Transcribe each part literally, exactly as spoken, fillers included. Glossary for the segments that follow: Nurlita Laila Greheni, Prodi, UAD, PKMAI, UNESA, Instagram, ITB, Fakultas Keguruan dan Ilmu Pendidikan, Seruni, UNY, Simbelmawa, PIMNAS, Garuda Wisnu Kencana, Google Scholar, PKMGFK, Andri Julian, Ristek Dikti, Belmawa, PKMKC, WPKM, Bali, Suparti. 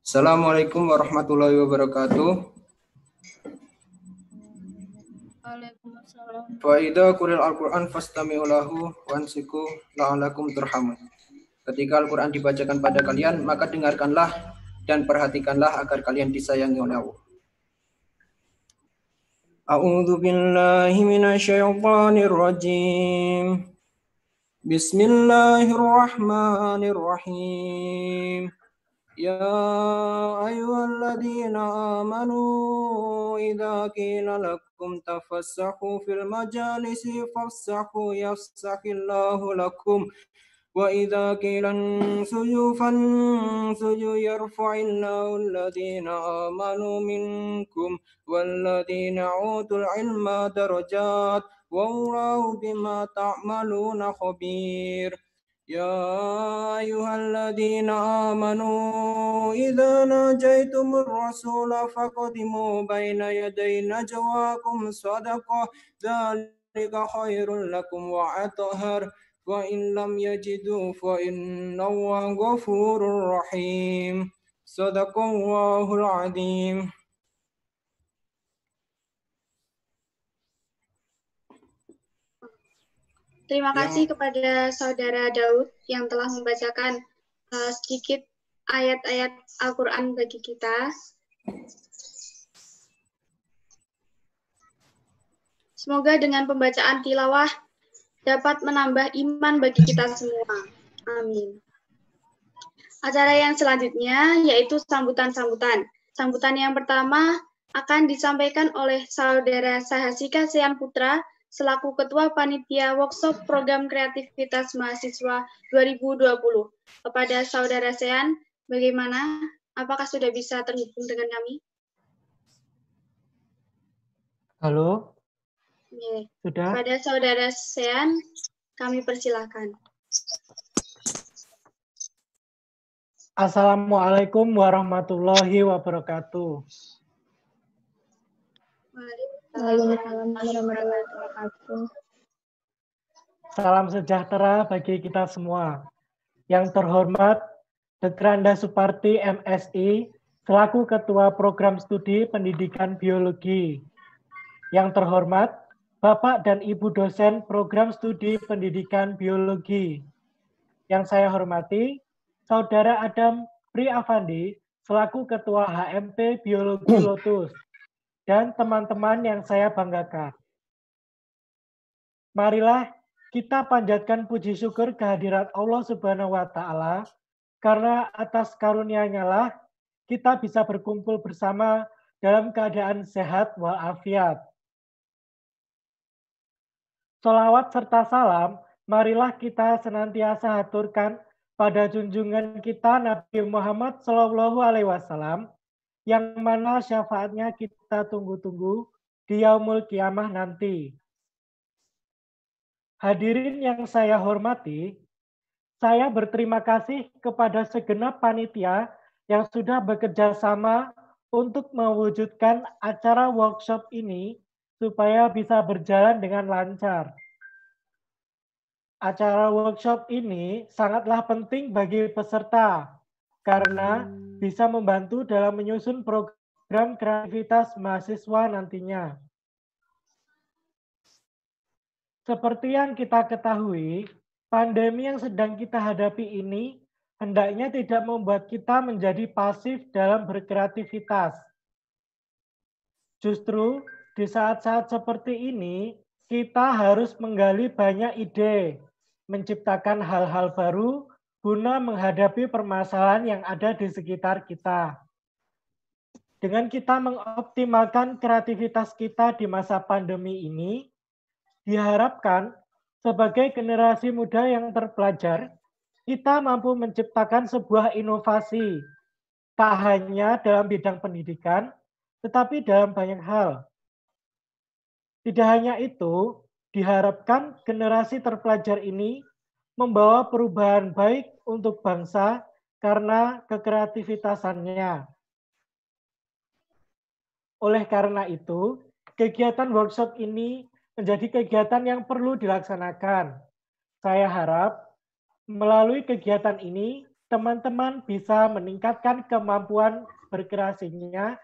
Assalamualaikum warahmatullahi wabarakatuh. Waalaikumsalam. Fa idza quri'al Al-Qur'an fastami'u lahu wa ansiku la'allakum turhamun. Ketika Al-Qur'an dibacakan pada kalian, maka dengarkanlah dan perhatikanlah agar kalian disayangi oleh Allah. A'udzu billahi minasyaitonir rajim. Bismillahirrahmanirrahim. Ya ayyuhalladzina amanu idza qila lakum tafassahu fil majalisi fafsahu yafsahillahu lakum wa idza qila suju fansuju yarfa'illahu alladzina amanu minkum walladzina utul ilma darajat wallahu bima ta'maluna khabir. Ya ayyuhalladzina amanu idza najaitumur rasula faqaddimu baina yaday najwaakum sadaqah dzalika khairul lakum wa athhar wa in lam yajidu fa innallaha ghafurur rahim. Sadaqallahul adzim. Terima kasih yang... kepada Saudara Daud yang telah membacakan uh, sedikit ayat-ayat Al-Quran bagi kita. Semoga dengan pembacaan tilawah dapat menambah iman bagi kita semua. Amin. Acara yang selanjutnya yaitu sambutan-sambutan. Sambutan yang pertama akan disampaikan oleh Saudara Sahasika Siam Putra, selaku Ketua Panitia Workshop Program Kreativitas Mahasiswa dua ribu dua puluh. Kepada Saudara Sean, bagaimana? Apakah sudah bisa terhubung dengan kami? Halo? Oke. Sudah? Kepada Saudara Sean, kami persilahkan. Assalamualaikum warahmatullahi wabarakatuh. Waalaikumsalam. Salam sejahtera bagi kita semua. Yang terhormat Dekranda Suparti M Si selaku Ketua Program Studi Pendidikan Biologi. Yang terhormat Bapak dan Ibu dosen Program Studi Pendidikan Biologi. Yang saya hormati Saudara Adam Priyavandi selaku Ketua H M P Biologi Lotus. Dan teman-teman yang saya banggakan. Marilah kita panjatkan puji syukur kehadirat Allah Subhanahu wa Ta'ala, karena atas karunia-Nya lah kita bisa berkumpul bersama dalam keadaan sehat walafiat. Sholawat serta salam, marilah kita senantiasa haturkan pada junjungan kita Nabi Muhammad Shallallahu Alaihi Wasallam, yang mana syafaatnya kita tunggu-tunggu di yaumul kiamah nanti. Hadirin yang saya hormati, saya berterima kasih kepada segenap panitia yang sudah bekerja sama untuk mewujudkan acara workshop ini supaya bisa berjalan dengan lancar. Acara workshop ini sangatlah penting bagi peserta, karena bisa membantu dalam menyusun program kreativitas mahasiswa nantinya. Seperti yang kita ketahui, pandemi yang sedang kita hadapi ini hendaknya tidak membuat kita menjadi pasif dalam berkreativitas. Justru di saat-saat seperti ini, kita harus menggali banyak ide, menciptakan hal-hal baru, guna menghadapi permasalahan yang ada di sekitar kita. Dengan kita mengoptimalkan kreativitas kita di masa pandemi ini, diharapkan sebagai generasi muda yang terpelajar, kita mampu menciptakan sebuah inovasi, tak hanya dalam bidang pendidikan, tetapi dalam banyak hal. Tidak hanya itu, diharapkan generasi terpelajar ini membawa perubahan baik untuk bangsa karena kekreativitasannya. Oleh karena itu, kegiatan workshop ini menjadi kegiatan yang perlu dilaksanakan. Saya harap melalui kegiatan ini teman-teman bisa meningkatkan kemampuan berkreasinya,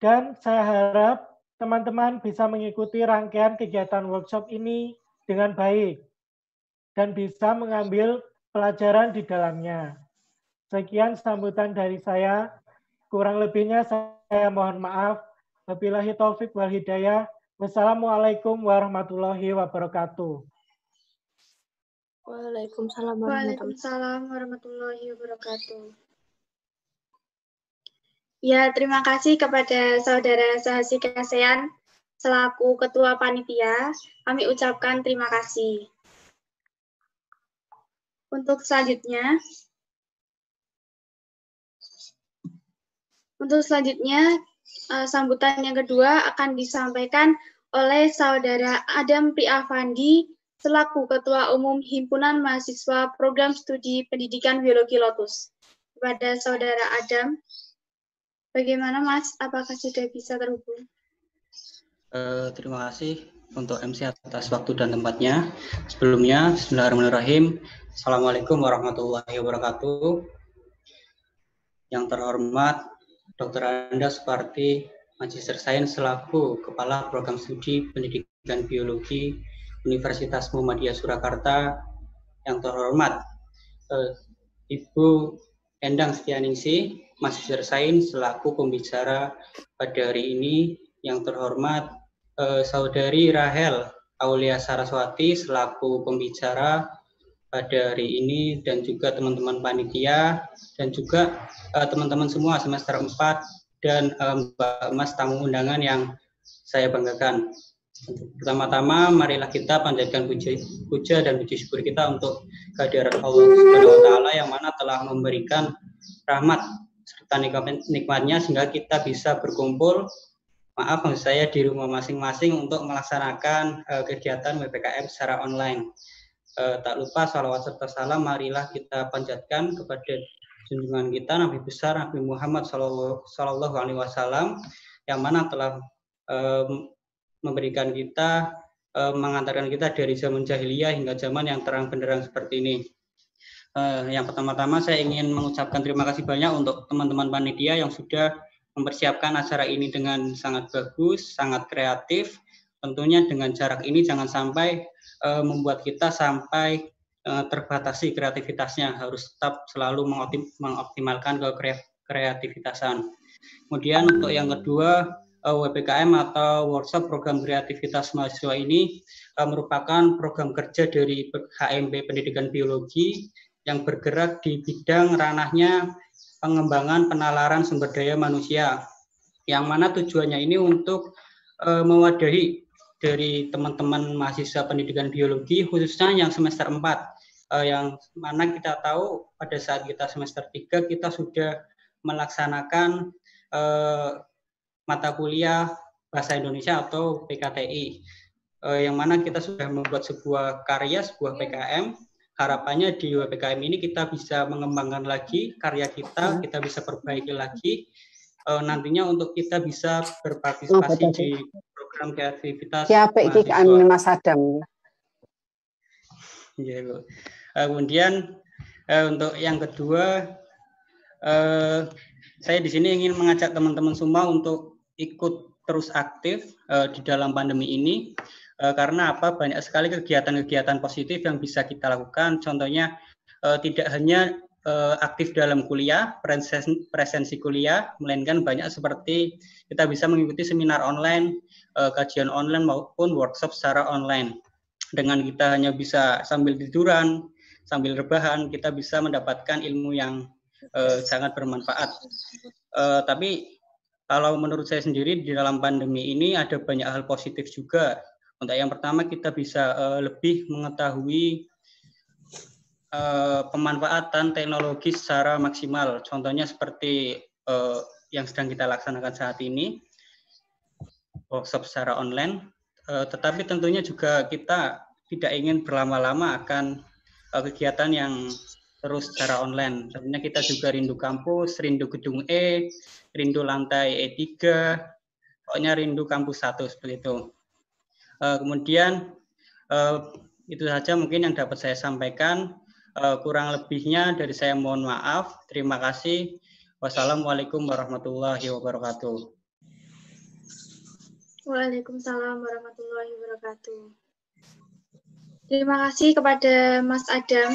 dan saya harap teman-teman bisa mengikuti rangkaian kegiatan workshop ini dengan baik dan bisa mengambil pelajaran di dalamnya. Sekian sambutan dari saya. Kurang lebihnya saya mohon maaf. Wabillahi taufik wal hidayah. Wassalamualaikum warahmatullahi wabarakatuh. Waalaikumsalam warahmatullahi, Waalaikumsalam warahmatullahi wabarakatuh. Ya, terima kasih kepada Saudara Sahasika Siam selaku Ketua Panitia. Kami ucapkan terima kasih. Untuk selanjutnya, Untuk selanjutnya, sambutan yang kedua akan disampaikan oleh Saudara Adam Priyavandi, selaku Ketua Umum Himpunan Mahasiswa Program Studi Pendidikan Biologi Lotus. Kepada Saudara Adam, bagaimana Mas? Apakah sudah bisa terhubung? Uh, terima kasih untuk M C atas waktu dan tempatnya. Sebelumnya, Bismillahirrahmanirrahim. Assalamualaikum warahmatullahi wabarakatuh. Yang terhormat Doktor Anda Suparti, Magister Sains selaku Kepala Program Studi Pendidikan Biologi Universitas Muhammadiyah Surakarta. Yang terhormat eh, Ibu Endang Sianingse, Magister Sains selaku pembicara pada hari ini. Yang terhormat eh, Saudari Rahel Aulia Saraswati selaku pembicara pada hari ini, dan juga teman-teman panitia, dan juga teman-teman uh, semua semester empat, dan um, Mbak Mas tamu undangan yang saya banggakan. Pertama-tama, marilah kita panjatkan puji, puja dan puji syukur kita untuk kehadiran Allah Subhanahu wa Ta'ala yang mana telah memberikan rahmat serta nikmatnya sehingga kita bisa berkumpul, maaf maksud saya, di rumah masing-masing untuk melaksanakan uh, kegiatan W P K M secara online. Uh, tak lupa salawat serta salam marilah kita panjatkan kepada junjungan kita Nabi besar Nabi Muhammad Shallallahu Alaihi Wasallam yang mana telah um, memberikan kita um, mengantarkan kita dari zaman jahiliyah hingga zaman yang terang benderang seperti ini. Uh, yang pertama-tama saya ingin mengucapkan terima kasih banyak untuk teman-teman panitia yang sudah mempersiapkan acara ini dengan sangat bagus, sangat kreatif. Tentunya dengan jarak ini jangan sampai membuat kita sampai terbatasi kreativitasnya, harus tetap selalu mengoptimalkan kreativitasan. Kemudian untuk yang kedua, W P K M atau Workshop Program Kreativitas Mahasiswa ini merupakan program kerja dari H M P Pendidikan Biologi yang bergerak di bidang ranahnya pengembangan penalaran sumber daya manusia, yang mana tujuannya ini untuk mewadahi dari teman-teman mahasiswa pendidikan biologi, khususnya yang semester empat, yang mana kita tahu pada saat kita semester tiga kita sudah melaksanakan mata kuliah Bahasa Indonesia atau P K T I, yang mana kita sudah membuat sebuah karya, sebuah P K M. Harapannya di W P K M ini kita bisa mengembangkan lagi karya kita, kita bisa perbaiki lagi nantinya untuk kita bisa berpartisipasi oh, di program kreativitas mahasiswa. Mas Adam. Ya, Bu. Kemudian untuk yang kedua, saya di sini ingin mengajak teman-teman semua untuk ikut terus aktif di dalam pandemi ini, karena apa, banyak sekali kegiatan-kegiatan positif yang bisa kita lakukan. Contohnya tidak hanya aktif dalam kuliah, presensi kuliah, melainkan banyak seperti kita bisa mengikuti seminar online, kajian online maupun workshop secara online. Dengan kita hanya bisa sambil tiduran, sambil rebahan, kita bisa mendapatkan ilmu yang uh, sangat bermanfaat. Uh, tapi kalau menurut saya sendiri di dalam pandemi ini ada banyak hal positif juga. Untuk yang pertama kita bisa uh, lebih mengetahui pemanfaatan teknologi secara maksimal. Contohnya seperti uh, yang sedang kita laksanakan saat ini, workshop secara online. Uh, tetapi tentunya juga kita tidak ingin berlama-lama akan uh, kegiatan yang terus secara online. Tentunya kita juga rindu kampus, rindu gedung E, rindu lantai E tiga, pokoknya rindu kampus satu seperti itu. Uh, kemudian uh, itu saja mungkin yang dapat saya sampaikan. Uh, kurang lebihnya dari saya mohon maaf. Terima kasih. Wassalamualaikum warahmatullahi wabarakatuh. Waalaikumsalam warahmatullahi wabarakatuh. Terima kasih kepada Mas Adam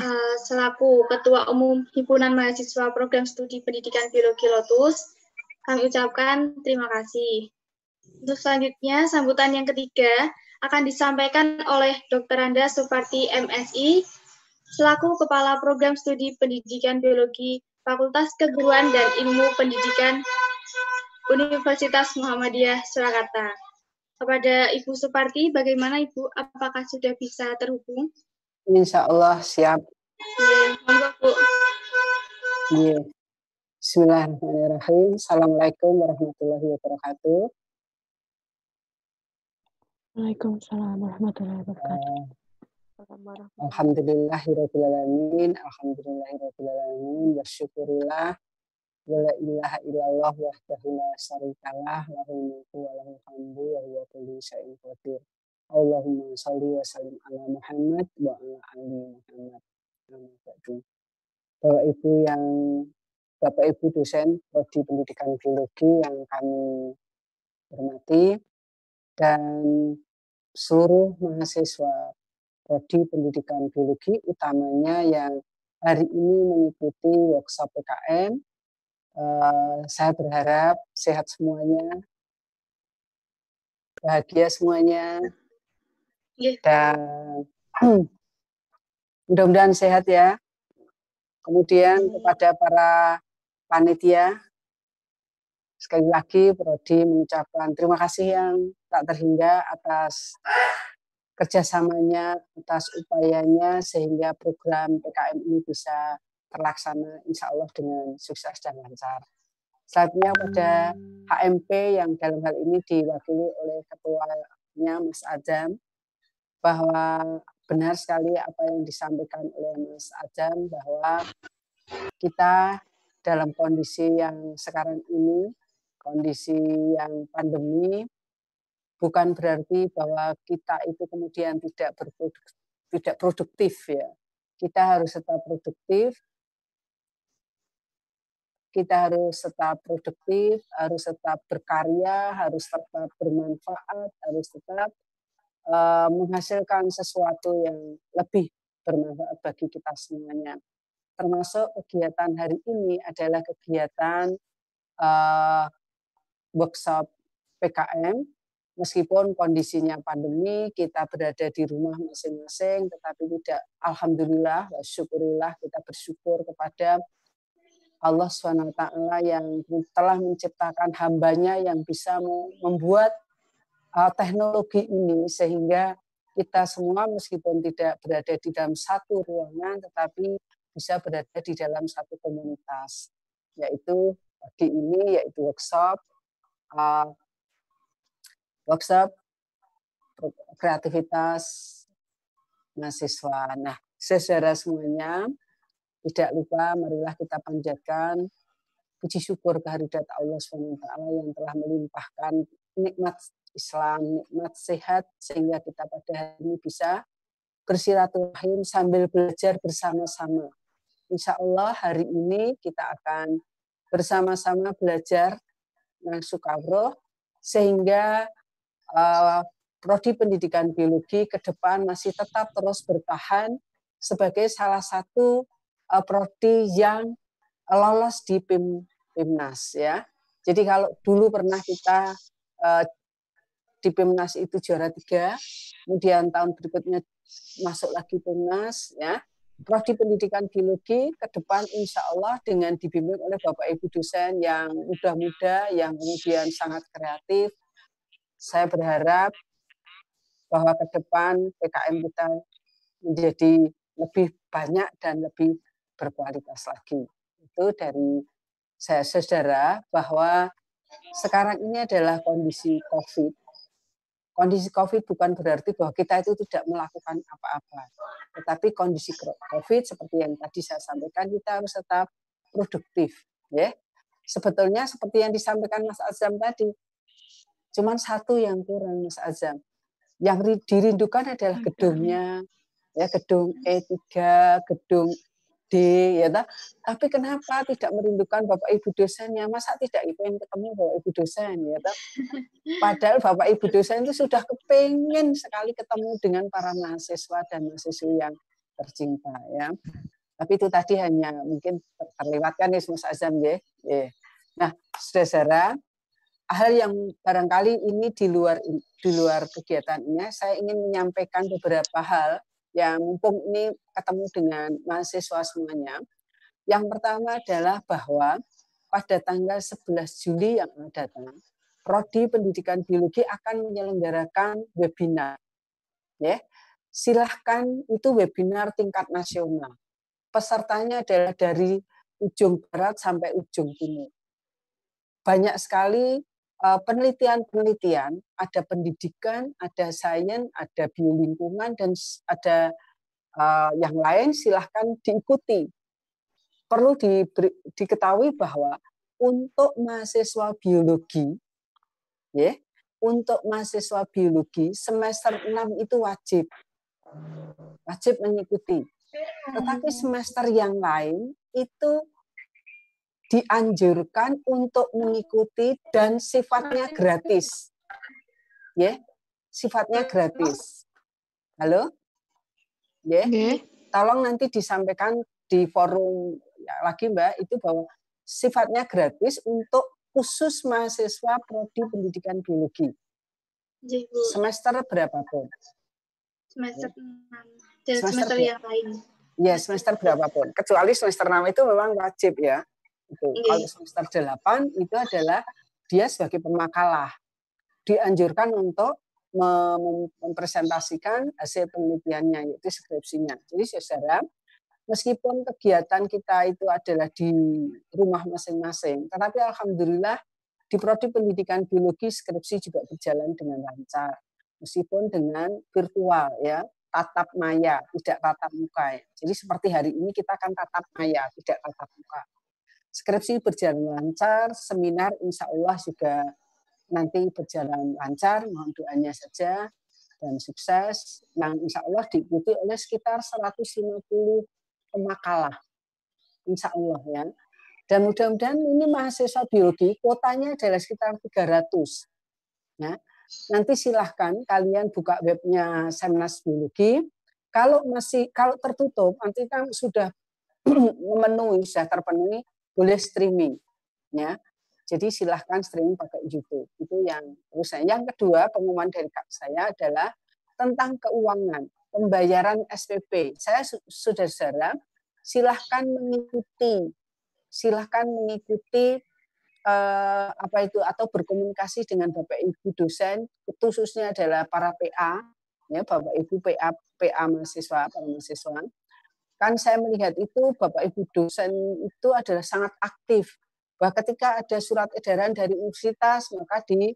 uh, selaku Ketua Umum Himpunan Mahasiswa Program Studi Pendidikan Biologi Lotus. Kami ucapkan terima kasih. Untuk selanjutnya, sambutan yang ketiga akan disampaikan oleh Doktor Anda Suparti M Si, selaku Kepala Program Studi Pendidikan Biologi Fakultas Keguruan dan Ilmu Pendidikan Universitas Muhammadiyah Surakarta. Kepada Ibu Suparti, bagaimana Ibu? Apakah sudah bisa terhubung? Insya Allah siap. Ya, mohon Bu. Ya. Bismillahirrahmanirrahim. Assalamualaikum warahmatullahi wabarakatuh. Waalaikumsalam warahmatullahi wabarakatuh. Alhamdulillahirabbil alamin, alhamdulillahirabbil alamin, bersyukurillah wa la ilaha illallah wahdahu la syarikalah lahul mulku wa lahul hamdu wa huwa kulli syai'in qadir. Allahumma shalli wa sallim ala Muhammad wa ala ali Muhammad. Bapak Ibu yang Bapak Ibu dosen prodi pendidikan biologi yang kami hormati, dan seluruh mahasiswa prodi pendidikan biologi utamanya yang hari ini mengikuti workshop P K M. Eh, saya berharap sehat semuanya, bahagia semuanya, dan mudah-mudahan sehat ya. Kemudian kepada para panitia, sekali lagi prodi mengucapkan terima kasih yang tak terhingga atas kerjasamanya, atas upayanya sehingga program P K M ini bisa terlaksana insya Allah dengan sukses dan lancar. Selanjutnya pada H M P yang dalam hal ini diwakili oleh ketuanya Mas Adam, bahwa benar sekali apa yang disampaikan oleh Mas Adam bahwa kita dalam kondisi yang sekarang ini, kondisi yang pandemi, bukan berarti bahwa kita itu kemudian tidak berproduk, tidak produktif ya. Kita harus tetap produktif, kita harus tetap produktif, harus tetap berkarya, harus tetap bermanfaat, harus tetap uh, menghasilkan sesuatu yang lebih bermanfaat bagi kita semuanya. Termasuk kegiatan hari ini adalah kegiatan uh, workshop P K M. Meskipun kondisinya pandemi, kita berada di rumah masing-masing, tetapi tidak, alhamdulillah, syukurillah, kita bersyukur kepada Allah subhanahu wa taala yang telah menciptakan hambanya yang bisa membuat uh, teknologi ini sehingga kita semua meskipun tidak berada di dalam satu ruangan, tetapi bisa berada di dalam satu komunitas, yaitu pagi ini yaitu workshop uh, workshop kreativitas mahasiswa. Nah, saudara semuanya, tidak lupa marilah kita panjatkan puji syukur kehadirat Allah subhanahu wa taala yang telah melimpahkan nikmat Islam, nikmat sehat sehingga kita pada hari ini bisa bersilaturahim sambil belajar bersama-sama. Insya Allah hari ini kita akan bersama-sama belajar masuk kabroh sehingga uh, prodi pendidikan biologi ke depan masih tetap terus bertahan sebagai salah satu uh, prodi yang lolos di Pim, PIMNAS ya. Jadi kalau dulu pernah kita uh, di PIMNAS itu juara tiga, kemudian tahun berikutnya masuk lagi PIMNAS ya. Prodi pendidikan biologi ke depan insya Allah dengan dibimbing oleh Bapak Ibu dosen yang muda-muda, yang kemudian sangat kreatif. Saya berharap bahwa ke depan P K M kita menjadi lebih banyak dan lebih berkualitas lagi. Itu dari saya saudara bahwa sekarang ini adalah kondisi COVID. Kondisi COVID bukan berarti bahwa kita itu tidak melakukan apa-apa. Tetapi kondisi COVID seperti yang tadi saya sampaikan, kita harus tetap produktif. Ya. Sebetulnya seperti yang disampaikan Mas Azam tadi, cuman satu yang kurang Mas Azam. Yang dirindukan adalah gedungnya, ya gedung E tiga, gedung D, ya tak? Tapi kenapa tidak merindukan Bapak Ibu dosennya? Masa tidak ingin ketemu Bapak Ibu dosen, ya tak? Padahal Bapak Ibu dosen itu sudah kepingin sekali ketemu dengan para mahasiswa dan mahasiswi yang tercinta, ya. Tapi itu tadi hanya mungkin terlewatkan ya, Mas Azam, ya. ya. Nah, saudara-saudara, hal yang barangkali ini di luar di luar kegiatannya, saya ingin menyampaikan beberapa hal yang mumpung ini ketemu dengan mahasiswa semuanya. Yang pertama adalah bahwa pada tanggal sebelas Juli yang akan datang, Prodi Pendidikan Biologi akan menyelenggarakan webinar. Ya, silahkan, itu webinar tingkat nasional. Pesertanya adalah dari ujung barat sampai ujung timur. Banyak sekali penelitian-penelitian, ada pendidikan, ada sains, ada biolingkungan, dan ada yang lain, silahkan diikuti. Perlu diberi, diketahui bahwa untuk mahasiswa biologi, ya, untuk mahasiswa biologi semester enam itu wajib, wajib mengikuti. Tetapi semester yang lain itu dianjurkan untuk mengikuti dan sifatnya gratis. Ya, yeah, sifatnya gratis. Halo? Ya. Yeah. Tolong nanti disampaikan di forum ya, lagi Mbak, itu bahwa sifatnya gratis untuk khusus mahasiswa Prodi Pendidikan Biologi. Semester berapapun. Semester enam. Dan semester, semester yang lain. Ya, semester berapapun. Kecuali semester enam itu memang wajib ya. Itu. Kalau semester delapan itu adalah dia sebagai pemakalah. Dianjurkan untuk mempresentasikan hasil penelitiannya, yaitu skripsinya. Jadi saudara, meskipun kegiatan kita itu adalah di rumah masing-masing, tetapi alhamdulillah di Prodi Pendidikan Biologi skripsi juga berjalan dengan lancar. Meskipun dengan virtual ya. Tatap maya, tidak tatap muka. Jadi seperti hari ini kita akan tatap maya, tidak tatap muka. Skripsi berjalan lancar, seminar insya Allah juga nanti berjalan lancar, mohon doanya saja, dan sukses. Nah, insya Allah diikuti oleh sekitar seratus lima puluh pemakalah. Insya Allah ya. Dan mudah-mudahan ini mahasiswa biologi, kuotanya adalah sekitar tiga ratus. Ya. Nanti silahkan kalian buka webnya Semnas Biologi. Kalau masih kalau tertutup, nanti kan sudah memenuhi, sudah terpenuhi, boleh streaming. Ya, jadi silahkan streaming pakai YouTube. Itu yang terus. Yang kedua, pengumuman dari Kak saya adalah tentang keuangan, pembayaran S P P. Saya saudara-saudara, silahkan mengikuti, silahkan mengikuti. Eh, apa itu atau berkomunikasi dengan Bapak Ibu dosen, khususnya adalah para P A ya, Bapak Ibu P A P A mahasiswa, para mahasiswa. Kan saya melihat itu Bapak Ibu dosen itu adalah sangat aktif. Bahwa ketika ada surat edaran dari universitas maka di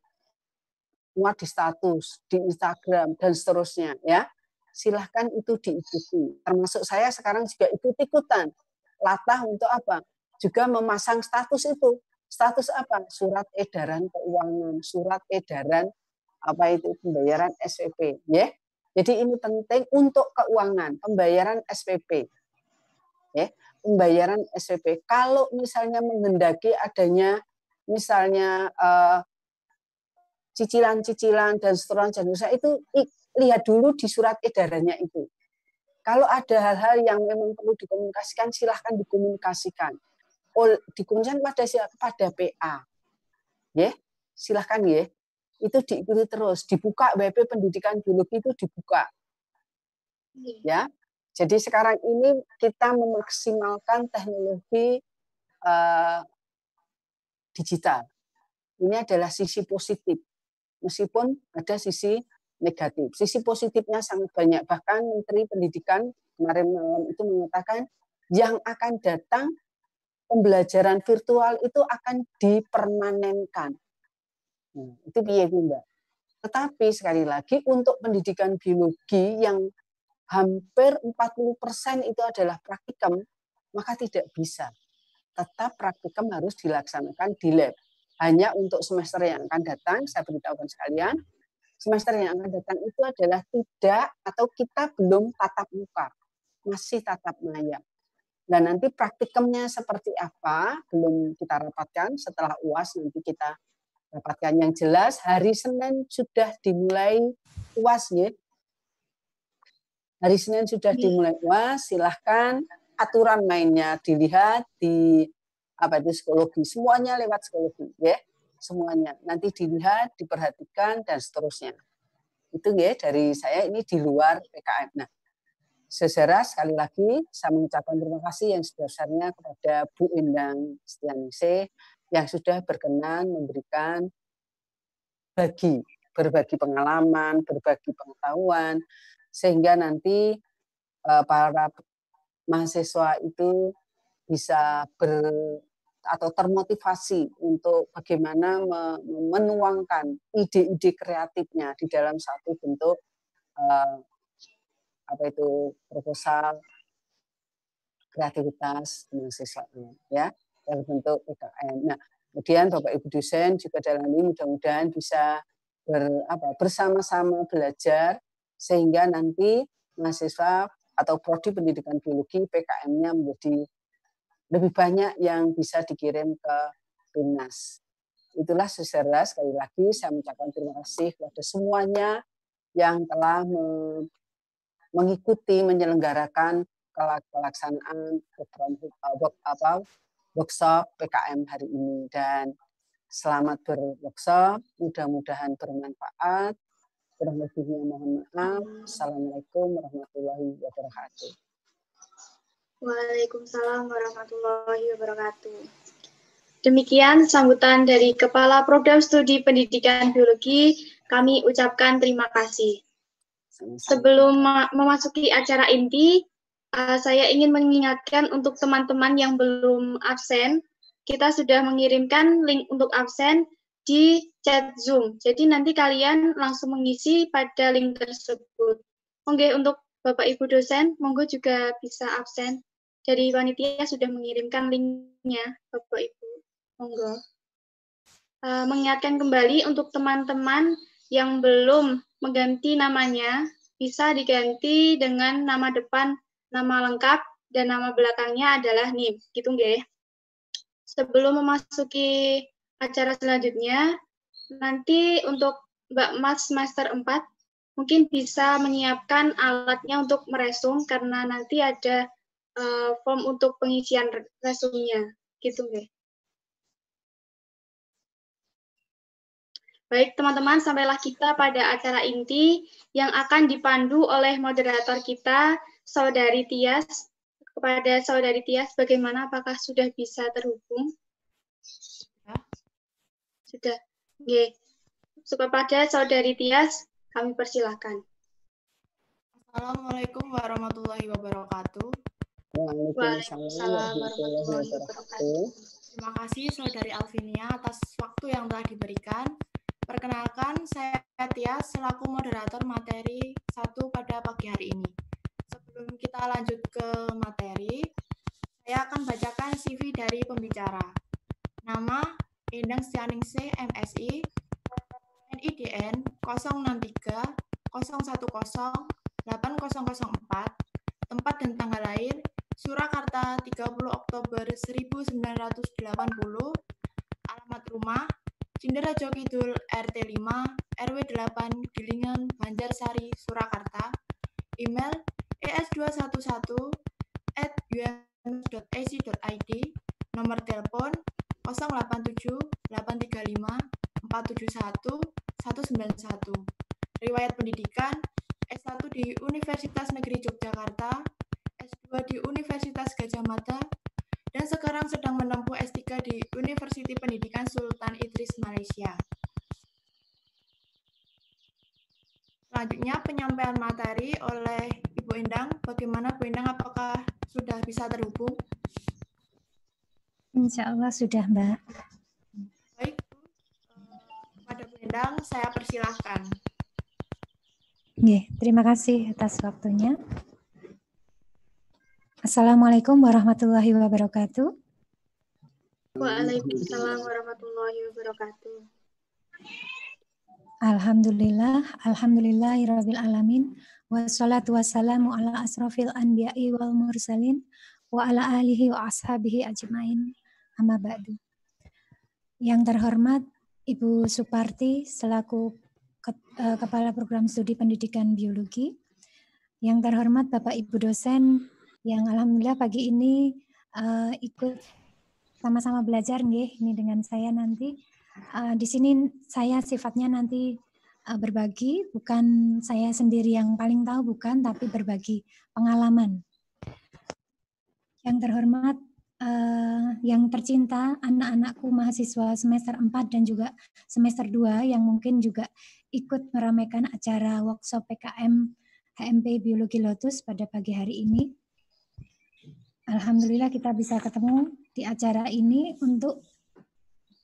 muat di status, di Instagram dan seterusnya ya. Silahkan itu diikuti. Termasuk saya sekarang juga ikut-ikutan. Latah untuk apa? Juga memasang status itu. Status apa? Surat edaran keuangan, surat edaran apa itu pembayaran S P P, ya. Yeah. Jadi ini penting untuk keuangan, pembayaran S P P. Ya, yeah. Pembayaran S P P. Kalau misalnya menghendaki adanya misalnya cicilan-cicilan uh, dan seterusnya itu lihat dulu di surat edarannya itu. Kalau ada hal-hal yang memang perlu dikomunikasikan, silahkan dikomunikasikan. Dikunjungi pada pada P A, ya, silahkan ya. Itu diikuti terus, dibuka W P Pendidikan Biologi itu dibuka, ya. Jadi sekarang ini kita memaksimalkan teknologi uh, digital. Ini adalah sisi positif, meskipun ada sisi negatif. Sisi positifnya sangat banyak. Bahkan Menteri Pendidikan kemarin malam itu mengatakan yang akan datang pembelajaran virtual itu akan dipermanenkan. Nah, itu biaya Mbak. Tetapi sekali lagi untuk pendidikan biologi yang hampir empat puluh persen itu adalah praktikum, maka tidak bisa. Tetap praktikum harus dilaksanakan di lab. Hanya untuk semester yang akan datang, saya beritahukan sekalian, semester yang akan datang itu adalah tidak, atau kita belum tatap muka, masih tatap maya. Dan nanti praktikumnya seperti apa belum kita rapatkan, setelah U A S nanti kita rapatkan. Yang jelas hari Senin sudah dimulai U A S ya. Hari Senin sudah dimulai U A S, silahkan aturan mainnya dilihat di apa itu psikologi, semuanya lewat psikologi ya. Semuanya nanti dilihat, diperhatikan dan seterusnya. Itu ya dari saya, ini di luar P K M. Nah, sejarah sekali lagi saya mengucapkan terima kasih yang sebesarnya kepada Bu Endang Sianingse yang sudah berkenan memberikan bagi berbagi pengalaman, berbagi pengetahuan, sehingga nanti para mahasiswa itu bisa ber atau termotivasi untuk bagaimana menuangkan ide-ide kreatifnya di dalam satu bentuk apa itu proposal kreativitas mahasiswa ya dalam bentuk P K M. Nah, kemudian Bapak Ibu dosen juga dalam ini mudah-mudahan bisa ber, apa, bersama-sama belajar sehingga nanti mahasiswa atau prodi pendidikan biologi P K M-nya menjadi lebih banyak yang bisa dikirim ke PIMNAS. Itulah secara sekali lagi saya mengucapkan terima kasih kepada semuanya yang telah me- mengikuti menyelenggarakan pelaksanaan workshop P K M hari ini, dan selamat berworkshop, mudah-mudahan bermanfaat. Kurang lebihnya mohon maaf. Assalamualaikum warahmatullahi wabarakatuh. Waalaikumsalam warahmatullahi wabarakatuh. Demikian sambutan dari Kepala Program Studi Pendidikan Biologi. Kami ucapkan terima kasih. Sebelum memasuki acara inti, saya ingin mengingatkan untuk teman-teman yang belum absen, kita sudah mengirimkan link untuk absen di chat Zoom. Jadi nanti kalian langsung mengisi pada link tersebut. Oke, untuk Bapak Ibu dosen, monggo juga bisa absen. Dari panitia sudah mengirimkan linknya, Bapak Ibu. Monggo. Mengingatkan kembali untuk teman-teman yang belum mengganti namanya, bisa diganti dengan nama depan, nama lengkap, dan nama belakangnya adalah N I M. Gitu nggih. Sebelum memasuki acara selanjutnya, nanti untuk Mbak Mas Master empat, mungkin bisa menyiapkan alatnya untuk meresum, karena nanti ada uh, form untuk pengisian resumnya. Gitu nggih. Baik, teman-teman, sampailah kita pada acara inti yang akan dipandu oleh moderator kita, Saudari Tias. Kepada Saudari Tias, bagaimana? Apakah sudah bisa terhubung? Sudah. Oke. Kepada Saudari Tias, kami persilahkan. Assalamualaikum warahmatullahi wabarakatuh. Waalaikumsalam warahmatullahi wabarakatuh. Terima kasih Saudari Alvinia atas waktu yang telah diberikan. Perkenalkan, saya Tias selaku moderator materi satu pada pagi hari ini. Sebelum kita lanjut ke materi, saya akan bacakan C V dari pembicara. Nama Endang Sianingse M Si, N I D N nol enam tiga nol satu nol delapan nol nol empat, tempat dan tanggal lahir Surakarta tiga puluh Oktober seribu sembilan ratus delapan puluh, alamat rumah Cinderajo Kidul R T lima R W delapan Gilingan Banjarsari Surakarta, email e s dua satu satu at u m s dot a c dot i d, nomor telepon nol delapan tujuh delapan tiga lima empat tujuh satu satu sembilan satu, riwayat pendidikan S satu di Universitas Negeri Yogyakarta, S dua di Universitas Gadjah Mada, dan sekarang sedang menempuh S tiga di Universiti Pendidikan Sultan Idris Malaysia. Selanjutnya penyampaian materi oleh Ibu Endang. Bagaimana Bu Endang, apakah sudah bisa terhubung? Insya Allah sudah, Mbak. Baik, kepada Bu Endang saya persilahkan. Oke, terima kasih atas waktunya. Assalamualaikum warahmatullahi wabarakatuh. Waalaikumsalam warahmatullahi wabarakatuh. Alhamdulillah, alhamdulillahirabbil alamin, wassalatu wassalamu ala asrofil anbiya'i wal mursalin wa ala alihi wa ashabihi ajmain. Amma ba'du. Yang terhormat Ibu Suparti selaku ke, eh, Kepala Program Studi Pendidikan Biologi. Yang terhormat Bapak Ibu dosen yang alhamdulillah pagi ini eh, ikut sama-sama belajar nggih ini dengan saya nanti. Uh, di sini saya sifatnya nanti uh, berbagi, bukan saya sendiri yang paling tahu, bukan, tapi berbagi pengalaman. Yang terhormat, uh, yang tercinta, anak-anakku mahasiswa semester empat dan juga semester dua yang mungkin juga ikut meramaikan acara workshop P K M H M P Biologi Lotus pada pagi hari ini. Alhamdulillah kita bisa ketemu di acara ini untuk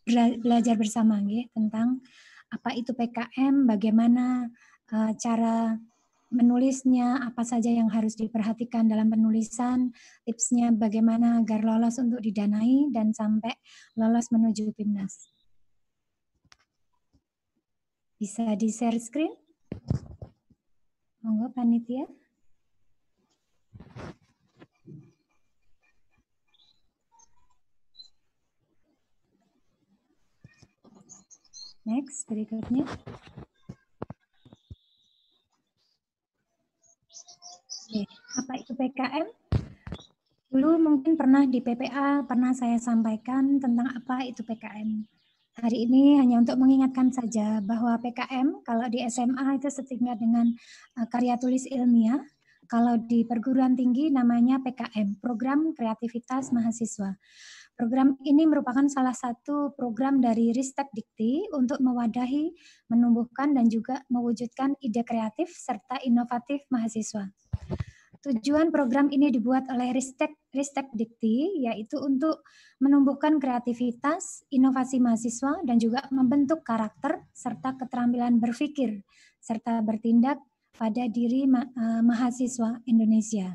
belajar bersama nggih tentang apa itu P K M, bagaimana uh, cara menulisnya, apa saja yang harus diperhatikan dalam penulisan, tipsnya bagaimana agar lolos untuk didanai dan sampai lolos menuju PIMNAS. Bisa di-share screen? Monggo panitia. Next, berikutnya. Oke, apa itu P K M? Dulu mungkin pernah di P P A, pernah saya sampaikan tentang apa itu P K M. Hari ini hanya untuk mengingatkan saja bahwa P K M kalau di S M A itu setingkat dengan karya tulis ilmiah. Kalau di perguruan tinggi namanya P K M, Program Kreativitas Mahasiswa. Program ini merupakan salah satu program dari Ristek Dikti untuk mewadahi, menumbuhkan, dan juga mewujudkan ide kreatif serta inovatif mahasiswa. Tujuan program ini dibuat oleh Ristek, Ristek Dikti, yaitu untuk menumbuhkan kreativitas, inovasi mahasiswa, dan juga membentuk karakter serta keterampilan berpikir, serta bertindak pada diri ma uh, mahasiswa Indonesia.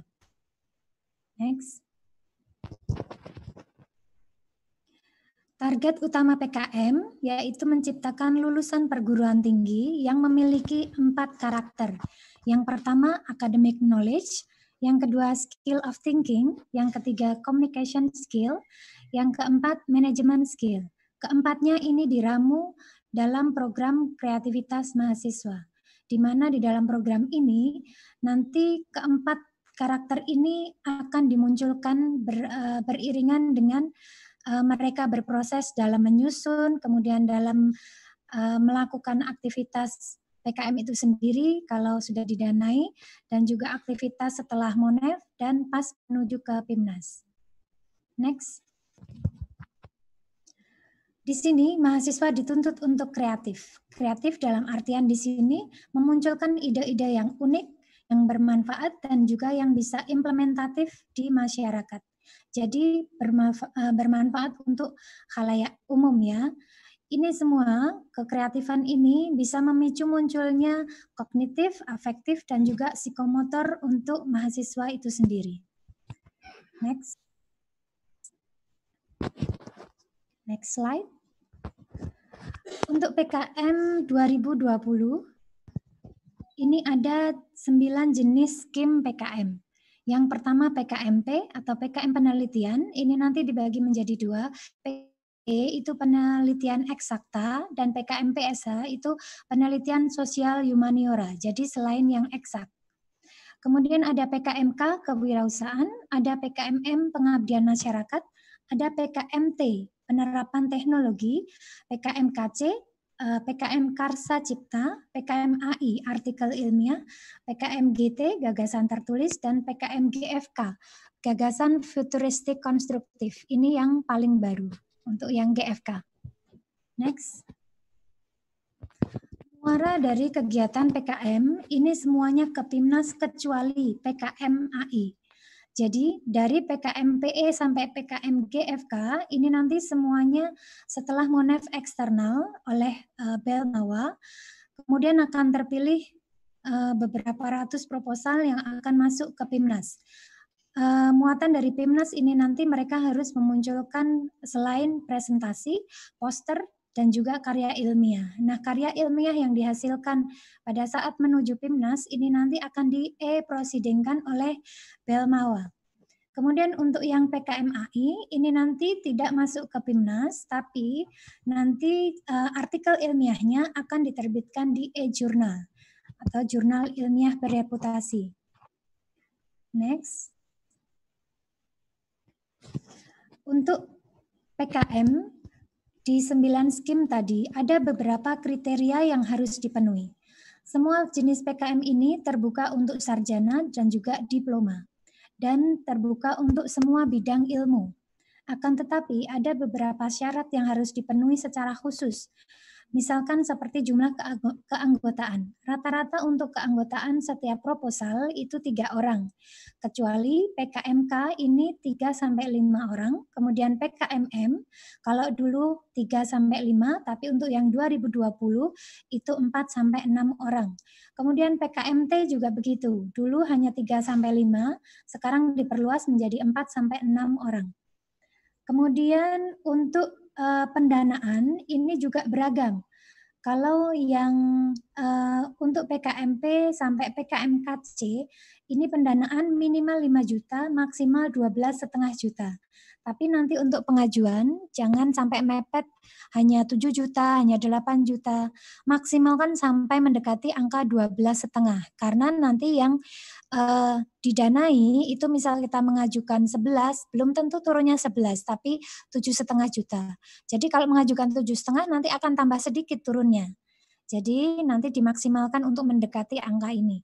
Next. Target utama P K M yaitu menciptakan lulusan perguruan tinggi yang memiliki empat karakter. Yang pertama, academic knowledge. Yang kedua, skill of thinking. Yang ketiga, communication skill. Yang keempat, management skill. Keempatnya ini diramu dalam program kreativitas mahasiswa. Di mana di dalam program ini, nanti keempat karakter ini akan dimunculkan ber, uh, beriringan dengan mereka berproses dalam menyusun, kemudian dalam uh, melakukan aktivitas P K M itu sendiri kalau sudah didanai, dan juga aktivitas setelah Monef dan pas menuju ke PIMNAS. Next. Di sini mahasiswa dituntut untuk kreatif. Kreatif dalam artian di sini memunculkan ide-ide yang unik, yang bermanfaat, dan juga yang bisa implementatif di masyarakat. Jadi bermanfaat untuk khalayak umum ya. Ini semua kekreatifan ini bisa memicu munculnya kognitif, afektif, dan juga psikomotor untuk mahasiswa itu sendiri. Next. Next slide. Untuk P K M dua ribu dua puluh, ini ada sembilan jenis skim P K M. Yang pertama P K M P atau P K M penelitian, ini nanti dibagi menjadi dua. P K M itu penelitian eksakta dan P K M P S H itu penelitian sosial humaniora, jadi selain yang eksak. Kemudian ada P K M K kewirausahaan, ada P K M M pengabdian masyarakat, ada P K M T penerapan teknologi, P K M K C, P K M Karsa Cipta, P K M A I artikel ilmiah, P K M G T gagasan tertulis, dan P K M G F K gagasan futuristik konstruktif. Ini yang paling baru untuk yang G F K. Next. Muara dari kegiatan P K M ini semuanya ke PIMNAS kecuali P K M A I. Jadi dari P K M P E sampai P K M G F K ini nanti semuanya setelah Monef eksternal oleh uh, Belmawa, kemudian akan terpilih uh, beberapa ratus proposal yang akan masuk ke PIMNAS. Uh, muatan dari PIMNAS ini nanti mereka harus memunculkan selain presentasi, poster, dan juga karya ilmiah. Nah, karya ilmiah yang dihasilkan pada saat menuju PIMNAS ini nanti akan di-e-prosidingkan oleh Belmawa. Kemudian untuk yang P K M A I ini nanti tidak masuk ke PIMNAS, tapi nanti uh, artikel ilmiahnya akan diterbitkan di e-jurnal atau jurnal ilmiah bereputasi. Next. Untuk P K M di sembilan skim tadi ada beberapa kriteria yang harus dipenuhi. Semua jenis P K M ini terbuka untuk sarjana dan juga diploma, dan terbuka untuk semua bidang ilmu. Akan tetapi ada beberapa syarat yang harus dipenuhi secara khusus. Misalkan seperti jumlah keanggotaan. Rata-rata untuk keanggotaan setiap proposal itu tiga orang. Kecuali P K M K ini tiga sampai lima orang. Kemudian P K M M kalau dulu tiga sampai lima, tapi untuk yang dua ribu dua puluh itu empat sampai enam orang. Kemudian P K M T juga begitu. Dulu hanya tiga sampai lima, sekarang diperluas menjadi empat sampai enam orang. Kemudian untuk Uh, pendanaan ini juga beragam. Kalau yang uh, untuk P K M P sampai P K M K C ini pendanaan minimal lima juta, maksimal dua belas koma lima juta. Tapi nanti untuk pengajuan jangan sampai mepet hanya tujuh juta, hanya delapan juta. Maksimal kan sampai mendekati angka dua belas koma lima. Karena nanti yang Uh, didanai itu misal kita mengajukan sebelas, belum tentu turunnya sebelas, tapi tujuh koma lima juta. Jadi kalau mengajukan tujuh koma lima nanti akan tambah sedikit turunnya. Jadi nanti dimaksimalkan untuk mendekati angka ini.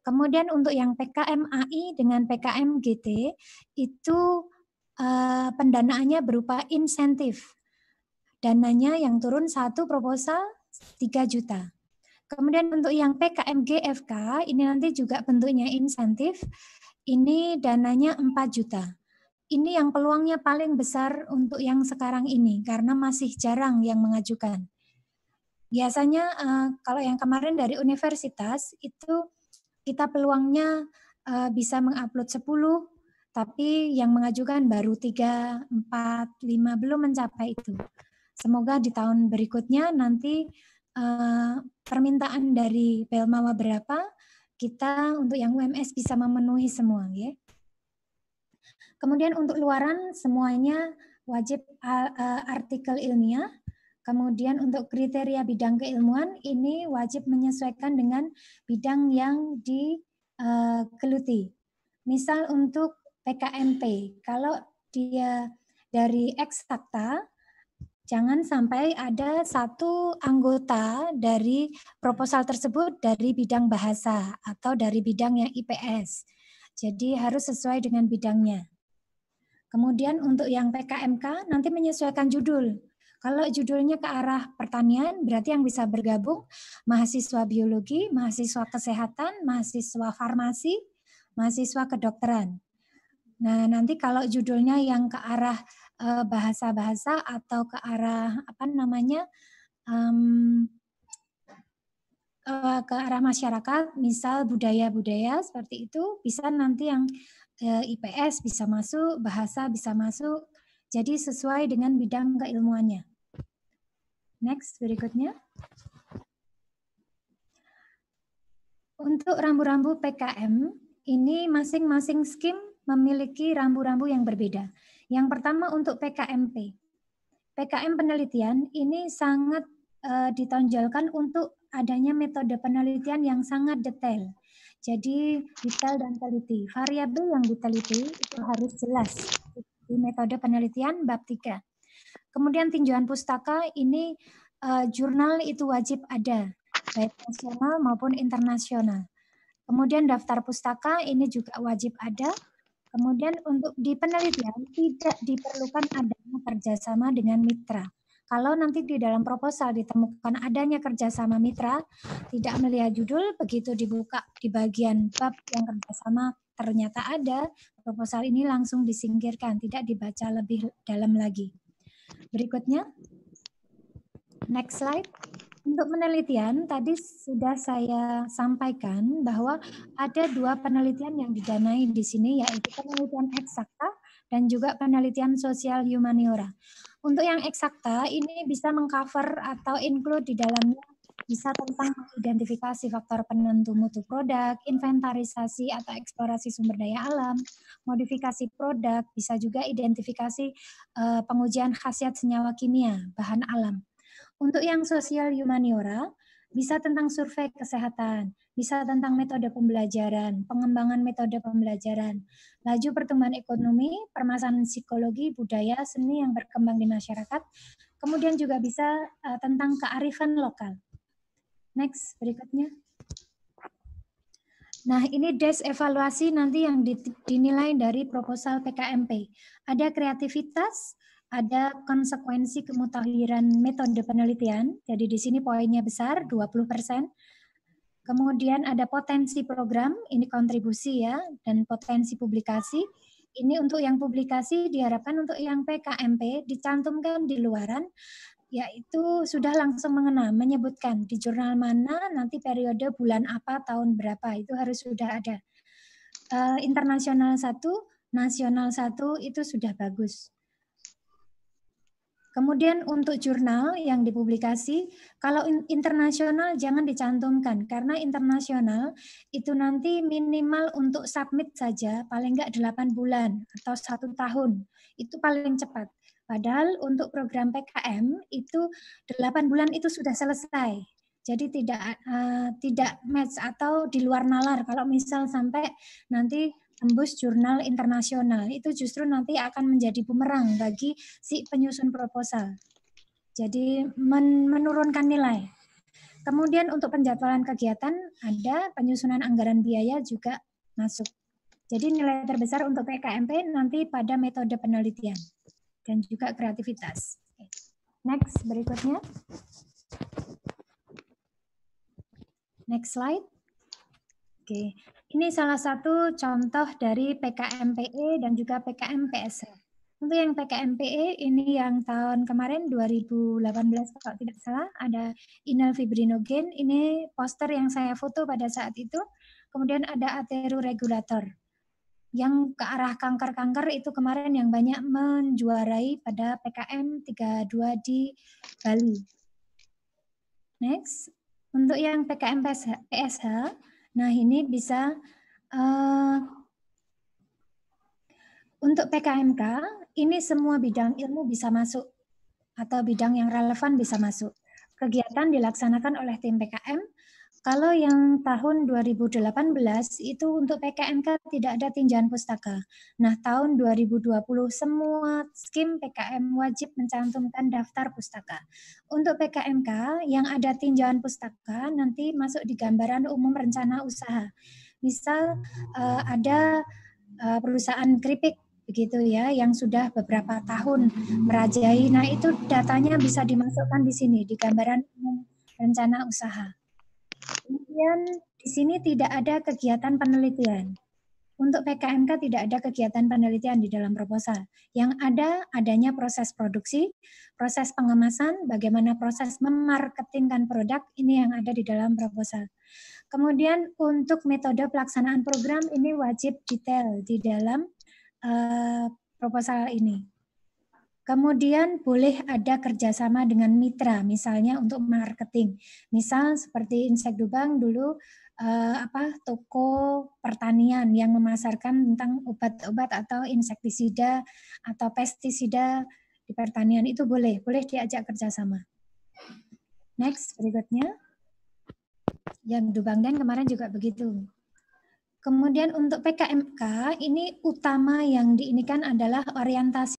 Kemudian untuk yang P K M A I dengan P K M G T itu uh, pendanaannya berupa insentif. Dananya yang turun satu proposal tiga juta. Kemudian untuk yang P K M G F K, ini nanti juga bentuknya insentif, ini dananya empat juta. Ini yang peluangnya paling besar untuk yang sekarang ini, karena masih jarang yang mengajukan. Biasanya kalau yang kemarin dari universitas, itu kita peluangnya bisa mengupload sepuluh, tapi yang mengajukan baru tiga, empat, lima, belum mencapai itu. Semoga di tahun berikutnya nanti Uh, permintaan dari Belmawa berapa, kita untuk yang U M S bisa memenuhi semua, ya. Kemudian untuk luaran semuanya wajib uh, artikel ilmiah. Kemudian untuk kriteria bidang keilmuan ini wajib menyesuaikan dengan bidang yang digeluti. Uh, Misal untuk P K M P, kalau dia dari eksakta, jangan sampai ada satu anggota dari proposal tersebut dari bidang bahasa atau dari bidang yang I P S. Jadi harus sesuai dengan bidangnya. Kemudian untuk yang P K M K nanti menyesuaikan judul. Kalau judulnya ke arah pertanian berarti yang bisa bergabung mahasiswa biologi, mahasiswa kesehatan, mahasiswa farmasi, mahasiswa kedokteran. Nah, nanti kalau judulnya yang ke arah bahasa-bahasa atau ke arah apa namanya um, ke arah masyarakat, misal budaya-budaya seperti itu, bisa nanti yang I P S bisa masuk, bahasa bisa masuk. Jadi sesuai dengan bidang keilmuannya. Next, berikutnya. Untuk rambu-rambu P K M, ini masing-masing skim memiliki rambu-rambu yang berbeda. Yang pertama untuk P K M P. P K M penelitian ini sangat e, ditonjolkan untuk adanya metode penelitian yang sangat detail. Jadi detail dan teliti. Variabel yang diteliti itu harus jelas di metode penelitian bab tiga. Kemudian tinjauan pustaka ini e, jurnal itu wajib ada, baik nasional maupun internasional. Kemudian daftar pustaka ini juga wajib ada. Kemudian untuk di penelitian tidak diperlukan adanya kerjasama dengan mitra. Kalau nanti di dalam proposal ditemukan adanya kerjasama mitra, tidak melihat judul, begitu dibuka di bagian bab yang kerjasama ternyata ada, proposal ini langsung disingkirkan, tidak dibaca lebih dalam lagi. Berikutnya, next slide. Untuk penelitian, tadi sudah saya sampaikan bahwa ada dua penelitian yang didanai di sini, yaitu penelitian eksakta dan juga penelitian sosial humaniora. Untuk yang eksakta, ini bisa mengcover atau include di dalamnya bisa tentang identifikasi faktor penentu mutu produk, inventarisasi atau eksplorasi sumber daya alam, modifikasi produk, bisa juga identifikasi uh, pengujian khasiat senyawa kimia, bahan alam. Untuk yang sosial humaniora, bisa tentang survei kesehatan, bisa tentang metode pembelajaran, pengembangan metode pembelajaran, laju pertumbuhan ekonomi, permasalahan psikologi, budaya, seni yang berkembang di masyarakat, kemudian juga bisa uh, tentang kearifan lokal. Next, berikutnya. Nah, ini desk evaluasi nanti yang dinilai dari proposal P K M P. Ada kreativitas, ada konsekuensi kemutakhiran metode penelitian, jadi di sini poinnya besar, dua puluh persen. Kemudian ada potensi program, ini kontribusi ya, dan potensi publikasi. Ini untuk yang publikasi diharapkan untuk yang P K M P dicantumkan di luaran, yaitu sudah langsung mengena, menyebutkan di jurnal mana, nanti periode bulan apa, tahun berapa, itu harus sudah ada. E, internasional satu, nasional satu, itu sudah bagus. Kemudian untuk jurnal yang dipublikasi, kalau internasional jangan dicantumkan, karena internasional itu nanti minimal untuk submit saja, paling enggak delapan bulan atau satu tahun, itu paling cepat. Padahal untuk program P K M itu delapan bulan itu sudah selesai. Jadi tidak uh, tidak match atau di luar nalar kalau misal sampai nanti tembus jurnal internasional, itu justru nanti akan menjadi bumerang bagi si penyusun proposal. Jadi men menurunkan nilai. Kemudian untuk penjadwalan kegiatan ada penyusunan anggaran biaya juga masuk. Jadi nilai terbesar untuk P K M P nanti pada metode penelitian dan juga kreativitas. Next, berikutnya. Next slide. Oke. Ini salah satu contoh dari P K M P E dan juga P K M P S. Untuk yang P K M P E ini yang tahun kemarin dua ribu delapan belas kalau tidak salah ada inal fibrinogen, ini poster yang saya foto pada saat itu. Kemudian ada ateroregulator. Yang ke arah kanker-kanker itu kemarin yang banyak menjuarai pada P K M tiga puluh dua di Bali. Next, untuk yang P K M P S H, nah ini bisa uh, untuk P K M K, ini semua bidang ilmu bisa masuk atau bidang yang relevan bisa masuk. Kegiatan dilaksanakan oleh tim P K M. Kalau yang tahun dua ribu delapan belas itu untuk P K M K tidak ada tinjauan pustaka. Nah, tahun dua ribu dua puluh semua skim P K M wajib mencantumkan daftar pustaka. Untuk P K M K yang ada tinjauan pustaka nanti masuk di gambaran umum rencana usaha. Misal uh, ada uh, perusahaan keripik begitu ya yang sudah beberapa tahun merajai. Nah, itu datanya bisa dimasukkan di sini di gambaran umum rencana usaha. Kemudian di sini tidak ada kegiatan penelitian. Untuk P K M K tidak ada kegiatan penelitian di dalam proposal. Yang ada adanya proses produksi, proses pengemasan, bagaimana proses memarketingkan produk, ini yang ada di dalam proposal. Kemudian untuk metode pelaksanaan program ini wajib detail di dalam uh, proposal ini. Kemudian boleh ada kerjasama dengan mitra, misalnya untuk marketing. Misal seperti Insek Dubang dulu, eh, apa toko pertanian yang memasarkan tentang obat-obat atau insektisida atau pestisida di pertanian itu boleh, boleh diajak kerjasama. Next, berikutnya. Yang Dubang dan kemarin juga begitu. Kemudian untuk P K M K, ini utama yang diinikan adalah orientasi.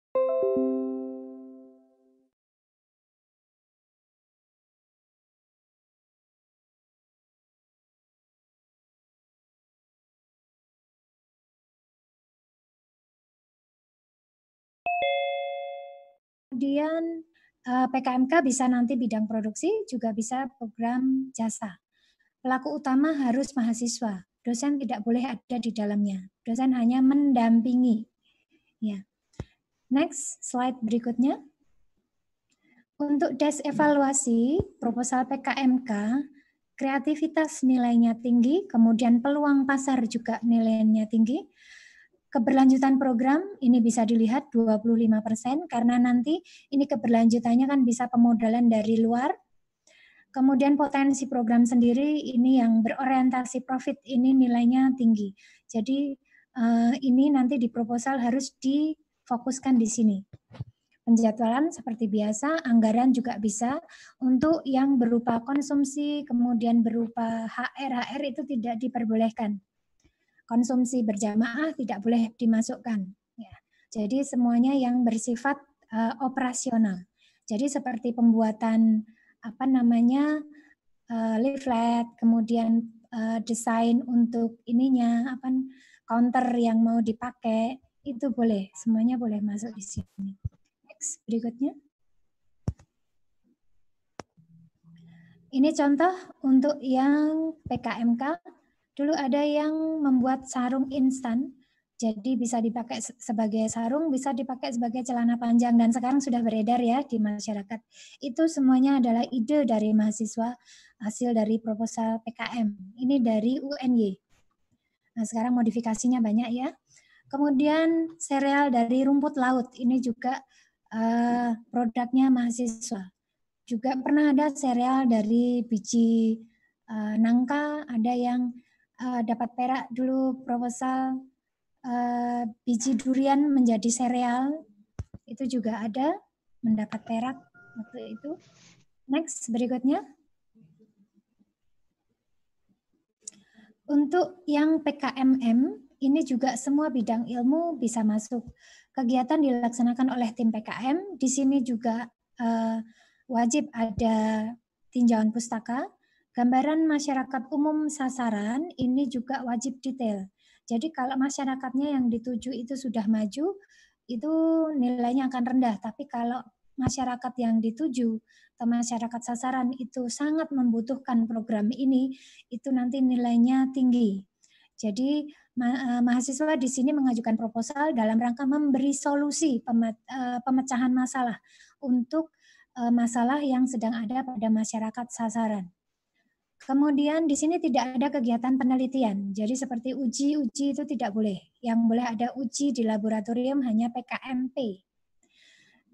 Kemudian P K M K bisa nanti bidang produksi, juga bisa program jasa. Pelaku utama harus mahasiswa, dosen tidak boleh ada di dalamnya. Dosen hanya mendampingi. Ya. Next slide berikutnya. Untuk desk evaluasi proposal P K M K, kreativitas nilainya tinggi, kemudian peluang pasar juga nilainya tinggi. Keberlanjutan program ini bisa dilihat dua puluh lima persen karena nanti ini keberlanjutannya kan bisa pemodalan dari luar. Kemudian potensi program sendiri ini yang berorientasi profit ini nilainya tinggi. Jadi ini nanti di proposal harus difokuskan di sini. Penjadwalan seperti biasa, anggaran juga bisa untuk yang berupa konsumsi, kemudian berupa H R H R itu tidak diperbolehkan. Konsumsi berjamaah tidak boleh dimasukkan. Ya. Jadi semuanya yang bersifat uh, operasional. Jadi seperti pembuatan apa namanya uh, leaflet, kemudian uh, desain untuk ininya apa counter yang mau dipakai itu boleh, semuanya boleh masuk di sini. Berikutnya. Ini contoh untuk yang P K M K. Dulu ada yang membuat sarung instan. Jadi bisa dipakai sebagai sarung, bisa dipakai sebagai celana panjang. Dan sekarang sudah beredar ya di masyarakat. Itu semuanya adalah ide dari mahasiswa hasil dari proposal P K M. Ini dari U N Y. Nah sekarang modifikasinya banyak ya. Kemudian sereal dari rumput laut. Ini juga Uh, produknya mahasiswa. Juga pernah ada sereal dari biji uh, nangka, ada yang uh, dapat perak dulu proposal uh, biji durian menjadi sereal, itu juga ada mendapat perak waktu itu. Next, berikutnya. Untuk yang P K M M, ini juga semua bidang ilmu bisa masuk. Kegiatan dilaksanakan oleh tim P K M. Di sini juga eh, wajib ada tinjauan pustaka. Gambaran masyarakat umum sasaran ini juga wajib detail. Jadi kalau masyarakatnya yang dituju itu sudah maju, itu nilainya akan rendah. Tapi kalau masyarakat yang dituju atau masyarakat sasaran itu sangat membutuhkan program ini, itu nanti nilainya tinggi. Jadi ma mahasiswa di sini mengajukan proposal dalam rangka memberi solusi peme pemecahan masalah untuk masalah yang sedang ada pada masyarakat sasaran. Kemudian di sini tidak ada kegiatan penelitian. Jadi seperti uji-uji itu tidak boleh. Yang boleh ada uji di laboratorium hanya P K M P.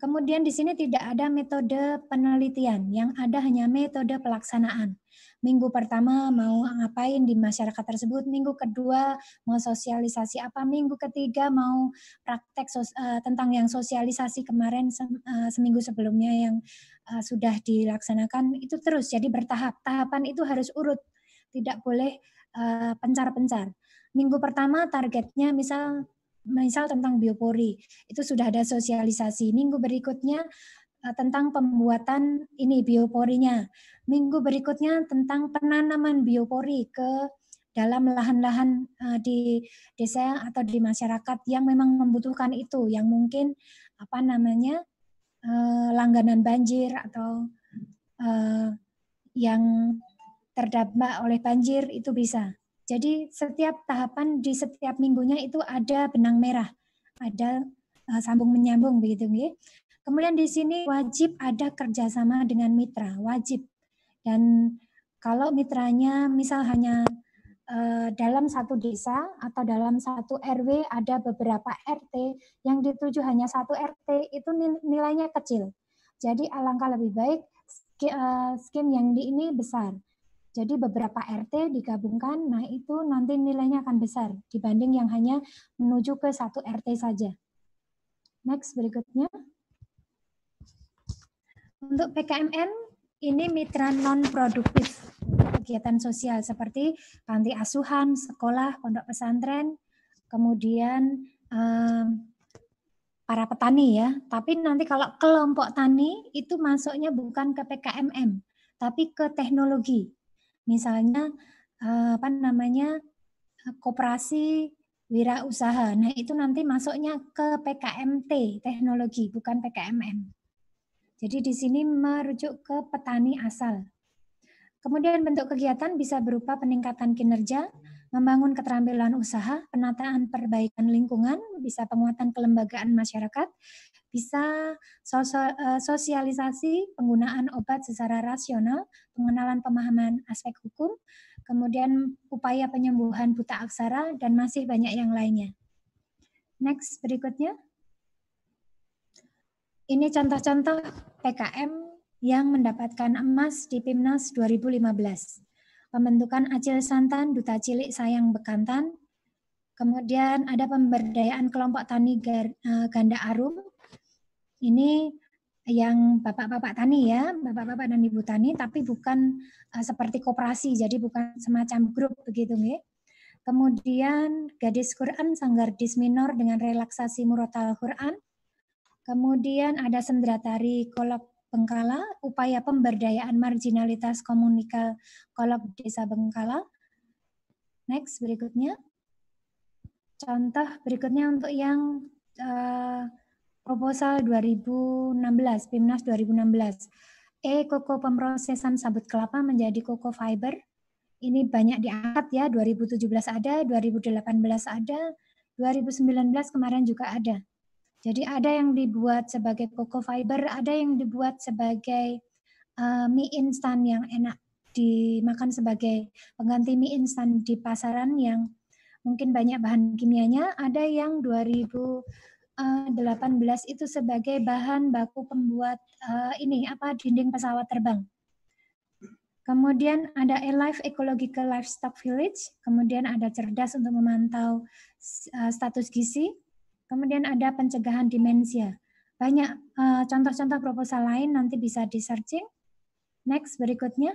Kemudian di sini tidak ada metode penelitian, yang ada hanya metode pelaksanaan. Minggu pertama mau ngapain di masyarakat tersebut, minggu kedua mau sosialisasi apa, minggu ketiga mau praktek sos, uh, tentang yang sosialisasi kemarin sem, uh, seminggu sebelumnya yang uh, sudah dilaksanakan, itu terus. Jadi bertahap, tahapan itu harus urut, tidak boleh uh, pencar-pencar. Minggu pertama targetnya misal, Misal tentang biopori, itu sudah ada sosialisasi. Minggu berikutnya tentang pembuatan ini bioporinya. Minggu berikutnya tentang penanaman biopori ke dalam lahan-lahan di desa atau di masyarakat yang memang membutuhkan itu, yang mungkin apa namanya langganan banjir atau yang terdampak oleh banjir itu bisa. Jadi setiap tahapan di setiap minggunya itu ada benang merah, ada sambung menyambung begitu, nggih. Kemudian di sini wajib ada kerjasama dengan mitra, wajib. Dan kalau mitranya misal hanya eh, dalam satu desa atau dalam satu R W ada beberapa R T yang dituju hanya satu R T itu nilainya kecil. Jadi alangkah lebih baik skim yang di ini besar. Jadi beberapa R T digabungkan, nah itu nanti nilainya akan besar dibanding yang hanya menuju ke satu R T saja. Next, berikutnya. Untuk P K M N, ini mitra non-produktif kegiatan sosial seperti panti asuhan, sekolah, pondok pesantren, kemudian eh, para petani ya. Tapi nanti kalau kelompok tani itu masuknya bukan ke P K M M, tapi ke teknologi. Misalnya apa namanya koperasi wirausaha. Nah, itu nanti masuknya ke P K M T, teknologi, bukan P K M M. Jadi di sini merujuk ke petani asal. Kemudian bentuk kegiatan bisa berupa peningkatan kinerja, membangun keterampilan usaha, penataan perbaikan lingkungan, bisa penguatan kelembagaan masyarakat, bisa sosialisasi penggunaan obat secara rasional, pengenalan pemahaman aspek hukum, kemudian upaya penyembuhan buta aksara, dan masih banyak yang lainnya. Next, berikutnya. Ini contoh-contoh P K M yang mendapatkan emas di PIMNAS dua ribu lima belas. Pembentukan Acil Santan, Duta Cilik Sayang Bekantan. Kemudian ada pemberdayaan kelompok tani Ganda Arum. Ini yang bapak-bapak tani ya, bapak-bapak dan ibu tani, tapi bukan seperti koperasi, jadi bukan semacam grup begitu nggih. Kemudian Gadis Quran Sanggardis Minor dengan relaksasi murotal Quran. Kemudian ada Sendratari Kolok Bengkala, upaya pemberdayaan marginalitas komunikal Kolok Desa Bengkala. Next, berikutnya. Contoh berikutnya untuk yang uh, proposal dua ribu enam belas, PIMNAS dua ribu enam belas. E. Koko pemrosesan sabut kelapa menjadi koko fiber. Ini banyak diangkat ya, dua ribu tujuh belas ada, dua ribu delapan belas ada, dua ribu sembilan belas kemarin juga ada. Jadi ada yang dibuat sebagai cocoa fiber, ada yang dibuat sebagai uh, mie instan yang enak dimakan sebagai pengganti mie instan di pasaran yang mungkin banyak bahan kimianya, ada yang dua ribu delapan belas itu sebagai bahan baku pembuat uh, ini apa dinding pesawat terbang. Kemudian ada eLife Ecological Livestock Village, kemudian ada cerdas untuk memantau uh, status gizi. Kemudian ada pencegahan demensia. Banyak contoh-contoh uh, proposal lain nanti bisa di-searching. Next, berikutnya.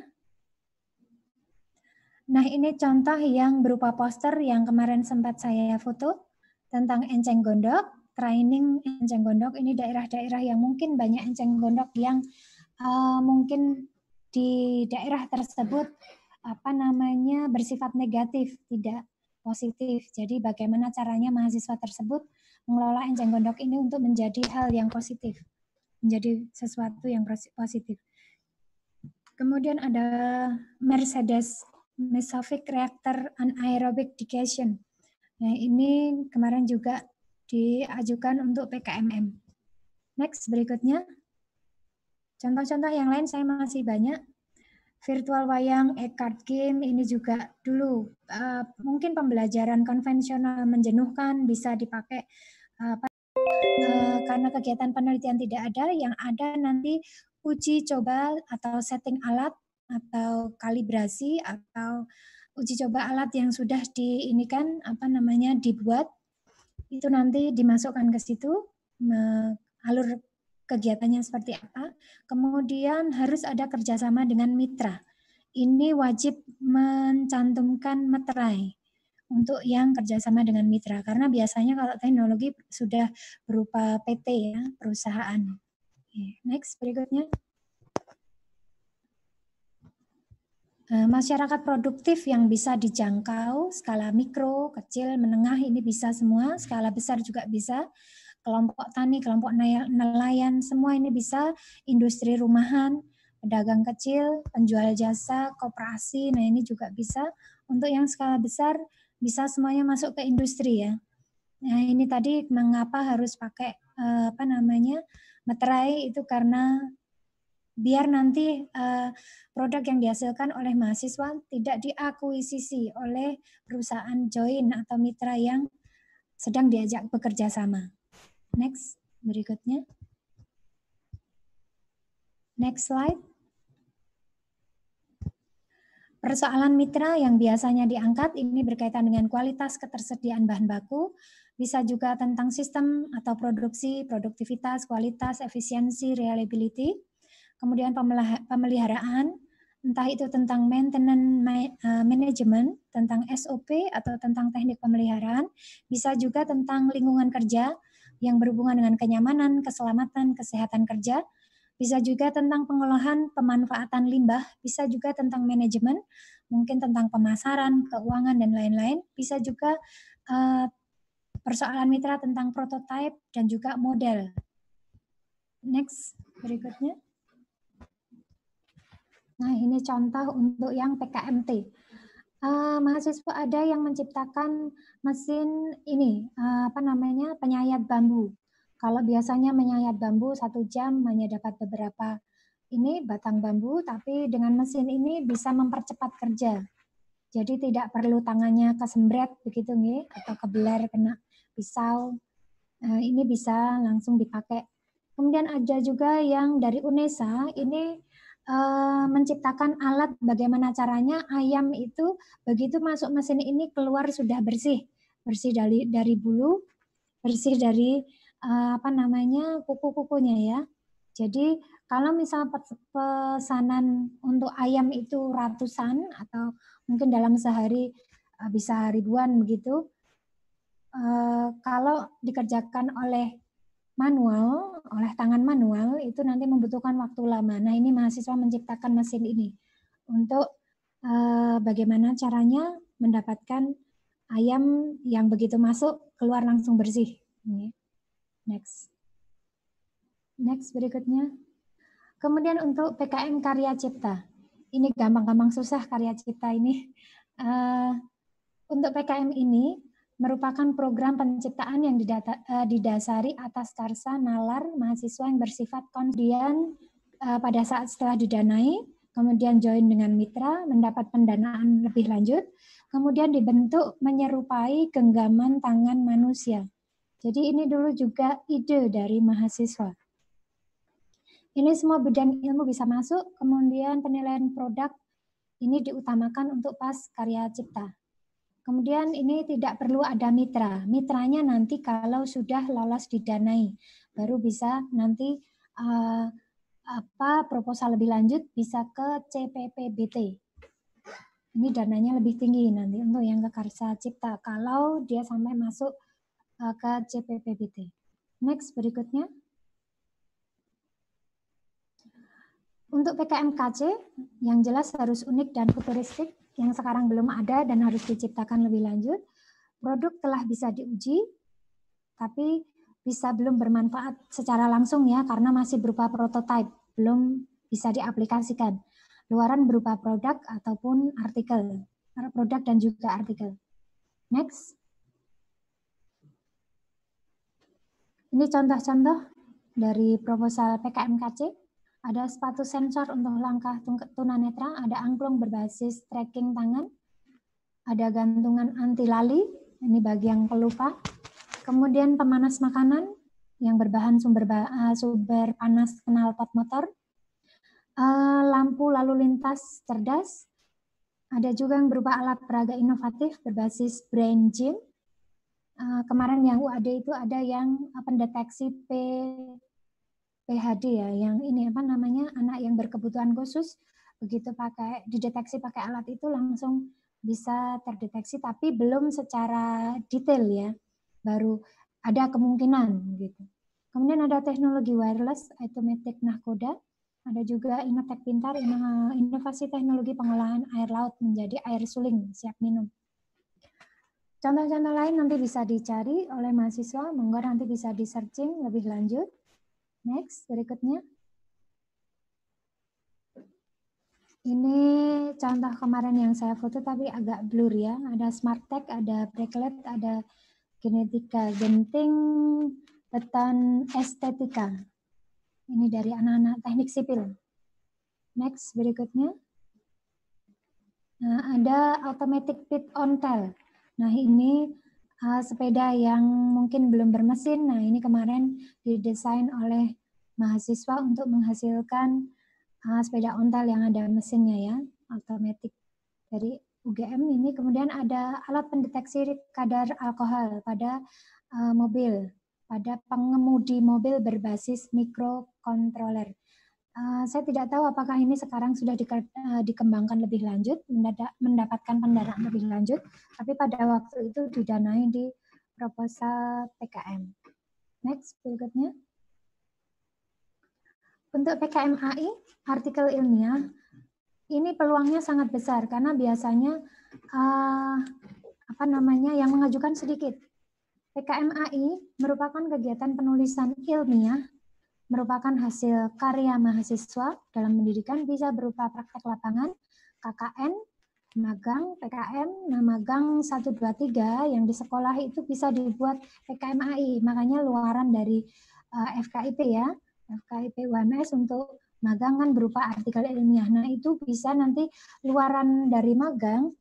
Nah, ini contoh yang berupa poster yang kemarin sempat saya foto tentang enceng gondok, training enceng gondok. Ini daerah-daerah yang mungkin banyak enceng gondok yang uh, mungkin di daerah tersebut apa namanya bersifat negatif, tidak positif. Jadi bagaimana caranya mahasiswa tersebut mengelola enceng gondok ini untuk menjadi hal yang positif, menjadi sesuatu yang positif. Kemudian ada Mercedes Mesovic Reactor Anaerobic Digestion. Nah, ini kemarin juga diajukan untuk P K M M. Next, berikutnya. Contoh-contoh yang lain saya masih banyak. Virtual wayang, e-card game, ini juga dulu uh, mungkin pembelajaran konvensional menjenuhkan bisa dipakai uh, uh, karena kegiatan penelitian tidak ada, yang ada nanti uji coba atau setting alat atau kalibrasi atau uji coba alat yang sudah diinikan apa namanya dibuat itu nanti dimasukkan ke situ uh, alur kegiatannya seperti apa, kemudian harus ada kerjasama dengan mitra. Ini wajib mencantumkan materai untuk yang kerjasama dengan mitra, karena biasanya kalau teknologi sudah berupa P T ya, perusahaan. Next, berikutnya. Masyarakat produktif yang bisa dijangkau, skala mikro, kecil, menengah, ini bisa semua, skala besar juga bisa. Kelompok tani, kelompok nelayan, semua ini bisa, industri rumahan, pedagang kecil, penjual jasa, koperasi, nah ini juga bisa. Untuk yang skala besar, bisa semuanya masuk ke industri ya. Nah ini tadi mengapa harus pakai apa namanya materai itu karena biar nanti produk yang dihasilkan oleh mahasiswa tidak diakuisisi oleh perusahaan join atau mitra yang sedang diajak bekerja sama. Next, berikutnya. Next slide. Persoalan mitra yang biasanya diangkat ini berkaitan dengan kualitas ketersediaan bahan baku, bisa juga tentang sistem atau produksi, produktivitas, kualitas, efisiensi, reliability, kemudian pemeliharaan, entah itu tentang maintenance management, tentang S O P atau tentang teknik pemeliharaan, bisa juga tentang lingkungan kerja, yang berhubungan dengan kenyamanan, keselamatan, kesehatan kerja, bisa juga tentang pengolahan pemanfaatan limbah, bisa juga tentang manajemen, mungkin tentang pemasaran, keuangan, dan lain-lain, bisa juga uh, persoalan mitra tentang prototipe dan juga model. Next, berikutnya. Nah, ini contoh untuk yang P K M T. Uh, mahasiswa ada yang menciptakan mesin ini, uh, apa namanya, penyayat bambu. Kalau biasanya menyayat bambu satu jam hanya dapat beberapa ini batang bambu, tapi dengan mesin ini bisa mempercepat kerja. Jadi tidak perlu tangannya kesembret begitu nih, atau kebeler kena pisau. Nah, ini bisa langsung dipakai. Kemudian ada juga yang dari UNESA, ini uh, menciptakan alat bagaimana caranya ayam itu begitu masuk mesin ini keluar sudah bersih. Bersih dari, dari bulu, bersih dari uh, apa namanya kuku-kukunya ya. Jadi kalau misal pesanan untuk ayam itu ratusan atau mungkin dalam sehari bisa ribuan begitu, kalau dikerjakan oleh manual, oleh tangan manual itu nanti membutuhkan waktu lama. Nah ini mahasiswa menciptakan mesin ini untuk bagaimana caranya mendapatkan ayam yang begitu masuk keluar langsung bersih. Next. Next berikutnya. Kemudian untuk P K M Karya Cipta. Ini gampang-gampang susah Karya Cipta ini. Uh, untuk P K M ini merupakan program penciptaan yang didata, uh, didasari atas karsa nalar mahasiswa yang bersifat kondian uh, pada saat setelah didanai, kemudian join dengan mitra, mendapat pendanaan lebih lanjut, kemudian dibentuk menyerupai genggaman tangan manusia. Jadi ini dulu juga ide dari mahasiswa. Ini semua bidang ilmu bisa masuk, kemudian penilaian produk ini diutamakan untuk pas karya cipta. Kemudian ini tidak perlu ada mitra. Mitranya nanti kalau sudah lolos didanai, baru bisa nanti uh, apa proposal lebih lanjut bisa ke C P P B T. Ini dananya lebih tinggi nanti untuk yang ke karya cipta kalau dia sampai masuk uh, ke C P P B T. Next berikutnya. Untuk P K M K C, yang jelas harus unik dan futuristik, yang sekarang belum ada dan harus diciptakan lebih lanjut. Produk telah bisa diuji, tapi bisa belum bermanfaat secara langsung ya, karena masih berupa prototipe, belum bisa diaplikasikan. Luaran berupa produk ataupun artikel, produk dan juga artikel. Next. Ini contoh-contoh dari proposal P K M K C. Ada sepatu sensor untuk langkah tunanetra, ada angklung berbasis tracking tangan, ada gantungan anti lali, ini bagi yang pelupa, kemudian pemanas makanan yang berbahan sumber, sumber panas knalpot motor, lampu lalu lintas cerdas, ada juga yang berupa alat peraga inovatif berbasis brain gym. Kemarin yang U A D itu ada yang pendeteksi P. P H D ya, yang ini apa namanya anak yang berkebutuhan khusus, begitu pakai dideteksi pakai alat itu langsung bisa terdeteksi, tapi belum secara detail ya, baru ada kemungkinan gitu. Kemudian ada teknologi wireless, automatic nahkoda, ada juga Inotek Pintar, inovasi teknologi pengolahan air laut menjadi air suling siap minum. Contoh-contoh lain nanti bisa dicari oleh mahasiswa, monggo nanti bisa di searching lebih lanjut. Next, berikutnya. Ini contoh kemarin yang saya foto tapi agak blur ya. Ada smart tech, ada breaklet, ada genetika genting, beton estetika. Ini dari anak-anak teknik sipil. Next, berikutnya. Nah, ada automatic pit on tail. Nah, ini Uh, sepeda yang mungkin belum bermesin, nah ini kemarin didesain oleh mahasiswa untuk menghasilkan uh, sepeda ontel yang ada mesinnya ya, otomatis dari U G M ini. Kemudian ada alat pendeteksi kadar alkohol pada uh, mobil, pada pengemudi mobil berbasis mikrokontroler. Uh, saya tidak tahu apakah ini sekarang sudah di, uh, dikembangkan lebih lanjut, mendapatkan pendanaan lebih lanjut, tapi pada waktu itu didanai di proposal P K M. Next, berikutnya. Untuk P K M A I, artikel ilmiah, ini peluangnya sangat besar karena biasanya uh, apa namanya yang mengajukan sedikit. P K M A I merupakan kegiatan penulisan ilmiah, merupakan hasil karya mahasiswa dalam pendidikan, bisa berupa praktek lapangan, K K N, magang, P K M, nah magang satu dua tiga yang di sekolah itu bisa dibuat P K M A I, makanya luaran dari uh, F K I P ya, F K I P U M S untuk magang kan berupa artikel ilmiah, nah itu bisa nanti luaran dari magang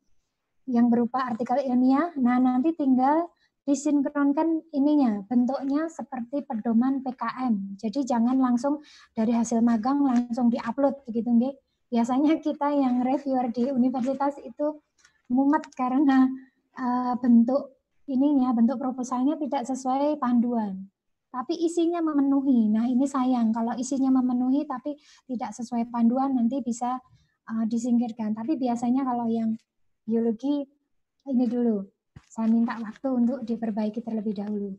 yang berupa artikel ilmiah, nah nanti tinggal disinkronkan ininya, bentuknya seperti pedoman P K M. Jadi jangan langsung dari hasil magang langsung diupload begitu nggih. Biasanya kita yang reviewer di universitas itu mumet karena uh, bentuk ininya, bentuk proposalnya tidak sesuai panduan. Tapi isinya memenuhi. Nah, ini sayang kalau isinya memenuhi tapi tidak sesuai panduan nanti bisa uh, disingkirkan. Tapi biasanya kalau yang biologi ini dulu. Saya minta waktu untuk diperbaiki terlebih dahulu.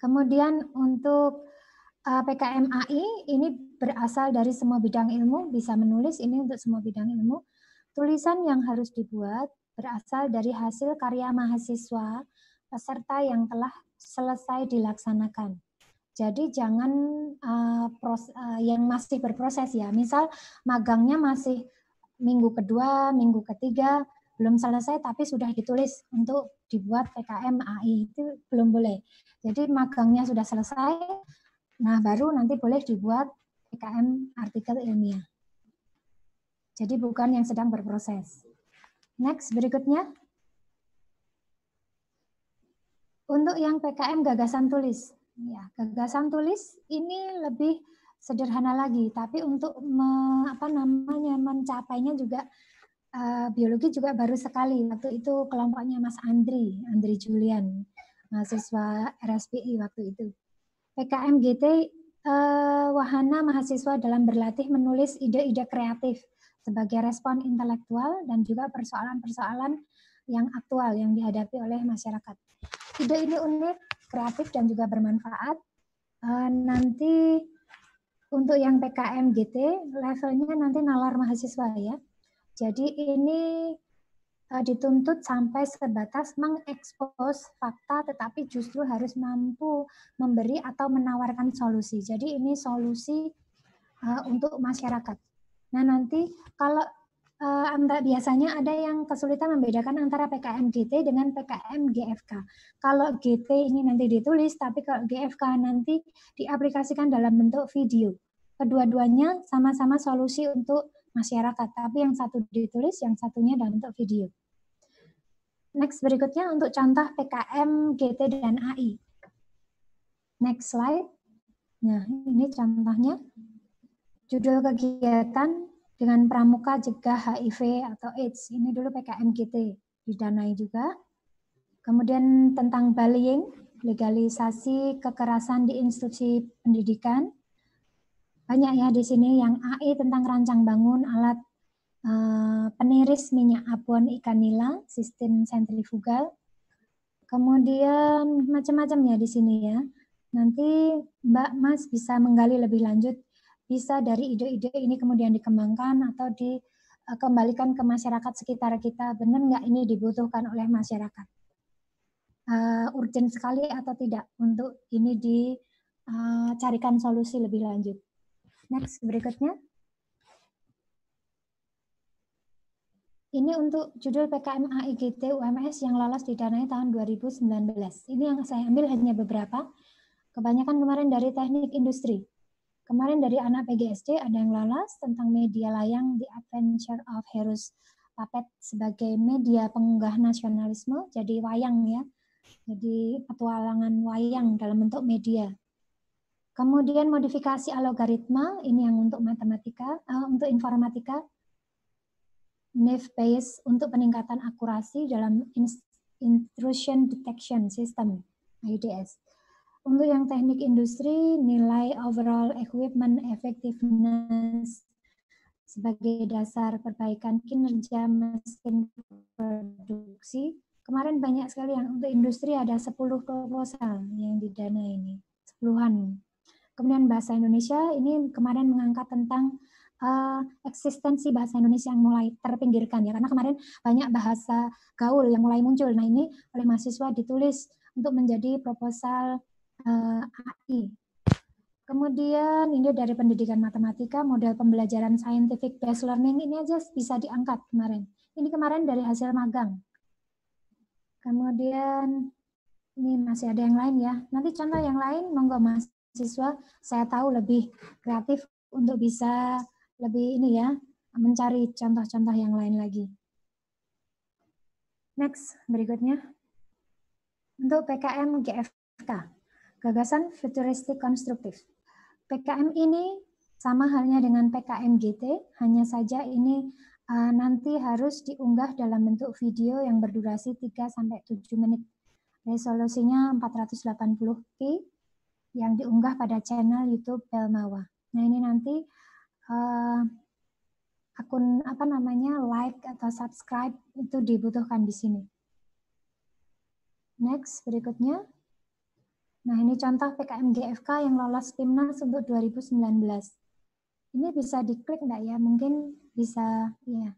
Kemudian untuk uh, P K M A I ini berasal dari semua bidang ilmu, bisa menulis ini untuk semua bidang ilmu. Tulisan yang harus dibuat berasal dari hasil karya mahasiswa peserta yang telah selesai dilaksanakan. Jadi jangan uh, pros, uh, yang masih berproses ya. Misal magangnya masih minggu kedua, minggu ketiga, belum selesai tapi sudah ditulis untuk dibuat P K M A I, itu belum boleh. Jadi magangnya sudah selesai, nah baru nanti boleh dibuat P K M artikel ilmiah. Jadi bukan yang sedang berproses. Next, berikutnya. Untuk yang P K M gagasan tulis, ya gagasan tulis ini lebih sederhana lagi, tapi untuk me, apa namanya mencapainya juga uh, biologi juga baru sekali. Waktu itu kelompoknya Mas Andri, Andri Julian, mahasiswa R S P I waktu itu. P K M G T uh, wahana mahasiswa dalam berlatih menulis ide-ide kreatif sebagai respon intelektual dan juga persoalan-persoalan yang aktual yang dihadapi oleh masyarakat. Ide ini unik, kreatif, dan juga bermanfaat. Uh, nanti untuk yang P K M G T, levelnya nanti nalar mahasiswa ya. Jadi ini uh, dituntut sampai sebatas mengekspos fakta, tetapi justru harus mampu memberi atau menawarkan solusi. Jadi ini solusi uh, untuk masyarakat. Nah nanti kalau antara biasanya ada yang kesulitan membedakan antara P K M G T dengan P K M G F K. Kalau G T ini nanti ditulis, tapi kalau G F K nanti diaplikasikan dalam bentuk video. Kedua-duanya sama-sama solusi untuk masyarakat, tapi yang satu ditulis, yang satunya dalam bentuk video. Next, berikutnya untuk contoh P K M G T dan A I. Next slide. Nah, ini contohnya. Judul kegiatan dengan pramuka cegah H I V atau AIDS. Ini dulu P K M G T didanai juga. Kemudian tentang bullying, legalisasi kekerasan di institusi pendidikan. Banyak ya di sini yang A I tentang rancang bangun alat uh, peniris minyak abon ikan nila, sistem sentrifugal. Kemudian macam-macam ya di sini ya. Nanti Mbak Mas bisa menggali lebih lanjut. Bisa dari ide-ide ini kemudian dikembangkan atau dikembalikan ke masyarakat sekitar kita. Benar nggak ini dibutuhkan oleh masyarakat? Uh, urgent sekali atau tidak untuk ini dicarikan uh, solusi lebih lanjut. Next, berikutnya. Ini untuk judul P K M A I G T U M S yang lolos didanai tahun dua ribu sembilan belas. Ini yang saya ambil hanya beberapa. Kebanyakan kemarin dari teknik industri. Kemarin dari anak P G S D ada yang lolos tentang media layang The Adventure of Heroes Puppet sebagai media pengunggah nasionalisme, jadi wayang ya, jadi petualangan wayang dalam bentuk media. Kemudian modifikasi algoritma, ini yang untuk matematika, uh, untuk informatika, N I F based untuk peningkatan akurasi dalam intrusion detection system I D S. Untuk yang teknik industri, nilai overall equipment effectiveness sebagai dasar perbaikan kinerja mesin produksi. Kemarin banyak sekali yang untuk industri ada sepuluh proposal yang didanai ini, sepuluhan. Kemudian bahasa Indonesia, ini kemarin mengangkat tentang uh, eksistensi bahasa Indonesia yang mulai terpinggirkan ya, karena kemarin banyak bahasa gaul yang mulai muncul. Nah ini oleh mahasiswa ditulis untuk menjadi proposal A I. Kemudian ini dari pendidikan matematika, model pembelajaran scientific based learning, ini aja bisa diangkat kemarin. Ini kemarin dari hasil magang. Kemudian ini masih ada yang lain ya. Nanti contoh yang lain monggo mahasiswa, saya tahu lebih kreatif untuk bisa lebih ini ya, mencari contoh-contoh yang lain lagi. Next, berikutnya. Untuk P K M G F K, gagasan futuristik konstruktif. P K M ini sama halnya dengan P K M G T, hanya saja ini uh, nanti harus diunggah dalam bentuk video yang berdurasi tiga sampai tujuh menit. Resolusinya empat ratus delapan puluh p yang diunggah pada channel YouTube Belmawa. Nah, ini nanti uh, akun apa namanya like atau subscribe itu dibutuhkan di sini. Next, berikutnya. Nah, ini contoh P K M G F K yang lolos PIMNAS untuk dua ribu sembilan belas. Ini bisa diklik enggak ya? Mungkin bisa ya.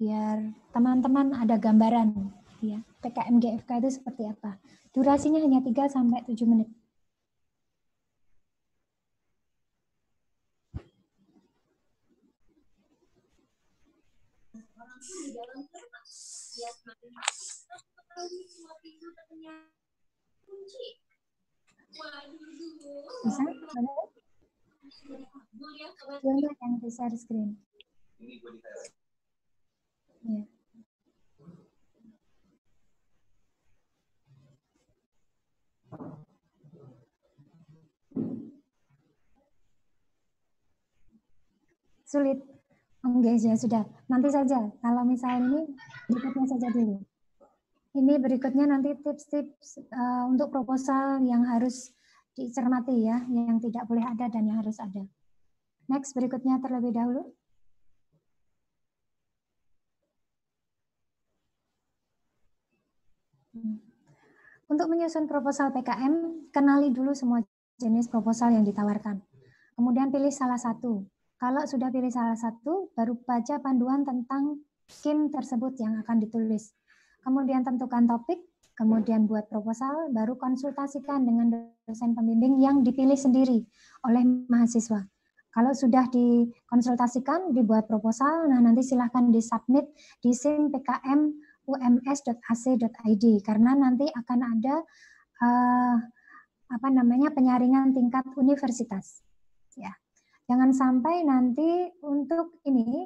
Biar teman-teman ada gambaran ya, P K M G F K itu seperti apa. Durasinya hanya tiga sampai tujuh menit. Bisa? Boleh? Yang besar screen. Ya. Sulit. Enggak, ya sudah. Nanti saja. Kalau misal ini berikutnya saja dulu. Ini berikutnya nanti tips-tips uh, untuk proposal yang harus dicermati ya, yang tidak boleh ada dan yang harus ada. Next, berikutnya terlebih dahulu. Untuk menyusun proposal P K M, kenali dulu semua jenis proposal yang ditawarkan. Kemudian pilih salah satu. Kalau sudah pilih salah satu, baru baca panduan tentang skim tersebut yang akan ditulis. Kemudian tentukan topik, kemudian buat proposal, baru konsultasikan dengan dosen pembimbing yang dipilih sendiri oleh mahasiswa. Kalau sudah dikonsultasikan, dibuat proposal, nah nanti silahkan disubmit di simpkm u m s titik a c titik i d karena nanti akan ada uh, apa namanya penyaringan tingkat universitas. Ya. Jangan sampai nanti untuk ini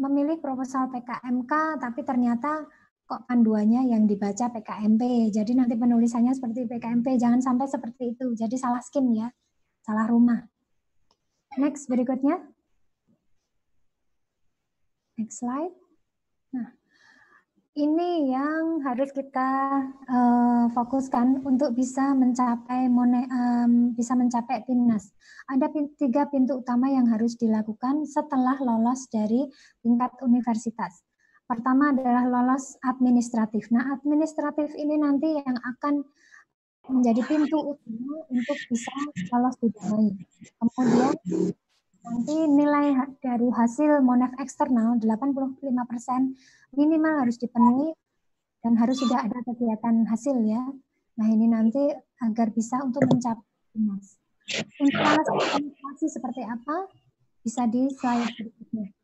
memilih proposal P K M K tapi ternyata kok panduannya yang dibaca P K M P. Jadi nanti penulisannya seperti P K M P, jangan sampai seperti itu. Jadi salah skim ya, salah rumah. Next, berikutnya. Next slide. Nah, ini yang harus kita uh, fokuskan untuk bisa mencapai mone, um, bisa mencapai PIMNAS. Ada tiga pintu utama yang harus dilakukan setelah lolos dari tingkat universitas. Pertama adalah lolos administratif. Nah, administratif ini nanti yang akan menjadi pintu utama untuk bisa lolos didanai. Kemudian nanti nilai dari hasil monef eksternal delapan puluh lima persen minimal harus dipenuhi dan harus sudah ada kegiatan hasil ya. Nah, ini nanti agar bisa untuk mencapai PIMNAS. Instalasi seperti apa bisa di slide berikutnya.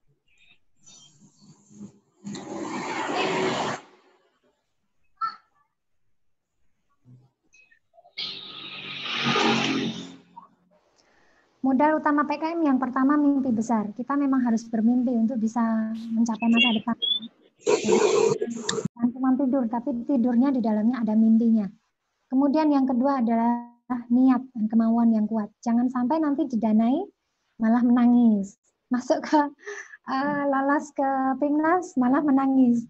Modal utama P K M yang pertama mimpi besar. Kita memang harus bermimpi untuk bisa mencapai masa depan. Bukan cuma tidur, tapi tidurnya di dalamnya ada mimpinya. Kemudian yang kedua adalah niat dan kemauan yang kuat. Jangan sampai nanti didanai malah menangis. Masuk ke Uh, lolos ke PIMNAS malah menangis.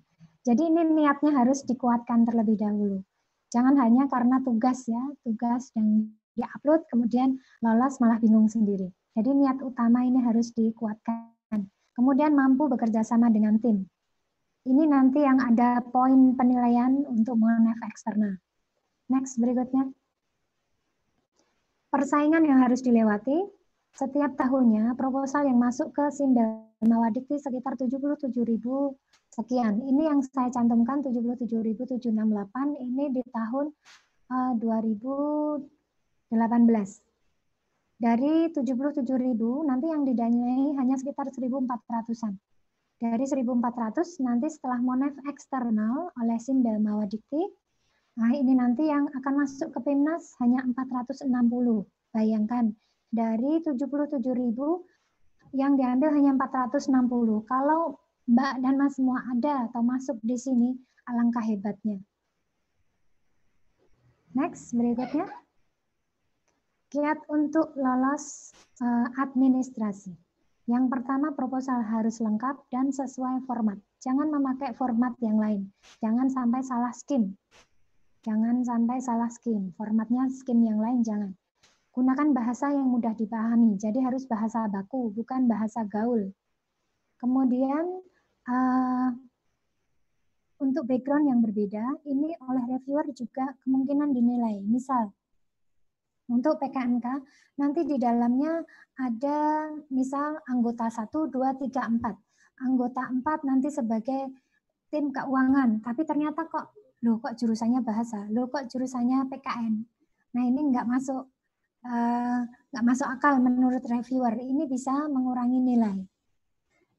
Jadi ini niatnya harus dikuatkan terlebih dahulu. Jangan hanya karena tugas ya, tugas yang diupload kemudian lolos malah bingung sendiri. Jadi niat utama ini harus dikuatkan. Kemudian mampu bekerja sama dengan tim. Ini nanti yang ada poin penilaian untuk monef eksternal. Next, berikutnya. Persaingan yang harus dilewati. Setiap tahunnya proposal yang masuk ke Simbelmawa Dikti sekitar tujuh puluh tujuh ribu sekian. Ini yang saya cantumkan tujuh puluh tujuh ribu tujuh ratus enam puluh delapan ini di tahun uh, dua ribu delapan belas. Dari tujuh puluh tujuh ribu nanti yang didanai hanya sekitar seribu empat ratusan. Dari seribu empat ratus nanti setelah monef eksternal oleh Simbelmawa Dikti, nah ini nanti yang akan masuk ke PIMNAS hanya empat ratus enam puluh. Bayangkan. Dari tujuh puluh tujuh ribu yang diambil hanya empat ratus enam puluh. Kalau Mbak dan Mas semua ada atau masuk di sini, alangkah hebatnya. Next, berikutnya. Kiat untuk lolos uh, administrasi. Yang pertama, proposal harus lengkap dan sesuai format. Jangan memakai format yang lain. Jangan sampai salah skim. Jangan sampai salah skim. Formatnya skim yang lain, jangan. Gunakan bahasa yang mudah dipahami, jadi harus bahasa baku, bukan bahasa gaul. Kemudian, uh, untuk background yang berbeda, ini oleh reviewer juga kemungkinan dinilai. Misal, untuk P K M K, nanti di dalamnya ada misal anggota satu, dua, tiga, empat. Anggota empat nanti sebagai tim keuangan, tapi ternyata kok, loh kok jurusannya bahasa, loh kok jurusannya P K N. Nah ini nggak masuk. nggak uh, masuk akal menurut reviewer, ini bisa mengurangi nilai.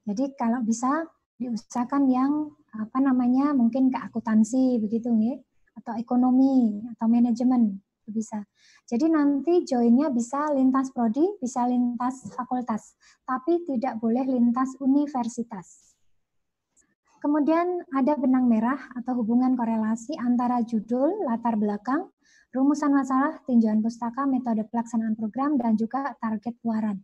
Jadi kalau bisa diusahakan yang apa namanya mungkin ke akuntansi begitu nih, atau ekonomi atau manajemen bisa. Jadi nanti joinnya bisa lintas prodi, bisa lintas fakultas, tapi tidak boleh lintas universitas. Kemudian ada benang merah atau hubungan korelasi antara judul, latar belakang, rumusan masalah, tinjauan pustaka, metode pelaksanaan program, dan juga target keluaran.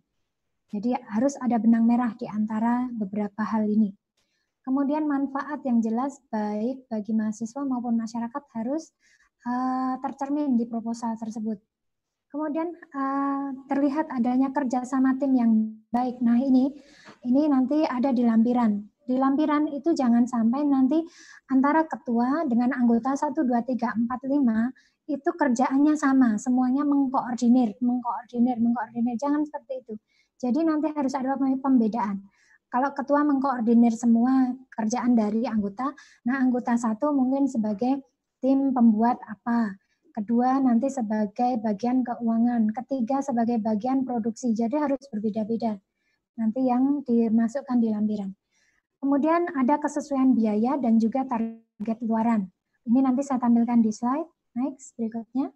Jadi harus ada benang merah di antara beberapa hal ini. Kemudian manfaat yang jelas baik bagi mahasiswa maupun masyarakat harus uh, tercermin di proposal tersebut. Kemudian uh, terlihat adanya kerjasama tim yang baik. Nah ini, ini nanti ada di lampiran. Di lampiran itu jangan sampai nanti antara ketua dengan anggota satu, dua, tiga, empat, lima, itu kerjaannya sama, semuanya mengkoordinir, mengkoordinir, mengkoordinir, jangan seperti itu. Jadi nanti harus ada pembedaan. Kalau ketua mengkoordinir semua kerjaan dari anggota, nah anggota satu mungkin sebagai tim pembuat apa, kedua nanti sebagai bagian keuangan, ketiga sebagai bagian produksi, jadi harus berbeda-beda. Nanti yang dimasukkan di lampiran. Kemudian ada kesesuaian biaya dan juga target luaran. Ini nanti saya tampilkan di slide. Next, berikutnya.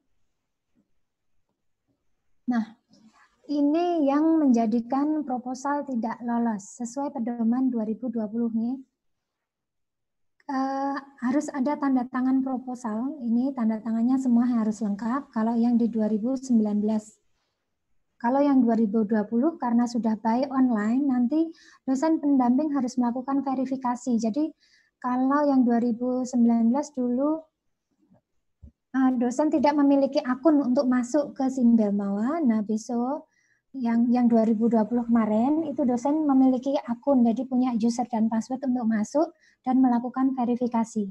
Nah, ini yang menjadikan proposal tidak lolos sesuai pedoman dua ribu dua puluh nih. Eh, harus ada tanda tangan proposal. Ini tanda tangannya semua harus lengkap. Kalau yang di dua ribu sembilan belas, kalau yang dua ribu dua puluh karena sudah by online, nanti dosen pendamping harus melakukan verifikasi. Jadi kalau yang dua ribu sembilan belas dulu dosen tidak memiliki akun untuk masuk ke Simbelmawa. Nah, besok yang yang dua ribu dua puluh kemarin itu dosen memiliki akun, jadi punya user dan password untuk masuk dan melakukan verifikasi.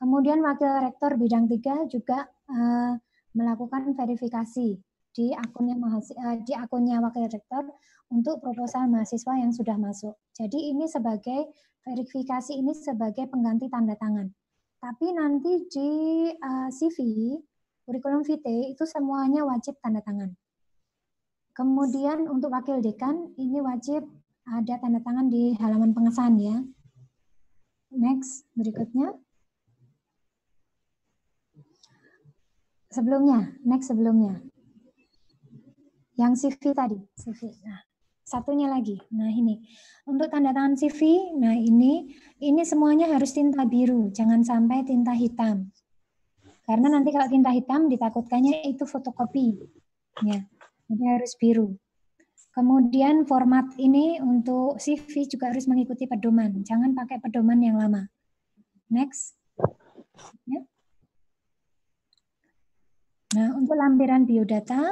Kemudian wakil rektor bidang tiga juga uh, melakukan verifikasi di akunnya mahasiswa, uh, di akunnya wakil rektor untuk proposal mahasiswa yang sudah masuk. Jadi ini sebagai verifikasi, ini sebagai pengganti tanda tangan. Tapi nanti di uh, C V, kurikulum vitae itu semuanya wajib tanda tangan. Kemudian untuk wakil dekan, ini wajib ada tanda tangan di halaman pengesahan ya. Next, berikutnya. Sebelumnya, next sebelumnya. Yang C V tadi, C V. Nah, satunya lagi, nah ini untuk tanda tangan C V, nah ini ini semuanya harus tinta biru, jangan sampai tinta hitam, karena nanti kalau tinta hitam ditakutkannya itu fotokopi, ya, jadi harus biru. Kemudian format ini untuk C V juga harus mengikuti pedoman, jangan pakai pedoman yang lama. Next, ya. Nah untuk lampiran biodata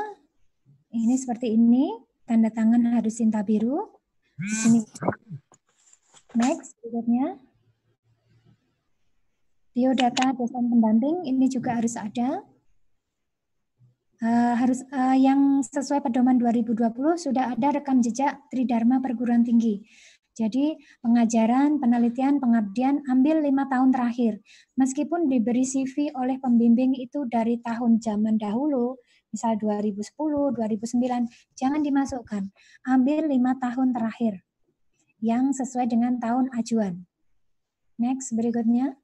ini seperti ini. Tanda tangan harus tinta biru. Di sini. Next, berikutnya. Biodata dosen pendamping ini juga harus ada. Uh, harus uh, yang sesuai pedoman dua ribu dua puluh sudah ada rekam jejak tridharma perguruan tinggi. Jadi pengajaran, penelitian, pengabdian ambil lima tahun terakhir. Meskipun diberi C V oleh pembimbing itu dari tahun zaman dahulu. Misal dua ribu sepuluh, dua ribu sembilan, jangan dimasukkan. Ambil lima tahun terakhir yang sesuai dengan tahun ajuan. Next, berikutnya.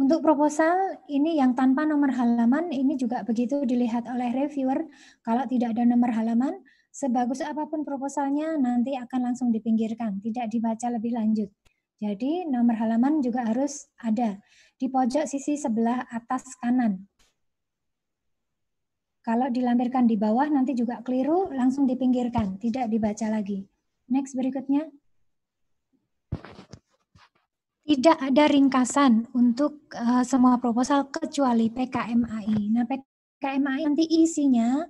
Untuk proposal, ini yang tanpa nomor halaman, ini juga begitu dilihat oleh reviewer. Kalau tidak ada nomor halaman, Sebagus apapun proposalnya, nanti akan langsung dipinggirkan, tidak dibaca lebih lanjut. Jadi nomor halaman juga harus ada di pojok sisi sebelah atas kanan. Kalau dilampirkan di bawah, nanti juga keliru, langsung dipinggirkan, tidak dibaca lagi. Next berikutnya. Tidak ada ringkasan untuk uh, semua proposal kecuali P K M A I. Nah, P K M A I nanti isinya,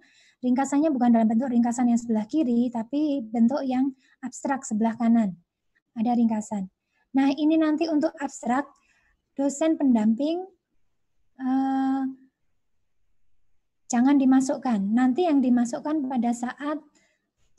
ringkasannya bukan dalam bentuk ringkasan yang sebelah kiri, tapi bentuk yang abstrak sebelah kanan. Ada ringkasan. Nah, ini nanti untuk abstrak, dosen pendamping eh, jangan dimasukkan. Nanti yang dimasukkan pada saat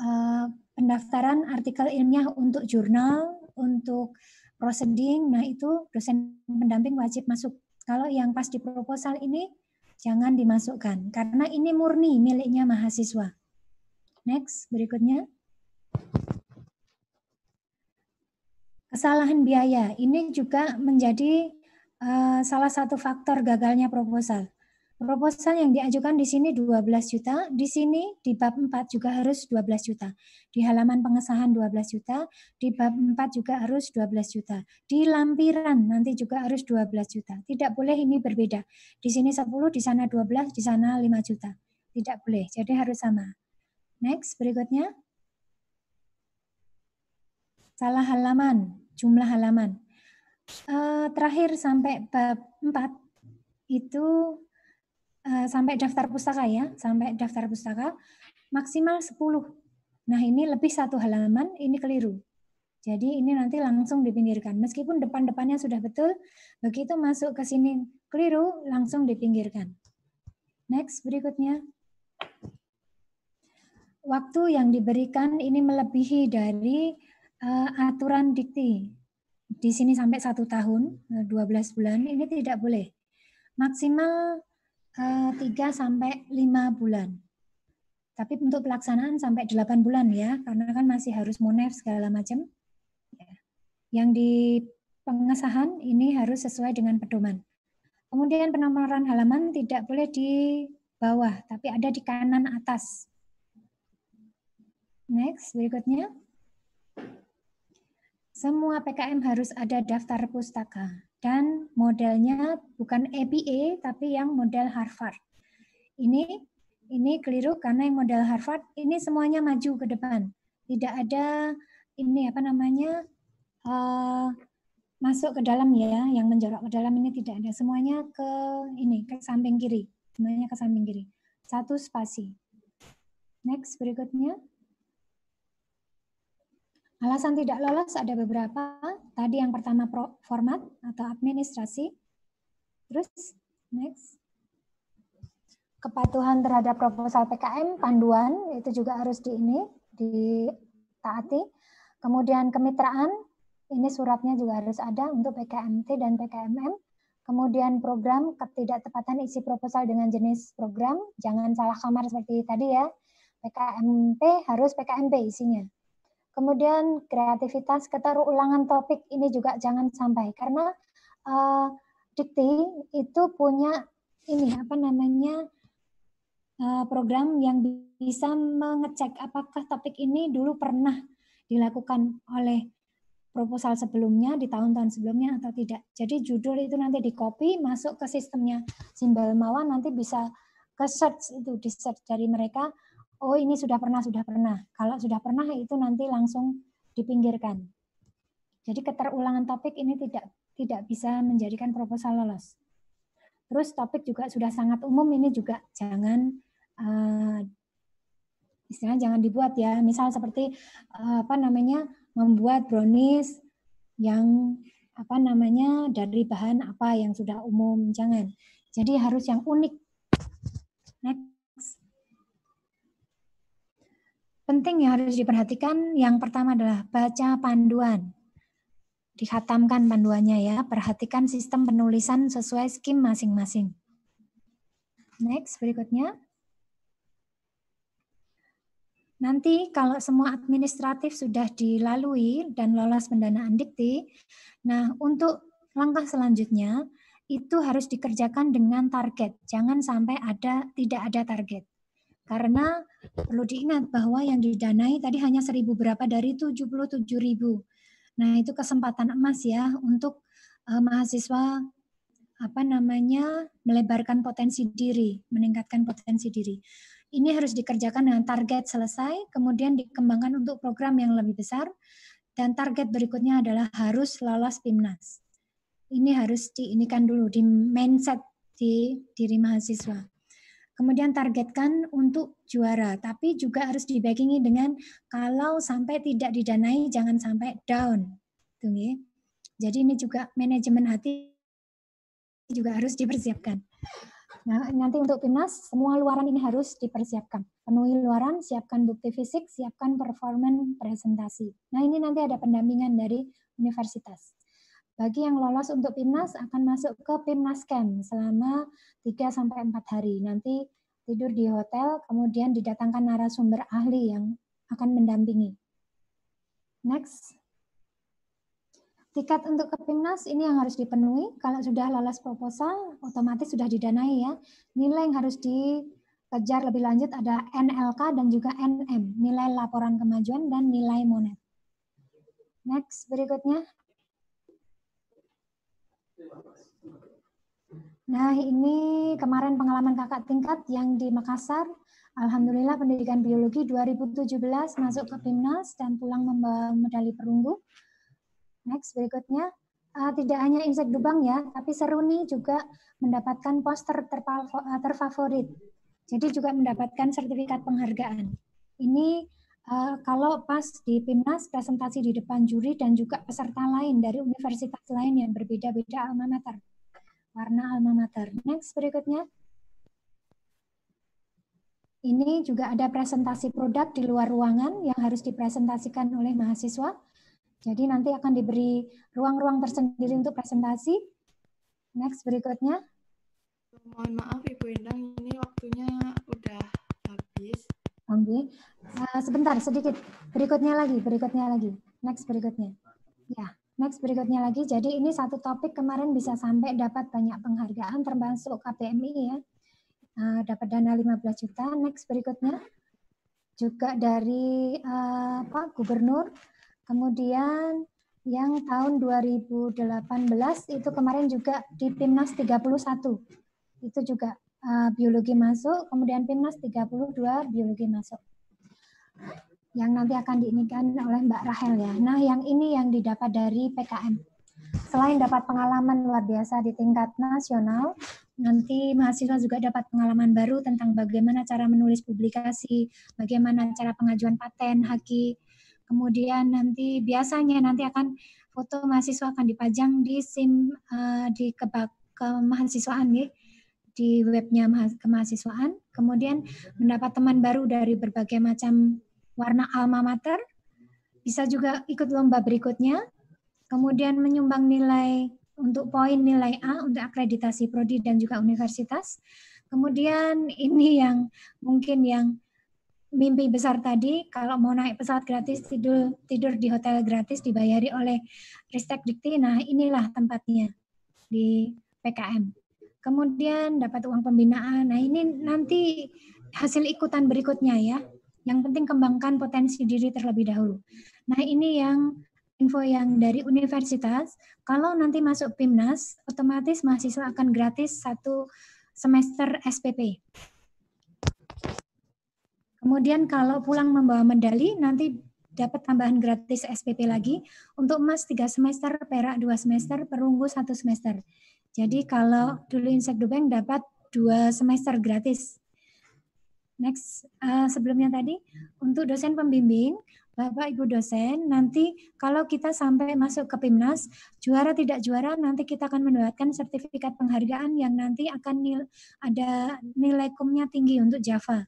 eh, pendaftaran artikel ilmiah untuk jurnal, untuk proceeding, nah itu dosen pendamping wajib masuk. Kalau yang pas di proposal ini, jangan dimasukkan, karena ini murni miliknya mahasiswa. Next, berikutnya. Kesalahan biaya, ini juga menjadi uh, salah satu faktor gagalnya proposal. Proposal yang diajukan di sini dua belas juta, di sini di bab empat juga harus dua belas juta. Di halaman pengesahan dua belas juta, di bab empat juga harus dua belas juta. Di lampiran nanti juga harus dua belas juta. Tidak boleh ini berbeda. Di sini sepuluh, di sana dua belas, di sana lima juta. Tidak boleh, jadi harus sama. Next, berikutnya. Salah halaman, jumlah halaman. Uh, terakhir sampai bab empat itu sampai daftar pustaka ya, sampai daftar pustaka, maksimal sepuluh. Nah ini lebih satu halaman, ini keliru. Jadi ini nanti langsung dipinggirkan. Meskipun depan-depannya sudah betul, begitu masuk ke sini keliru, langsung dipinggirkan. Next, berikutnya. Waktu yang diberikan ini melebihi dari uh, aturan dikti. Di sini sampai satu tahun, dua belas bulan, ini tidak boleh. Maksimal tiga sampai lima bulan. Tapi untuk pelaksanaan sampai delapan bulan ya, karena kan masih harus monef segala macam. Yang di pengesahan ini harus sesuai dengan pedoman. Kemudian penomoran halaman tidak boleh di bawah, tapi ada di kanan atas. Next, berikutnya. Semua P K M harus ada daftar pustaka. Dan modelnya bukan A P A, tapi yang model Harvard. Ini ini keliru karena yang model Harvard ini semuanya maju ke depan. Tidak ada ini apa namanya uh, masuk ke dalam ya, yang menjorok ke dalam ini tidak ada. Semuanya ke ini ke samping kiri, semuanya ke samping kiri. Satu spasi. Next berikutnya. Alasan tidak lolos ada beberapa. Tadi yang pertama pro, format atau administrasi. Terus, next. Kepatuhan terhadap proposal P K M, panduan, itu juga harus di ini, ditaati. Kemudian kemitraan, ini suratnya juga harus ada untuk P K M T dan P K M M. Kemudian program, ketidaktepatan isi proposal dengan jenis program. Jangan salah kamar seperti tadi ya. P K M P harus P K M P isinya. Kemudian kreativitas, keterulangan topik ini juga jangan sampai karena uh, dikti itu punya ini apa namanya uh, program yang bisa mengecek apakah topik ini dulu pernah dilakukan oleh proposal sebelumnya di tahun-tahun sebelumnya atau tidak. Jadi judul itu nanti di copy masuk ke sistemnya Simbelmawa, nanti bisa ke search itu di search dari mereka. Oh ini sudah pernah, sudah pernah. Kalau sudah pernah itu nanti langsung dipinggirkan. Jadi keterulangan topik ini tidak tidak bisa menjadikan proposal lolos. Terus topik juga sudah sangat umum ini juga jangan uh, istilahnya jangan dibuat ya. Misal seperti uh, apa namanya membuat brownies yang apa namanya dari bahan apa yang sudah umum, jangan. Jadi harus yang unik. Next. Penting yang harus diperhatikan, yang pertama adalah baca panduan. Dihatamkan panduannya ya, perhatikan sistem penulisan sesuai skim masing-masing. Next, berikutnya. Nanti kalau semua administratif sudah dilalui dan lolos pendanaan dikti, nah untuk langkah selanjutnya, itu harus dikerjakan dengan target. Jangan sampai ada tidak ada target. Karena perlu diingat bahwa yang didanai tadi hanya seribu berapa dari tujuh puluh tujuh ribu. Nah, itu kesempatan emas ya untuk eh, mahasiswa apa namanya melebarkan potensi diri, meningkatkan potensi diri. Ini harus dikerjakan dengan target selesai, kemudian dikembangkan untuk program yang lebih besar, dan target berikutnya adalah harus lolos PIMNAS. Ini harus diinikan dulu, di mindset di diri mahasiswa. Kemudian targetkan untuk juara, tapi juga harus dibackingi dengan kalau sampai tidak didanai, jangan sampai down. Jadi ini juga manajemen hati juga harus dipersiapkan. Nah, nanti untuk PIMNAS, semua luaran ini harus dipersiapkan. Penuhi luaran, siapkan bukti fisik, siapkan performan presentasi. Nah, ini nanti ada pendampingan dari universitas. Bagi yang lolos untuk PIMNAS akan masuk ke PIMNAS Camp selama tiga sampai empat hari. Nanti tidur di hotel, kemudian didatangkan narasumber ahli yang akan mendampingi. Next. Tiket untuk ke PIMNAS ini yang harus dipenuhi. Kalau sudah lolos proposal, otomatis sudah didanai ya. Nilai yang harus dikejar lebih lanjut ada N L K dan juga N M, nilai laporan kemajuan dan nilai monet. Next, berikutnya. Nah, ini kemarin pengalaman kakak tingkat yang di Makassar. Alhamdulillah pendidikan biologi dua ribu tujuh belas masuk ke PIMNAS dan pulang membawa medali perunggu. Next, berikutnya. Uh, tidak hanya Insek Dubang ya, tapi Seruni juga mendapatkan poster terfavorit. Jadi juga mendapatkan sertifikat penghargaan. Ini uh, kalau pas di PIMNAS presentasi di depan juri dan juga peserta lain dari universitas lain yang berbeda-beda alma mater. Warna alma mater. Next, berikutnya. Ini juga ada presentasi produk di luar ruangan yang harus dipresentasikan oleh mahasiswa. Jadi nanti akan diberi ruang-ruang tersendiri untuk presentasi. Next, berikutnya. Mohon maaf Ibu Endang, ini waktunya udah habis. Oke, uh, sebentar sedikit. Berikutnya lagi, berikutnya lagi. Next, berikutnya. Ya. Next, berikutnya lagi. Jadi ini satu topik kemarin bisa sampai dapat banyak penghargaan termasuk K P M I ya. Uh, dapat dana lima belas juta. Next, berikutnya. Juga dari uh, Pak Gubernur. Kemudian yang tahun dua ribu delapan belas itu kemarin juga di PIMNAS tiga puluh satu. Itu juga uh, biologi masuk. Kemudian PIMNAS tiga puluh dua biologi masuk. Yang nanti akan diinikan oleh Mbak Rahel ya. Nah, yang ini yang didapat dari P K M. Selain dapat pengalaman luar biasa di tingkat nasional, nanti mahasiswa juga dapat pengalaman baru tentang bagaimana cara menulis publikasi, bagaimana cara pengajuan paten, haki. Kemudian nanti biasanya nanti akan foto mahasiswa akan dipajang di sim uh, di kebak kemahasiswaan ya. Di webnya kemahasiswaan. Kemudian mendapat teman baru dari berbagai macam warna alma mater, bisa juga ikut lomba berikutnya, kemudian menyumbang nilai untuk poin nilai A untuk akreditasi prodi dan juga universitas. Kemudian ini yang mungkin yang mimpi besar tadi, kalau mau naik pesawat gratis, tidur, tidur di hotel gratis, dibayari oleh Ristek Dikti, nah inilah tempatnya di P K M. Kemudian dapat uang pembinaan, nah ini nanti hasil ikutan berikutnya ya. Yang penting kembangkan potensi diri terlebih dahulu. Nah, ini yang info yang dari universitas. Kalau nanti masuk PIMNAS, otomatis mahasiswa akan gratis satu semester S P P. Kemudian kalau pulang membawa medali, nanti dapat tambahan gratis S P P lagi. Untuk emas tiga semester, perak dua semester, perunggu satu semester. Jadi kalau dulu Insek Dubang dapat dua semester gratis. Next, uh, sebelumnya tadi, untuk dosen pembimbing, Bapak Ibu dosen, nanti kalau kita sampai masuk ke PIMNAS, juara tidak juara, nanti kita akan mendapatkan sertifikat penghargaan yang nanti akan nil, ada nilai kumnya tinggi untuk Java.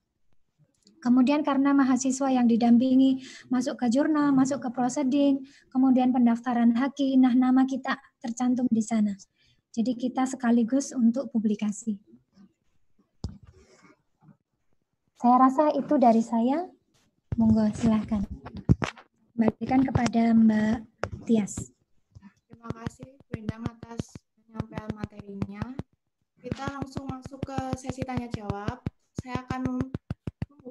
Kemudian karena mahasiswa yang didampingi masuk ke jurnal, masuk ke proseding, kemudian pendaftaran haki, nah nama kita tercantum di sana. Jadi kita sekaligus untuk publikasi. Saya rasa itu dari saya. Monggo, silahkan. Bagikan kepada Mbak Tias. Terima kasih, Bu Endang, atas penyampaian materinya. Kita langsung masuk ke sesi tanya-jawab. Saya akan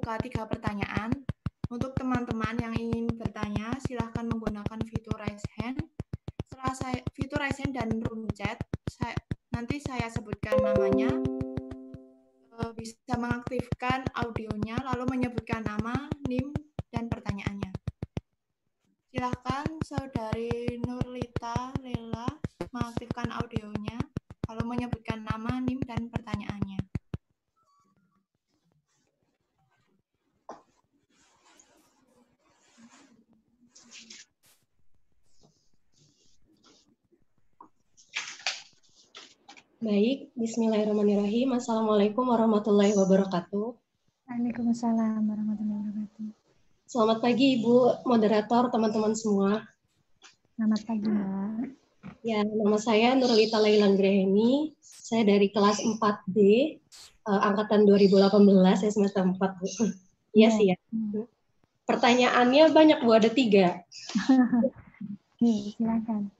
buka tiga pertanyaan. Untuk teman-teman yang ingin bertanya, silahkan menggunakan fitur raise hand. Setelah saya, fitur raise hand dan room chat, saya, nanti saya sebutkan namanya. Bisa mengaktifkan audionya, lalu menyebutkan nama, N I M, dan pertanyaannya. Silahkan Saudari Nurlita Lela mengaktifkan audionya, lalu menyebutkan nama, N I M, dan pertanyaannya. Baik, bismillahirrahmanirrahim. Assalamualaikum warahmatullahi wabarakatuh. Waalaikumsalam warahmatullahi wabarakatuh. Selamat pagi Ibu Moderator, teman-teman semua. Selamat pagi, Mbak. Ya, nama saya Nurlita Laila Greheni. Saya dari kelas empat D, eh, angkatan dua ribu delapan belas, saya semester empat, Bu. Iya sih ya. Pertanyaannya banyak, Bu, ada tiga. Oke, silakan.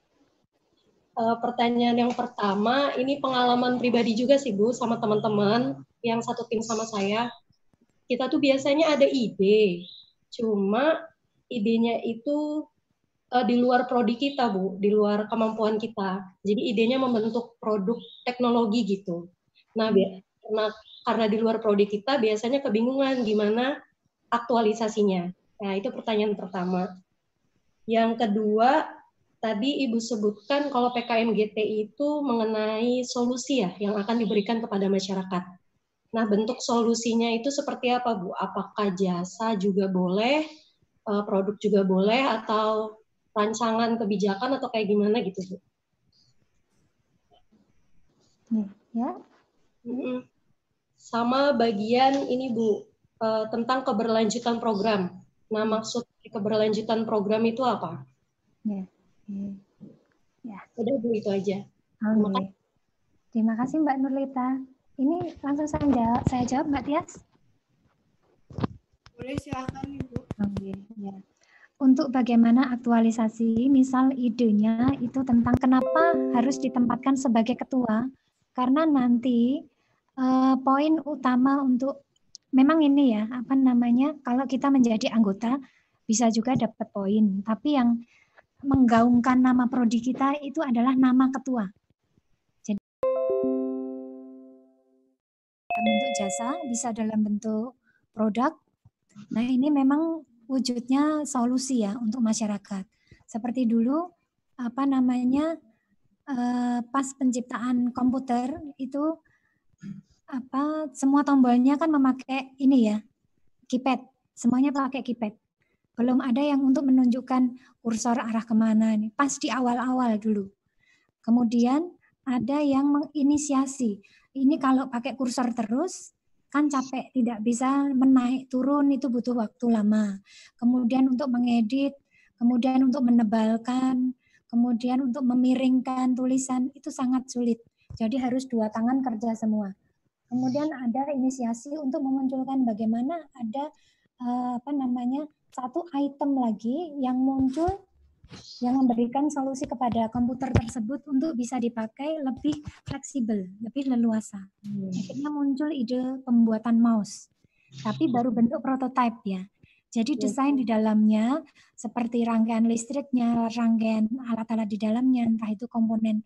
Uh, pertanyaan yang pertama, ini pengalaman pribadi juga sih Bu, sama teman-teman yang satu tim sama saya. Kita tuh biasanya ada ide, cuma idenya itu uh, di luar prodi kita Bu, di luar kemampuan kita. Jadi idenya membentuk produk teknologi gitu. Nah, karena, karena di luar prodi kita biasanya kebingungan gimana aktualisasinya. Nah, itu pertanyaan pertama. Yang kedua, tadi Ibu sebutkan kalau P K M G T itu mengenai solusi ya yang akan diberikan kepada masyarakat. Nah, bentuk solusinya itu seperti apa, Bu? Apakah jasa juga boleh, produk juga boleh, atau rancangan kebijakan atau kayak gimana gitu, Bu? Ya. Sama bagian ini, Bu, tentang keberlanjutan program. Nah, maksud keberlanjutan program itu apa? Ya. Ya, udah Bu, itu aja. Terima kasih. Terima kasih Mbak Nurlita. Ini langsung saya jawab, saya jawab Mbak Tias. Boleh, silakan Ibu. Oke, ya. Untuk bagaimana aktualisasi, misal idenya itu tentang kenapa harus ditempatkan sebagai ketua, karena nanti eh, poin utama untuk memang ini ya, apa namanya? Kalau kita menjadi anggota bisa juga dapat poin, tapi yang menggaungkan nama prodi kita itu adalah nama ketua. Jadi dalam bentuk jasa, bisa dalam bentuk produk. Nah, ini memang wujudnya solusi ya untuk masyarakat. Seperti dulu apa namanya pas penciptaan komputer itu apa semua tombolnya kan memakai ini ya, keypad. Semuanya pakai keypad. Belum ada yang untuk menunjukkan kursor arah kemana nih, pas di awal-awal dulu. Kemudian ada yang menginisiasi. Ini kalau pakai kursor terus, kan capek, tidak bisa menaik turun, itu butuh waktu lama. Kemudian untuk mengedit, kemudian untuk menebalkan, kemudian untuk memiringkan tulisan, itu sangat sulit. Jadi harus dua tangan kerja semua. Kemudian ada inisiasi untuk memunculkan bagaimana ada apa namanya, satu item lagi yang muncul yang memberikan solusi kepada komputer tersebut untuk bisa dipakai lebih fleksibel, lebih leluasa. Akhirnya muncul ide pembuatan mouse, tapi baru bentuk prototipe ya. Jadi desain di dalamnya seperti rangkaian listriknya, rangkaian alat-alat di dalamnya, entah itu komponen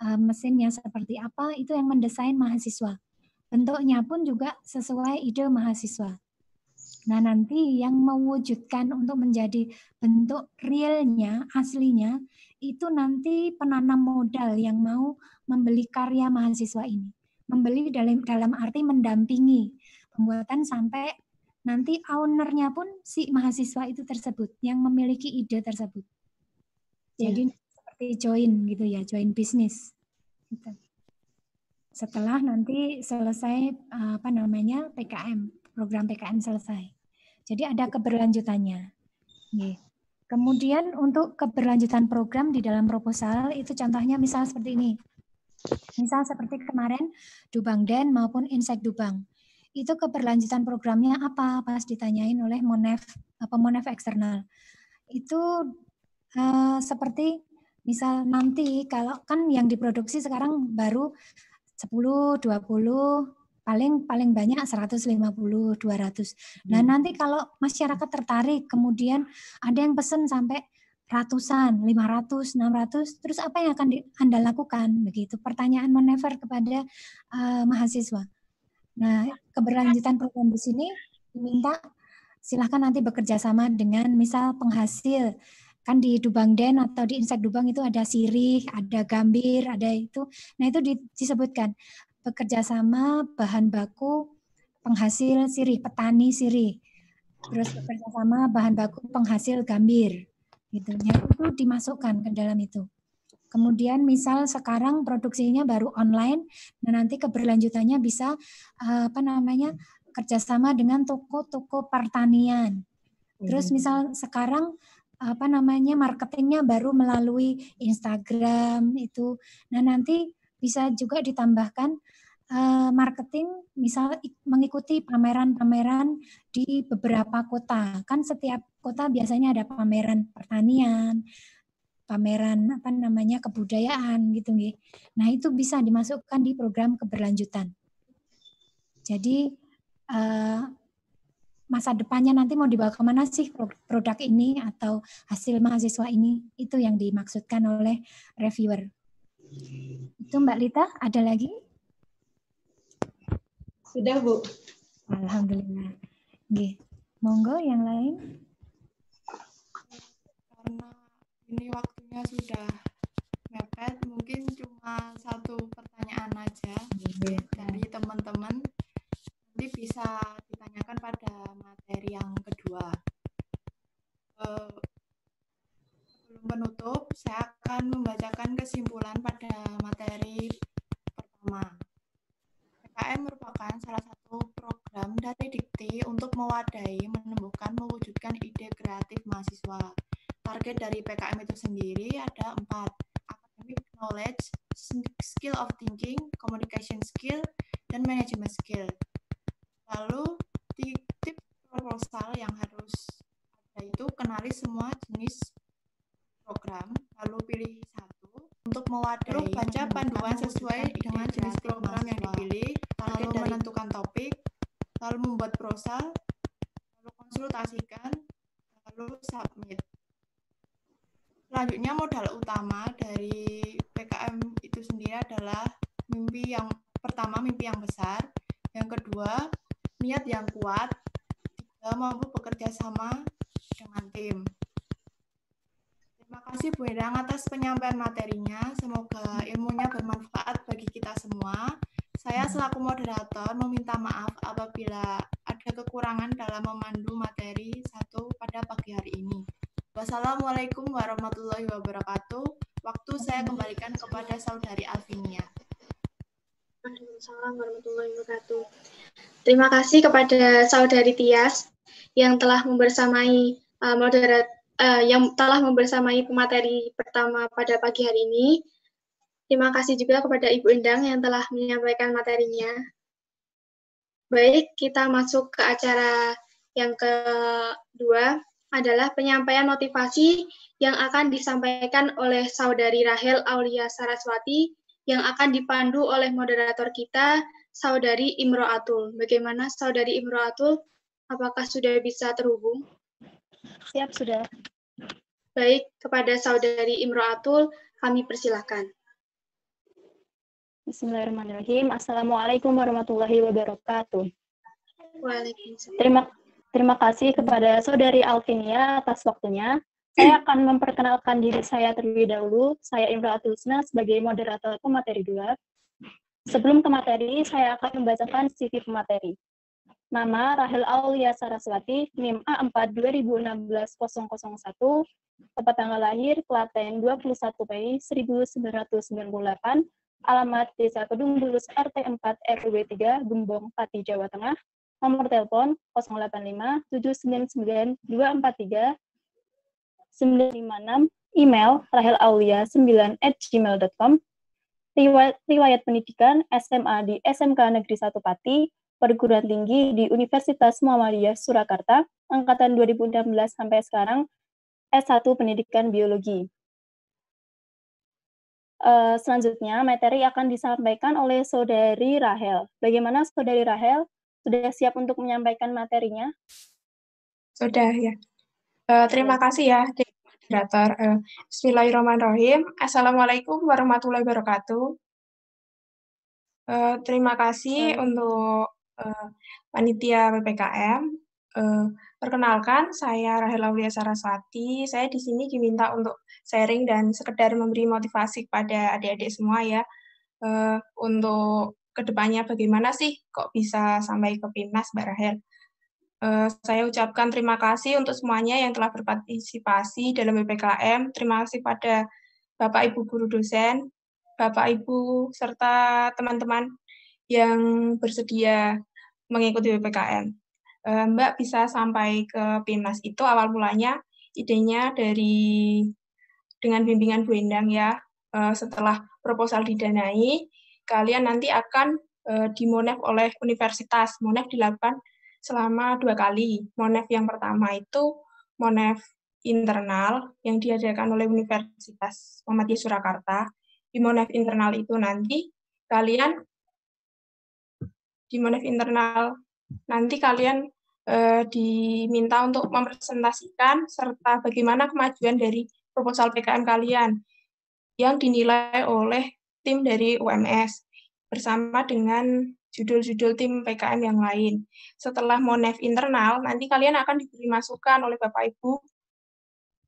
uh, mesinnya seperti apa, itu yang mendesain mahasiswa. Bentuknya pun juga sesuai ide mahasiswa. Nah, nanti yang mewujudkan untuk menjadi bentuk realnya, aslinya, itu nanti penanam modal yang mau membeli karya mahasiswa ini. Membeli dalam, dalam arti mendampingi pembuatan sampai nanti ownernya pun si mahasiswa itu tersebut, yang memiliki ide tersebut. Jadi ya, seperti join gitu ya, join bisnis. Gitu. Setelah nanti selesai apa namanya P K M. Program P K M selesai. Jadi ada keberlanjutannya. Kemudian untuk keberlanjutan program di dalam proposal, itu contohnya misal seperti ini. Misal seperti kemarin, Dubang Den maupun Insek Dubang. Itu keberlanjutan programnya apa? Pas ditanyain oleh monef, pemonef eksternal. Itu eh, seperti misal nanti, kalau kan yang diproduksi sekarang baru sepuluh, dua puluh, paling paling banyak seratus lima puluh dua ratus. Nah, nanti kalau masyarakat tertarik, kemudian ada yang pesan sampai ratusan, lima ratus, enam ratus, terus apa yang akan di, Anda lakukan? Begitu pertanyaan menever kepada uh, mahasiswa. Nah, keberlanjutan program di sini diminta silahkan nanti bekerja sama dengan misal penghasil, kan di Dubang Den atau di Insek Dubang itu ada sirih, ada gambir, ada itu. Nah, itu disebutkan bekerja sama bahan baku penghasil sirih, petani sirih. Terus bekerja sama bahan baku penghasil gambir. Gitu. Ya, itu dimasukkan ke dalam itu. Kemudian misal sekarang produksinya baru online, dan nanti keberlanjutannya bisa apa namanya kerjasama dengan toko-toko pertanian. Terus misal sekarang apa namanya marketingnya baru melalui Instagram itu, nah nanti bisa juga ditambahkan uh, marketing misal mengikuti pameran-pameran di beberapa kota, kan setiap kota biasanya ada pameran pertanian, pameran apa namanya kebudayaan gitu nggih. Nah, itu bisa dimasukkan di program keberlanjutan. Jadi uh, masa depannya nanti mau dibawa kemana sih produk ini atau hasil mahasiswa ini, itu yang dimaksudkan oleh reviewer. Itu Mbak Lita, ada lagi? Sudah, Bu. Alhamdulillah. Nggih. Monggo yang lain. Karena ini waktunya sudah mepet, mungkin cuma satu pertanyaan aja Gini. dari teman-teman, nanti bisa ditanyakan pada materi yang kedua. Uh, sebelum penutup, saya akan membacakan kesimpulan pada materi pertama. P K M merupakan salah satu program dari Dikti untuk mewadahi, menemukan, mewujudkan ide kreatif mahasiswa. Target dari P K M itu sendiri ada empat: academic knowledge, skill of thinking, communication skill, dan management skill. Lalu tips proposal yang harus ada itu kenali semua jenis program, lalu pilih satu untuk mewadahi, baca panduan sesuai dengan jenis program yang dipilih, lalu menentukan topik, lalu membuat proposal, lalu konsultasikan, lalu submit. Selanjutnya, modal utama dari P K M itu sendiri adalah mimpi yang pertama, mimpi yang besar. Yang kedua, niat yang kuat. Tiga, mampu bekerja sama dengan tim. Terima kasih Bu Endang atas penyampaian materinya. Semoga ilmunya bermanfaat bagi kita semua. Saya selaku moderator meminta maaf apabila ada kekurangan dalam memandu materi satu pada pagi hari ini. Wassalamualaikum warahmatullahi wabarakatuh. Waktu saya kembalikan kepada saudari Alvinia. Waalaikumsalam warahmatullahi wabarakatuh. Terima kasih kepada saudari Tias yang telah membersamai uh, moderat, uh, yang telah membersamai pemateri pertama pada pagi hari ini. Terima kasih juga kepada Ibu Endang yang telah menyampaikan materinya. Baik, kita masuk ke acara yang kedua. Adalah penyampaian motivasi yang akan disampaikan oleh saudari Rahel Aulia Saraswati yang akan dipandu oleh moderator kita, saudari Imroatul. Bagaimana saudari Imroatul? Apakah sudah bisa terhubung? Siap, sudah. Baik, kepada saudari Imroatul kami persilahkan. Bismillahirrahmanirrahim. Assalamualaikum warahmatullahi wabarakatuh. Waalaikumsalam. Terima kasih. Terima kasih kepada saudari Alvinia atas waktunya. Saya akan memperkenalkan diri saya terlebih dahulu. Saya Imroatul Husna sebagai moderator pemateri dua. Sebelum ke materi, saya akan membacakan C V pemateri. Nama Rahel Aulia Saraswati, NIM A empat dua ribu enam belas nol nol satu, tempat tanggal lahir Klaten dua puluh satu Mei seribu sembilan ratus sembilan puluh delapan, alamat Desa Kedung Bulus R T empat R W tiga, Gembong, Pati, Jawa Tengah. Nomor telepon nol delapan lima tujuh sembilan sembilan dua empat tiga sembilan lima enam, email rahel aulia sembilan at gmail dot com, riwayat, riwayat pendidikan S M A di S M K Negeri satu Pati, perguruan tinggi di Universitas Muhammadiyah Surakarta, angkatan dua ribu enam belas sampai sekarang, S satu Pendidikan Biologi. Uh, selanjutnya, materi akan disampaikan oleh Saudari Rahel. Bagaimana Saudari Rahel? Sudah siap untuk menyampaikan materinya? Sudah, ya. Uh, terima kasih ya, moderator. Uh, Bismillahirrahmanirrahim. Assalamualaikum warahmatullahi wabarakatuh. Uh, terima kasih hmm. untuk uh, panitia W P K M. Uh, perkenalkan, saya Rahel Aulia Saraswati. Saya di sini diminta untuk sharing dan sekedar memberi motivasi kepada adik-adik semua ya, uh, untuk kedepannya bagaimana sih kok bisa sampai ke PIMNAS, Mbak Rahel. Uh, saya ucapkan terima kasih untuk semuanya yang telah berpartisipasi dalam W P K M. Terima kasih pada Bapak Ibu guru dosen, Bapak Ibu, serta teman-teman yang bersedia mengikuti W P K M. Uh, Mbak bisa sampai ke PIMNAS itu awal mulanya idenya dari dengan bimbingan Bu Endang ya. Uh, setelah proposal didanai, kalian nanti akan uh, dimonef oleh universitas. Monef dilakukan selama dua kali. Monef yang pertama itu monef internal yang diadakan oleh Universitas Muhammadiyah Surakarta. Di monef internal itu nanti kalian di monef internal nanti kalian uh, diminta untuk mempresentasikan serta bagaimana kemajuan dari proposal P K M kalian yang dinilai oleh tim dari U M S bersama dengan judul-judul tim P K M yang lain. Setelah monef internal, nanti kalian akan diberi masukan oleh Bapak Ibu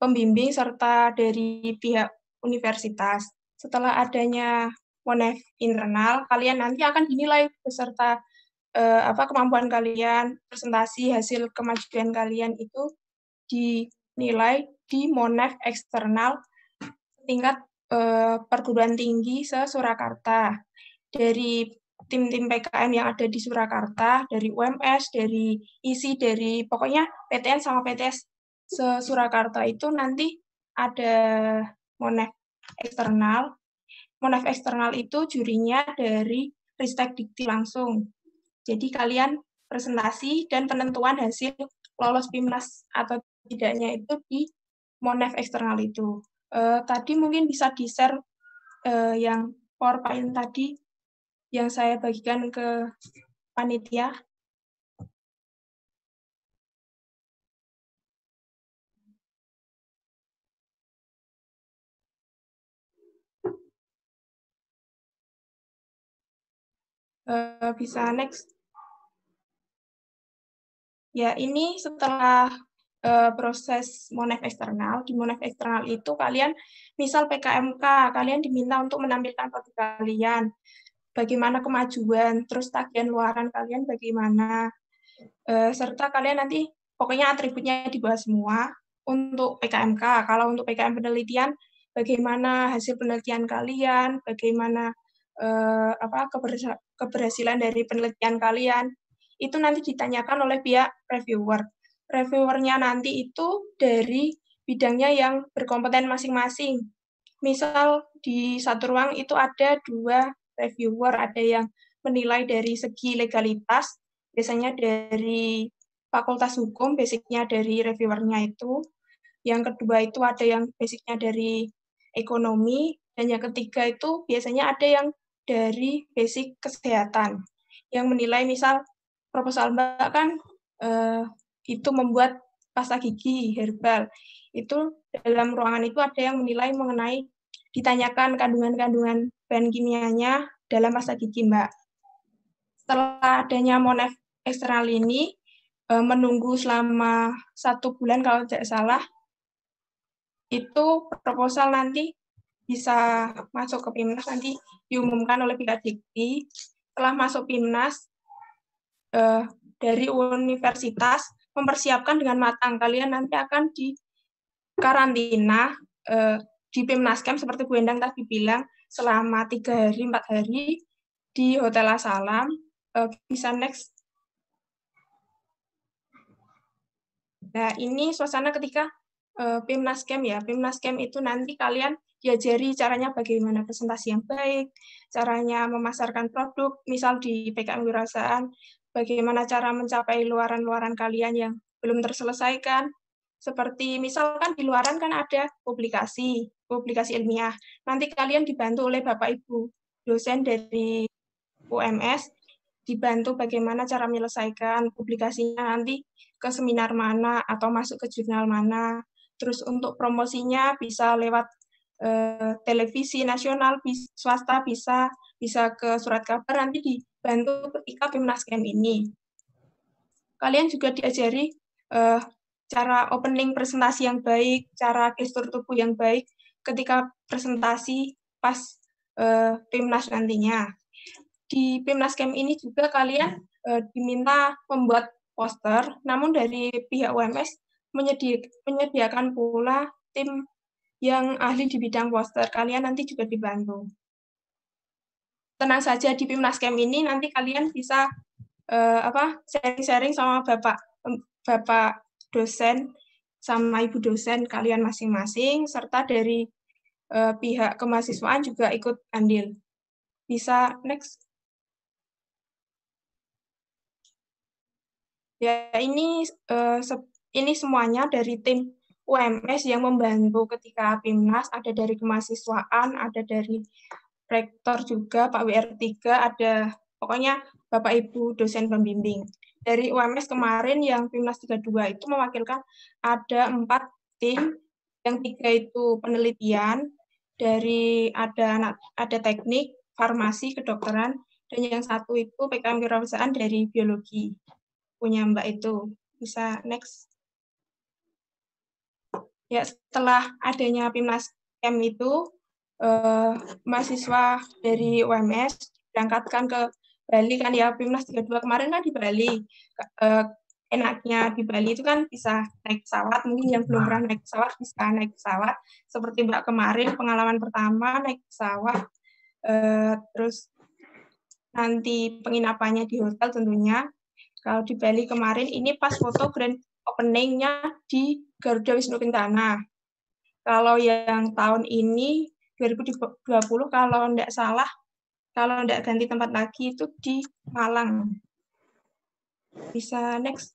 pembimbing serta dari pihak universitas. Setelah adanya monef internal, kalian nanti akan dinilai beserta eh, apa kemampuan kalian, presentasi hasil kemajuan kalian itu dinilai di monef eksternal tingkat perguruan tinggi se-Surakarta. Dari tim-tim P K M yang ada di Surakarta, dari U M S, dari I S I, dari pokoknya P T N sama P T S se-Surakarta itu nanti ada monef eksternal. Monef eksternal itu jurinya dari Ristek Dikti langsung. Jadi kalian presentasi dan penentuan hasil lolos PIMNAS atau tidaknya itu di monef eksternal itu. Uh, tadi mungkin bisa di-share uh, yang PowerPoint tadi yang saya bagikan ke panitia. Uh, bisa next. Ya, ini setelah proses monef eksternal. Di monef eksternal itu kalian, misal P K M K, kalian diminta untuk menampilkan produk kalian, bagaimana kemajuan, terus tagihan luaran kalian bagaimana, serta kalian nanti, pokoknya atributnya dibahas semua untuk P K M K. Kalau untuk P K M penelitian, bagaimana hasil penelitian kalian, bagaimana apa keberhasilan dari penelitian kalian, itu nanti ditanyakan oleh pihak reviewer. Reviewernya nanti itu dari bidangnya yang berkompeten masing-masing. Misal di satu ruang itu ada dua reviewer, ada yang menilai dari segi legalitas, biasanya dari fakultas hukum, basicnya dari reviewernya itu. Yang kedua itu ada yang basicnya dari ekonomi, dan yang ketiga itu biasanya ada yang dari basic kesehatan. Yang menilai misal proposal Mbak kan, eh, itu membuat pasta gigi herbal. Itu dalam ruangan itu ada yang menilai mengenai ditanyakan kandungan-kandungan bahan kimianya dalam pasta gigi, Mbak. Setelah adanya monef eksternal ini, menunggu selama satu bulan kalau tidak salah, itu proposal nanti bisa masuk ke PIMNAS, nanti diumumkan oleh pihak Dikti. Setelah masuk PIMNAS, dari universitas, mempersiapkan dengan matang. Kalian nanti akan di karantina eh, di PIMNAS Camp seperti Bu Endang tadi bilang selama tiga hari empat hari di Hotel Asalam. Eh, bisa next. Nah, ini suasana ketika eh, PIMNAS Camp ya. PIMNAS Camp itu nanti kalian diajari caranya bagaimana presentasi yang baik, caranya memasarkan produk, misal di P K M Wirausahaan, bagaimana cara mencapai luaran-luaran kalian yang belum terselesaikan. Seperti misalkan di luaran kan ada publikasi, publikasi ilmiah. Nanti kalian dibantu oleh Bapak Ibu dosen dari U M S, dibantu bagaimana cara menyelesaikan publikasinya nanti ke seminar mana atau masuk ke jurnal mana. Terus untuk promosinya bisa lewat eh, televisi nasional, bis, swasta bisa, bisa ke surat kabar, nanti dibantu ketika PIMNAS Camp ini. Kalian juga diajari eh, cara opening presentasi yang baik, cara gestur tubuh yang baik ketika presentasi pas eh, PIMNAS nantinya. Di PIMNAS Camp ini juga kalian eh, diminta membuat poster, namun dari pihak U M S menyediakan pula tim yang ahli di bidang poster. Kalian nanti juga dibantu. Tenang saja, di PIMNAS Camp ini nanti kalian bisa eh, apa sharing-sharing sama Bapak Bapak dosen sama Ibu dosen kalian masing-masing, serta dari eh, pihak kemahasiswaan juga ikut andil. Bisa next. Ya, ini uh, ini semuanya dari tim U M S yang membantu ketika PIMNAS, ada dari kemahasiswaan, ada dari rektor juga, Pak W R tiga, ada pokoknya Bapak Ibu dosen pembimbing. Dari U M S kemarin yang PIMNAS tiga puluh dua itu mewakilkan ada empat tim, yang tiga itu penelitian, dari ada ada teknik, farmasi, kedokteran, dan yang satu itu P K M kewirausahaan dari biologi. Punya Mbak itu. Bisa next. Ya, setelah adanya PIMNAS Camp itu, eh, mahasiswa dari U M S berangkatkan ke Bali kan ya, PIMNAS tiga puluh dua kemarin kan di Bali. Eh, enaknya di Bali itu kan bisa naik pesawat, mungkin yang belum pernah naik pesawat bisa naik pesawat. Seperti Mbak kemarin pengalaman pertama naik pesawat, eh, terus nanti penginapannya di hotel tentunya. Kalau di Bali kemarin, ini pas foto grand opening-nya di Garuda Wisnu Kencana. Kalau yang tahun ini, dua ribu dua puluh, kalau tidak salah, kalau tidak ganti tempat lagi, itu di Malang. Bisa next.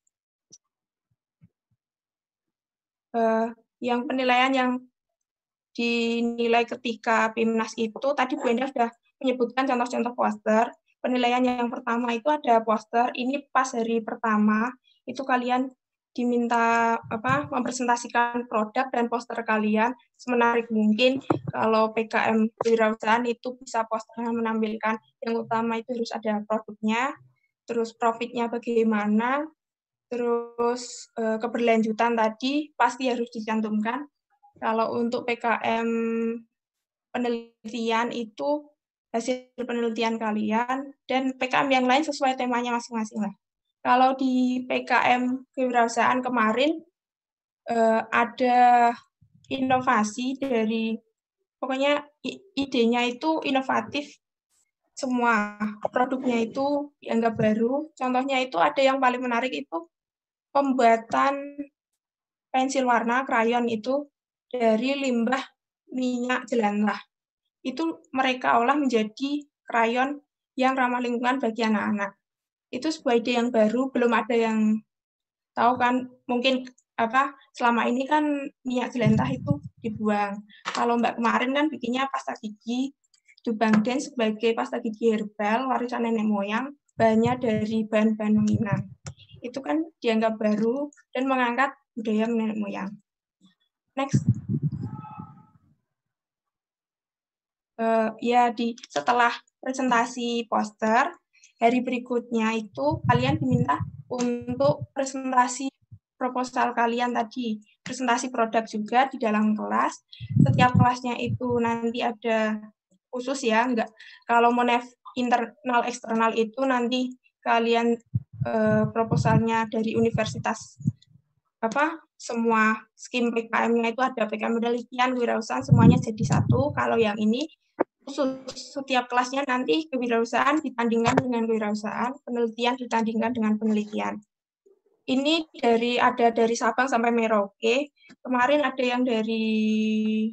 Uh, yang penilaian yang dinilai ketika PIMNAS itu, tadi Bu Endah sudah menyebutkan contoh-contoh poster. Penilaian yang pertama itu ada poster. Ini pas hari pertama itu kalian diminta apa mempresentasikan produk dan poster kalian semenarik mungkin. Kalau P K M kewirausahaan itu bisa posternya menampilkan yang utama itu harus ada produknya, terus profitnya bagaimana, terus e, keberlanjutan tadi pasti harus dicantumkan. Kalau untuk P K M penelitian itu hasil penelitian kalian, dan P K M yang lain sesuai temanya masing-masing lah. Kalau di P K M kewirausahaan kemarin eh, ada inovasi dari, pokoknya idenya itu inovatif semua, produknya itu dianggap baru. Contohnya itu ada yang paling menarik itu pembuatan pensil warna krayon itu dari limbah minyak jelantah. Itu mereka olah menjadi krayon yang ramah lingkungan bagi anak-anak. Itu sebuah ide yang baru, belum ada yang tahu kan, mungkin apa selama ini kan minyak jelantah itu dibuang. Kalau Mbak kemarin kan bikinnya pasta gigi Dubang Den sebagai pasta gigi herbal warisan nenek moyang, bahannya dari bahan-bahan Minang. Itu kan dianggap baru dan mengangkat budaya nenek moyang. Next. Uh, ya di setelah presentasi poster, hari berikutnya itu kalian diminta untuk presentasi proposal kalian tadi, presentasi produk juga di dalam kelas. Setiap kelasnya itu nanti ada khusus ya, enggak. Kalau monef internal eksternal itu nanti kalian uh, proposalnya dari universitas apa? Semua skim P K M-nya itu ada P K M penelitian, kewirausahaan, semuanya jadi satu. Kalau yang ini setiap kelasnya nanti kewirausahaan ditandingkan dengan kewirausahaan, penelitian ditandingkan dengan penelitian. Ini dari ada dari Sabang sampai Merauke. Kemarin ada yang dari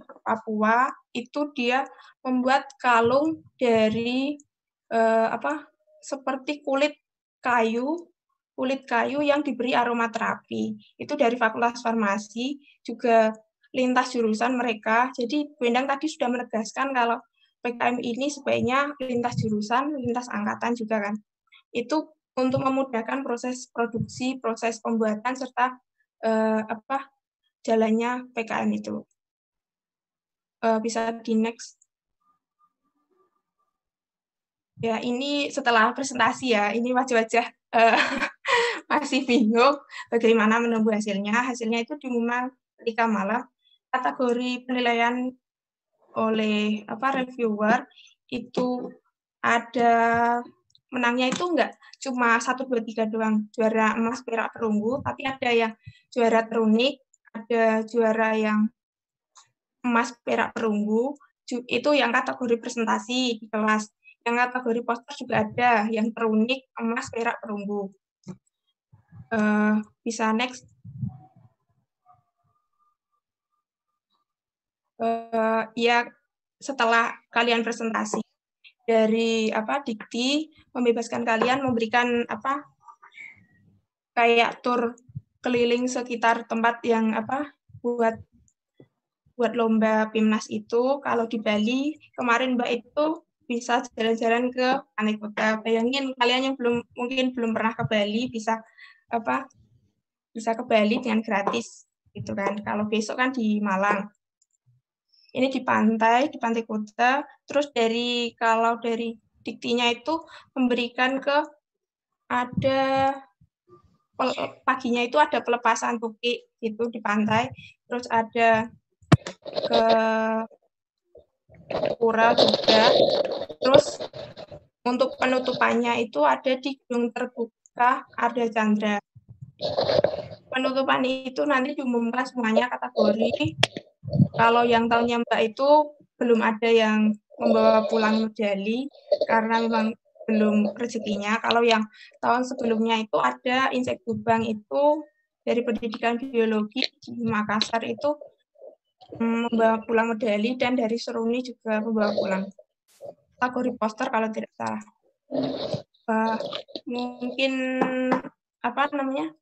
Papua, itu dia membuat kalung dari eh, apa? Seperti kulit kayu, kulit kayu yang diberi aromaterapi. Itu dari Fakultas Farmasi, juga lintas jurusan mereka. Jadi Bu Endang tadi sudah menegaskan kalau P K M ini sebaiknya lintas jurusan, lintas angkatan juga kan. Itu untuk memudahkan proses produksi, proses pembuatan serta eh, apa jalannya P K M itu. Eh, bisa di next. Ya, ini setelah presentasi ya, ini wajah-wajah eh, masih bingung bagaimana menunggu hasilnya. Hasilnya itu diumumkan ketika malam. Kategori penilaian oleh apa reviewer itu ada menangnya itu enggak cuma satu, dua, tiga doang, juara emas, perak, perunggu, tapi ada yang juara terunik, ada juara yang emas, perak, perunggu, itu yang kategori presentasi di kelas. Yang kategori poster juga ada, yang terunik, emas, perak, perunggu. Uh, bisa next. Uh, ya, setelah kalian presentasi dari apa Dikti membebaskan kalian memberikan apa kayak tur keliling sekitar tempat yang apa buat buat lomba PIMNAS itu. Kalau di Bali kemarin Mbak itu bisa jalan-jalan ke aneka kota. Bayangin kalian yang belum mungkin belum pernah ke Bali bisa apa bisa ke Bali dengan gratis gitu kan. Kalau besok kan di Malang. Ini di pantai, di pantai kota. Terus dari kalau dari Diktinya itu memberikan ke ada paginya itu ada pelepasan tukik gitu di pantai. Terus ada ke pura juga. Terus untuk penutupannya itu ada di gedung terbuka Arda Chandra. Penutupan itu nanti diumumkan semuanya kategori. Kalau yang tahunnya Mbak itu belum ada yang membawa pulang medali karena memang belum rezekinya. Kalau yang tahun sebelumnya itu ada Insek Dubang itu dari pendidikan biologi di Makassar itu membawa pulang medali, dan dari Seruni juga membawa pulang kategori poster kalau tidak salah. Uh, mungkin apa namanya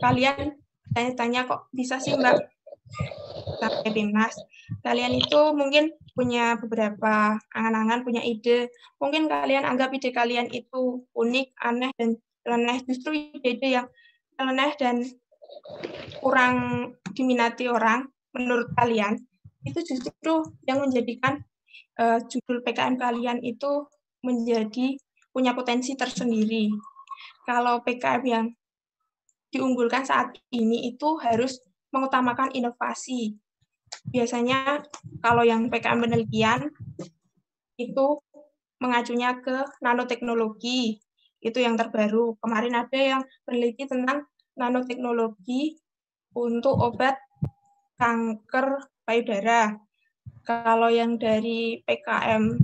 kalian tanya-tanya kok bisa sih Mbak sampai PIMNAS. Kalian itu mungkin punya beberapa angan-angan, punya ide. Mungkin kalian anggap ide kalian itu unik, aneh, dan leneh. Justru ide-ide yang leneh dan kurang diminati orang menurut kalian, itu justru yang menjadikan uh, judul P K M kalian itu menjadi punya potensi tersendiri. Kalau P K M yang diunggulkan saat ini itu harus mengutamakan inovasi. Biasanya kalau yang P K M penelitian itu mengacunya ke nanoteknologi, itu yang terbaru. Kemarin ada yang peneliti tentang nanoteknologi untuk obat kanker payudara. Kalau yang dari P K M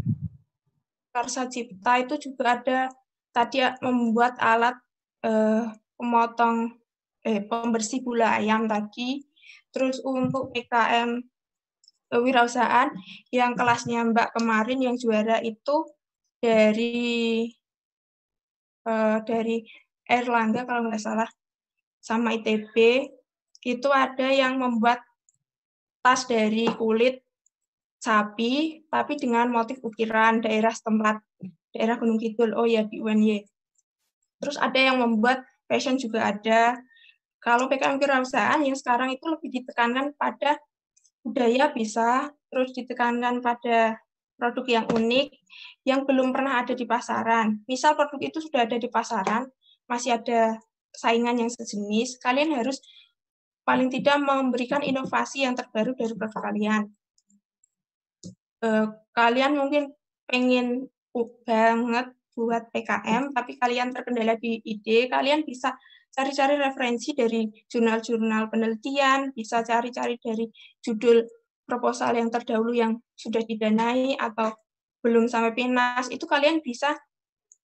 Karsa Cipta itu juga ada tadi membuat alat eh, pemotong eh, pembersih gula ayam tadi. Terus untuk P K M kewirausahaan yang kelasnya Mbak kemarin yang juara itu dari eh, dari Erlangga kalau nggak salah sama I T B, itu ada yang membuat tas dari kulit sapi, tapi dengan motif ukiran daerah setempat, daerah Gunung Kidul, oh ya di U N Y. Terus ada yang membuat fashion juga ada. Kalau P K M kewirausahaan yang sekarang itu lebih ditekankan pada budaya bisa, terus ditekankan pada produk yang unik, yang belum pernah ada di pasaran. Misal produk itu sudah ada di pasaran, masih ada saingan yang sejenis, kalian harus paling tidak memberikan inovasi yang terbaru dari produk kalian. Eh, kalian mungkin pengen banget buat P K M, tapi kalian terkendala di ide, kalian bisa cari-cari referensi dari jurnal-jurnal penelitian, bisa cari-cari dari judul proposal yang terdahulu yang sudah didanai atau belum sampai PIMNAS, itu kalian bisa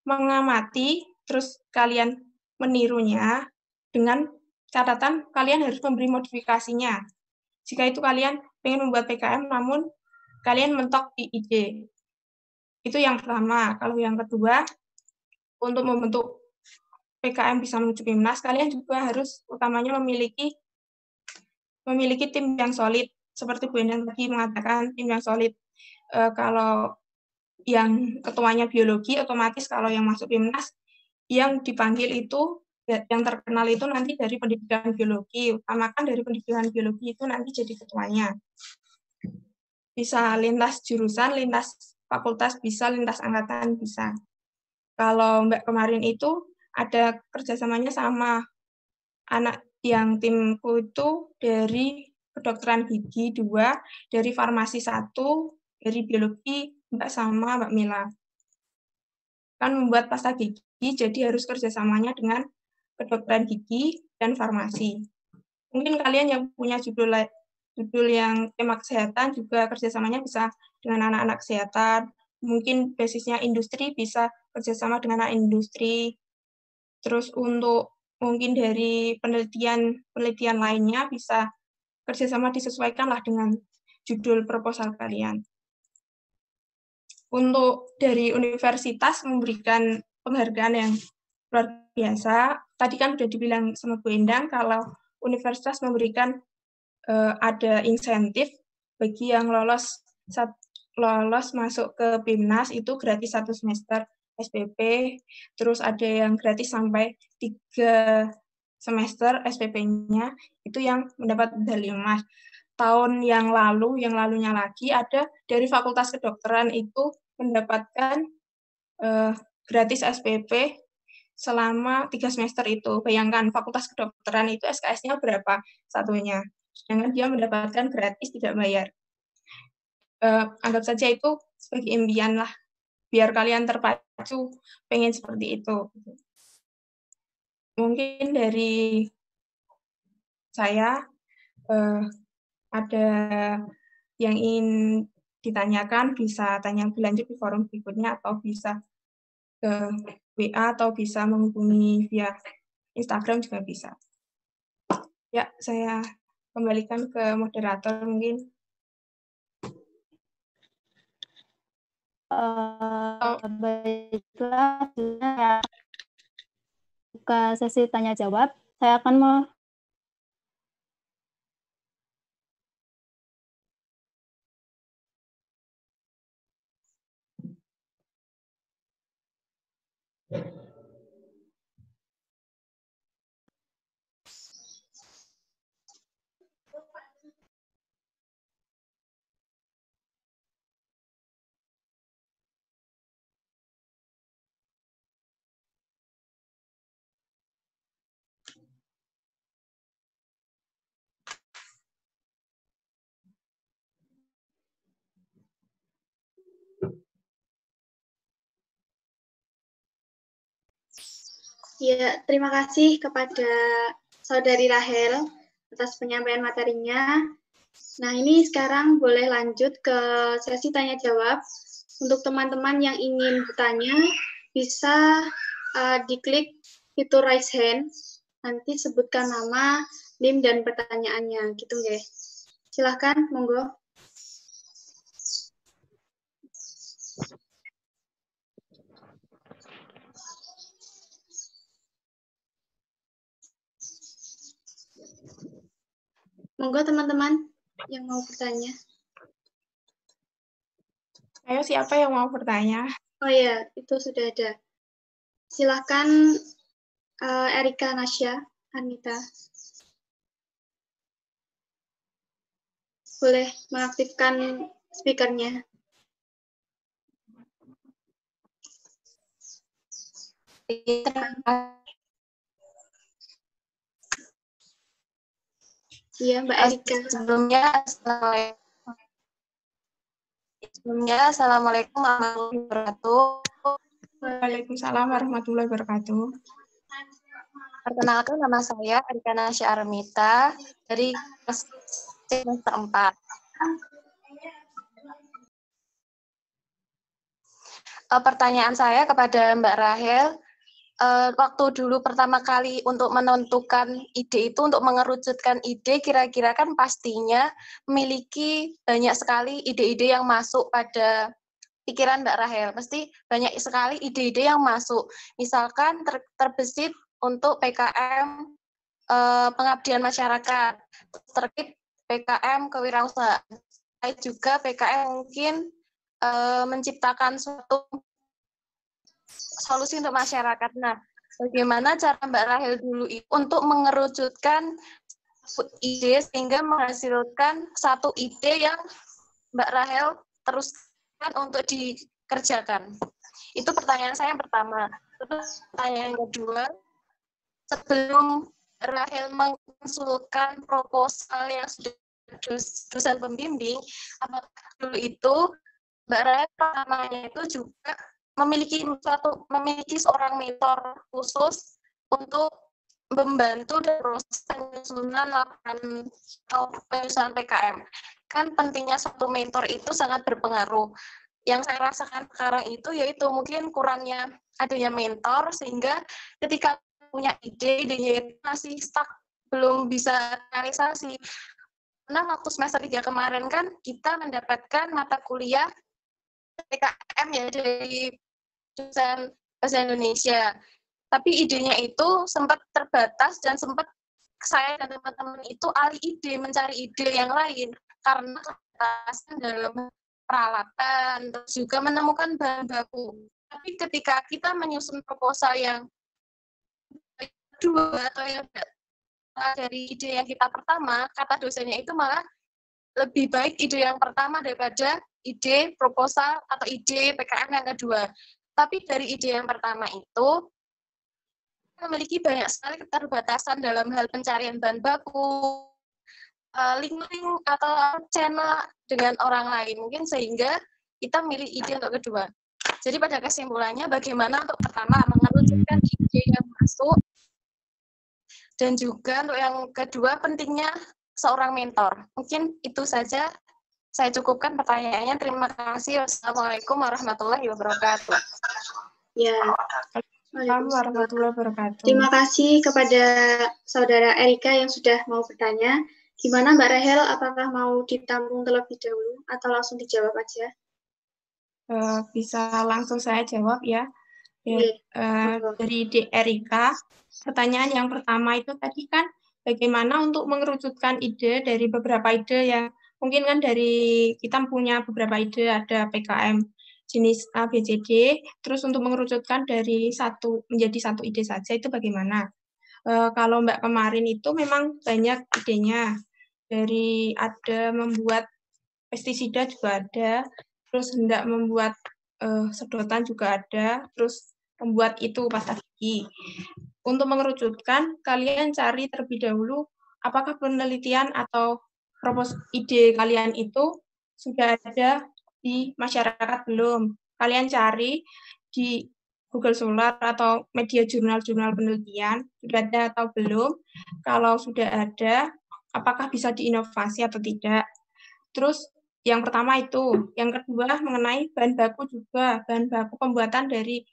mengamati, terus kalian menirunya dengan catatan kalian harus memberi modifikasinya. Jika itu kalian ingin membuat P K M, namun kalian mentok di ide. Itu yang pertama. Kalau yang kedua, untuk membentuk P K M bisa menuju PIMNAS, kalian juga harus utamanya memiliki memiliki tim yang solid. seperti Bu Endang tadi mengatakan tim yang solid. E, kalau yang ketuanya biologi, otomatis kalau yang masuk PIMNAS, yang dipanggil itu, yang terkenal itu nanti dari pendidikan biologi, utamakan dari pendidikan biologi itu nanti jadi ketuanya. Bisa lintas jurusan, lintas fakultas, bisa lintas angkatan, bisa. Kalau Mbak kemarin itu, ada kerjasamanya sama anak yang timku itu dari kedokteran gigi dua, dari farmasi satu, dari biologi Mbak sama Mbak Mila. Kan membuat pasta gigi, jadi harus kerjasamanya dengan kedokteran gigi dan farmasi. Mungkin kalian yang punya judul judul yang tema kesehatan juga kerjasamanya bisa dengan anak-anak kesehatan. Mungkin basisnya industri bisa kerjasama dengan anak industri. Terus untuk mungkin dari penelitian penelitian lainnya bisa kerjasama disesuaikanlah dengan judul proposal kalian. Untuk dari universitas memberikan penghargaan yang luar biasa. Tadi kan sudah dibilang sama Bu Endang kalau universitas memberikan uh, ada insentif bagi yang lolos sat, lolos masuk ke PIMNAS itu gratis satu semester S P P, terus ada yang gratis sampai tiga semester S P P-nya itu yang mendapat medali emas. Tahun yang lalu, yang lalunya lagi ada dari Fakultas Kedokteran itu mendapatkan uh, gratis S P P selama tiga semester itu. Bayangkan fakultas kedokteran itu S K S-nya berapa satunya. Sedangkan dia mendapatkan gratis tidak bayar. Eh, anggap saja itu sebagai impian lah. Biar kalian terpacu pengen seperti itu. Mungkin dari saya eh, ada yang ingin ditanyakan, bisa tanya lebih lanjut di forum berikutnya atau bisa ke W A atau bisa menghubungi via Instagram juga bisa. Ya, saya kembalikan ke moderator mungkin. Uh, baiklah, buka sesi tanya jawab. Saya akan mau. Ya, terima kasih kepada Saudari Rahel atas penyampaian materinya. Nah, ini sekarang boleh lanjut ke sesi tanya-jawab. Untuk teman-teman yang ingin bertanya, bisa uh, diklik fitur raise hand, nanti sebutkan nama, N I M, dan pertanyaannya. Gitu, ya. Silahkan, monggo. Monggo teman-teman yang mau bertanya. Ayo siapa yang mau bertanya? Oh iya, itu sudah ada. Silahkan uh, Erika, Nasya, Anita. Boleh mengaktifkan speakernya. Terima kasih. Iya, Mbak Erika. Sebelumnya, Assalamualaikum. Sebelumnya, Assalamualaikum warahmatullahi wabarakatuh. Waalaikumsalam warahmatullahi wabarakatuh. Perkenalkan, nama saya Erika Nasya Armita dari kelas semester empat. Pertanyaan saya kepada Mbak Rahel, Uh, waktu dulu pertama kali untuk menentukan ide itu, untuk mengerucutkan ide, kira-kira kan pastinya memiliki banyak sekali ide-ide yang masuk pada pikiran Mbak Rahel. Pasti banyak sekali ide-ide yang masuk. Misalkan ter terbesit untuk P K M uh, pengabdian masyarakat, terkait P K M kewirausahaan. Selain juga P K M mungkin e, menciptakan suatu solusi untuk masyarakat. Nah, bagaimana cara Mbak Rahel dulu untuk mengerucutkan ide sehingga menghasilkan satu ide yang Mbak Rahel teruskan untuk dikerjakan? Itu pertanyaan saya yang pertama. Terus pertanyaan yang kedua, sebelum Rahel mengusulkan proposal yang sudah dosen pembimbing, apakah dulu itu Mbak Rahel pertamanya itu juga memiliki suatu memiliki seorang mentor khusus untuk membantu dan proses penyusunan laporan penyusunan P K M? Kan pentingnya suatu mentor itu sangat berpengaruh. Yang saya rasakan sekarang itu yaitu mungkin kurangnya adanya mentor, sehingga ketika punya ide, idenya itu masih stuck, belum bisa realisasi. Nah, waktu semester tiga kemarin kan kita mendapatkan mata kuliah P K M ya dari dosen bahasa Indonesia. Tapi idenya itu sempat terbatas dan sempat saya dan teman-teman itu alih ide, mencari ide yang lain karena keterbatasan dalam peralatan, terus juga menemukan bahan baku. Tapi ketika kita menyusun proposal yang kedua atau yang dari ide yang kita pertama, kata dosennya itu malah lebih baik ide yang pertama daripada ide proposal atau ide P K M yang kedua. Tapi dari ide yang pertama itu memiliki banyak sekali keterbatasan dalam hal pencarian bahan baku, link-link atau channel dengan orang lain mungkin, sehingga kita milih ide untuk kedua. Jadi pada kesimpulannya, bagaimana untuk pertama mengerucutkan ide yang masuk, dan juga untuk yang kedua pentingnya seorang mentor. Mungkin itu saja, saya cukupkan pertanyaannya. Terima kasih. Wassalamualaikum warahmatullahi wabarakatuh. Ya. Warahmatullahi wabarakatuh. Terima kasih kepada saudara Erika yang sudah mau bertanya. Gimana Mbak Rahel, apakah mau ditampung terlebih dahulu atau langsung dijawab aja? Uh, bisa langsung saya jawab ya. Yeah. Uh, dari D. Erika, pertanyaan yang pertama itu tadi kan bagaimana untuk mengerucutkan ide dari beberapa ide yang mungkin kan dari kita punya beberapa ide, ada P K M jenis A, B, C, D, terus untuk mengerucutkan dari satu menjadi satu ide saja itu bagaimana? Uh, kalau Mbak kemarin itu memang banyak idenya, dari ada membuat pestisida juga ada, terus hendak membuat uh, sedotan juga ada, terus membuat itu pasta gigi. Untuk mengerucutkan, kalian cari terlebih dahulu apakah penelitian atau proposal ide kalian itu sudah ada di masyarakat belum. Kalian cari di Google Scholar atau media jurnal-jurnal penelitian, sudah ada atau belum. Kalau sudah ada, apakah bisa diinovasi atau tidak. Terus yang pertama itu, yang kedua mengenai bahan baku juga, bahan baku pembuatan dari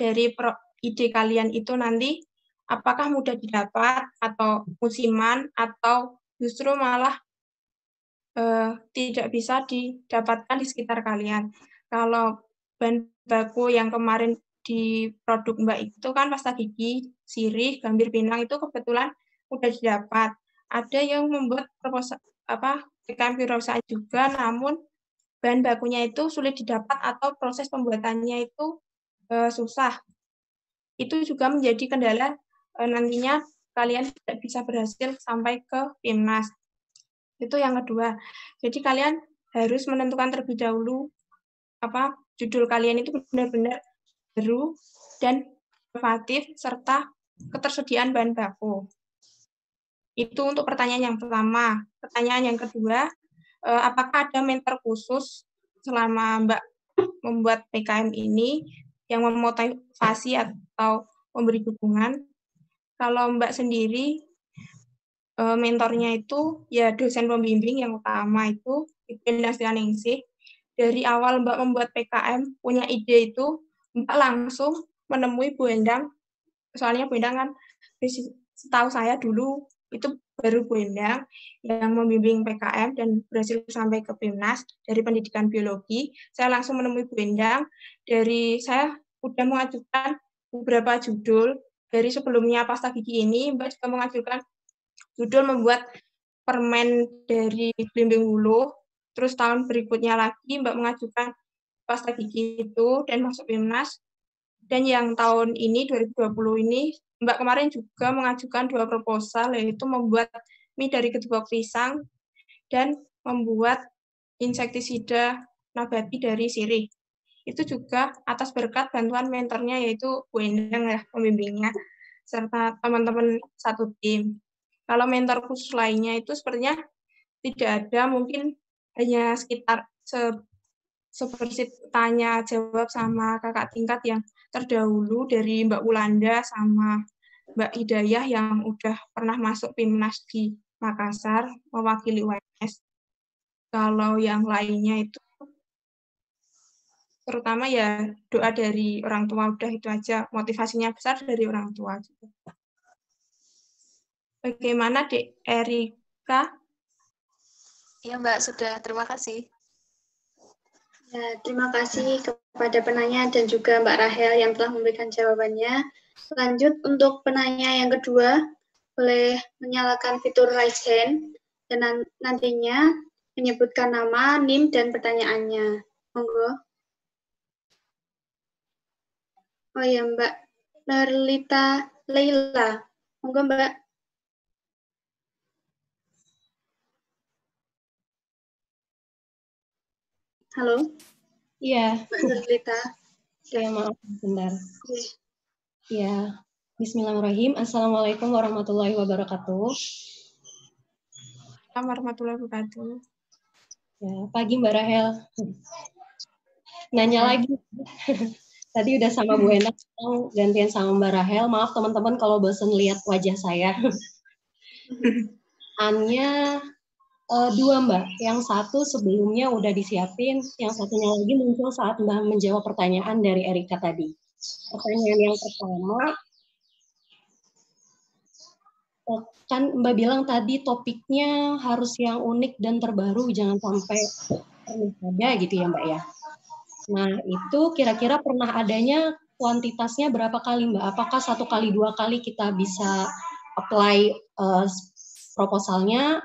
dari ide kalian itu nanti apakah mudah didapat atau musiman atau justru malah eh, tidak bisa didapatkan di sekitar kalian. Kalau bahan baku yang kemarin di produk Mbak itu kan pasta gigi, sirih, gambir pinang itu kebetulan udah didapat. Ada yang membuat proposal apa P K M kewirausahaan juga, namun bahan bakunya itu sulit didapat atau proses pembuatannya itu e, susah. Itu juga menjadi kendala e, nantinya kalian tidak bisa berhasil sampai ke PIMNAS. Itu yang kedua. Jadi kalian harus menentukan terlebih dahulu apa judul kalian itu benar-benar baru dan inovatif serta ketersediaan bahan baku. Itu untuk pertanyaan yang pertama. Pertanyaan yang kedua, apakah ada mentor khusus selama Mbak membuat P K M ini yang memotivasi atau memberi dukungan? Kalau Mbak sendiri, mentornya itu ya dosen pembimbing yang utama itu, Endang Sianingse. Dari awal Mbak membuat P K M, punya ide itu, Mbak langsung menemui Bu Endang. Soalnya Bu Endang kan, setahu saya dulu, itu baru Bu Endang yang membimbing P K M dan berhasil sampai ke PIMNAS dari pendidikan biologi. Saya langsung menemui Bu Endang, dari saya sudah mengajukan beberapa judul, dari sebelumnya pasta gigi ini, Mbak juga mengajukan judul membuat permen dari Blimbing Hulu, terus tahun berikutnya lagi Mbak mengajukan pasta gigi itu dan masuk PIMNAS. Dan yang tahun ini, dua ribu dua puluh ini, Mbak kemarin juga mengajukan dua proposal, yaitu membuat mie dari ketubak pisang dan membuat insektisida nabati dari sirih. Itu juga atas berkat bantuan mentornya, yaitu Bu Endang ya, pembimbingnya, serta teman-teman satu tim. Kalau mentor khusus lainnya itu sepertinya tidak ada, mungkin hanya sekitar se seperti tanya jawab sama kakak tingkat yang terdahulu dari Mbak Ulanda sama Mbak Hidayah yang udah pernah masuk PIMNAS di Makassar mewakili U N S. Kalau yang lainnya itu terutama ya doa dari orang tua, udah itu aja, motivasinya besar dari orang tua. Bagaimana Dek Erika? Ya Mbak, sudah, terima kasih. Ya, terima kasih kepada penanya dan juga Mbak Rahel yang telah memberikan jawabannya. Lanjut untuk penanya yang kedua, boleh menyalakan fitur raise hand dan nantinya menyebutkan nama, N I M, dan pertanyaannya. Monggo. Oh ya Mbak Narlita Leila. Monggo Mbak. Halo. Iya. Cerita. Saya maaf sebentar. Iya. Bismillahirrahmanirrahim. Assalamualaikum warahmatullahi wabarakatuh. Assalamualaikum warahmatullahi wabarakatuh. Ya, pagi Mbak Rahel. Nanya lagi. Tadi udah sama Bu Endang, gantian sama Mbak Rahel. Maaf teman-teman kalau bosan lihat wajah saya. Anya Uh, dua Mbak, yang satu sebelumnya udah disiapin, yang satunya lagi muncul saat Mbak menjawab pertanyaan dari Erika tadi. Pertanyaan yang pertama, kan Mbak bilang tadi topiknya harus yang unik dan terbaru, jangan sampai ada gitu ya Mbak ya. Nah itu kira-kira pernah adanya kuantitasnya berapa kali Mbak? Apakah satu kali dua kali kita bisa apply uh, proposalnya?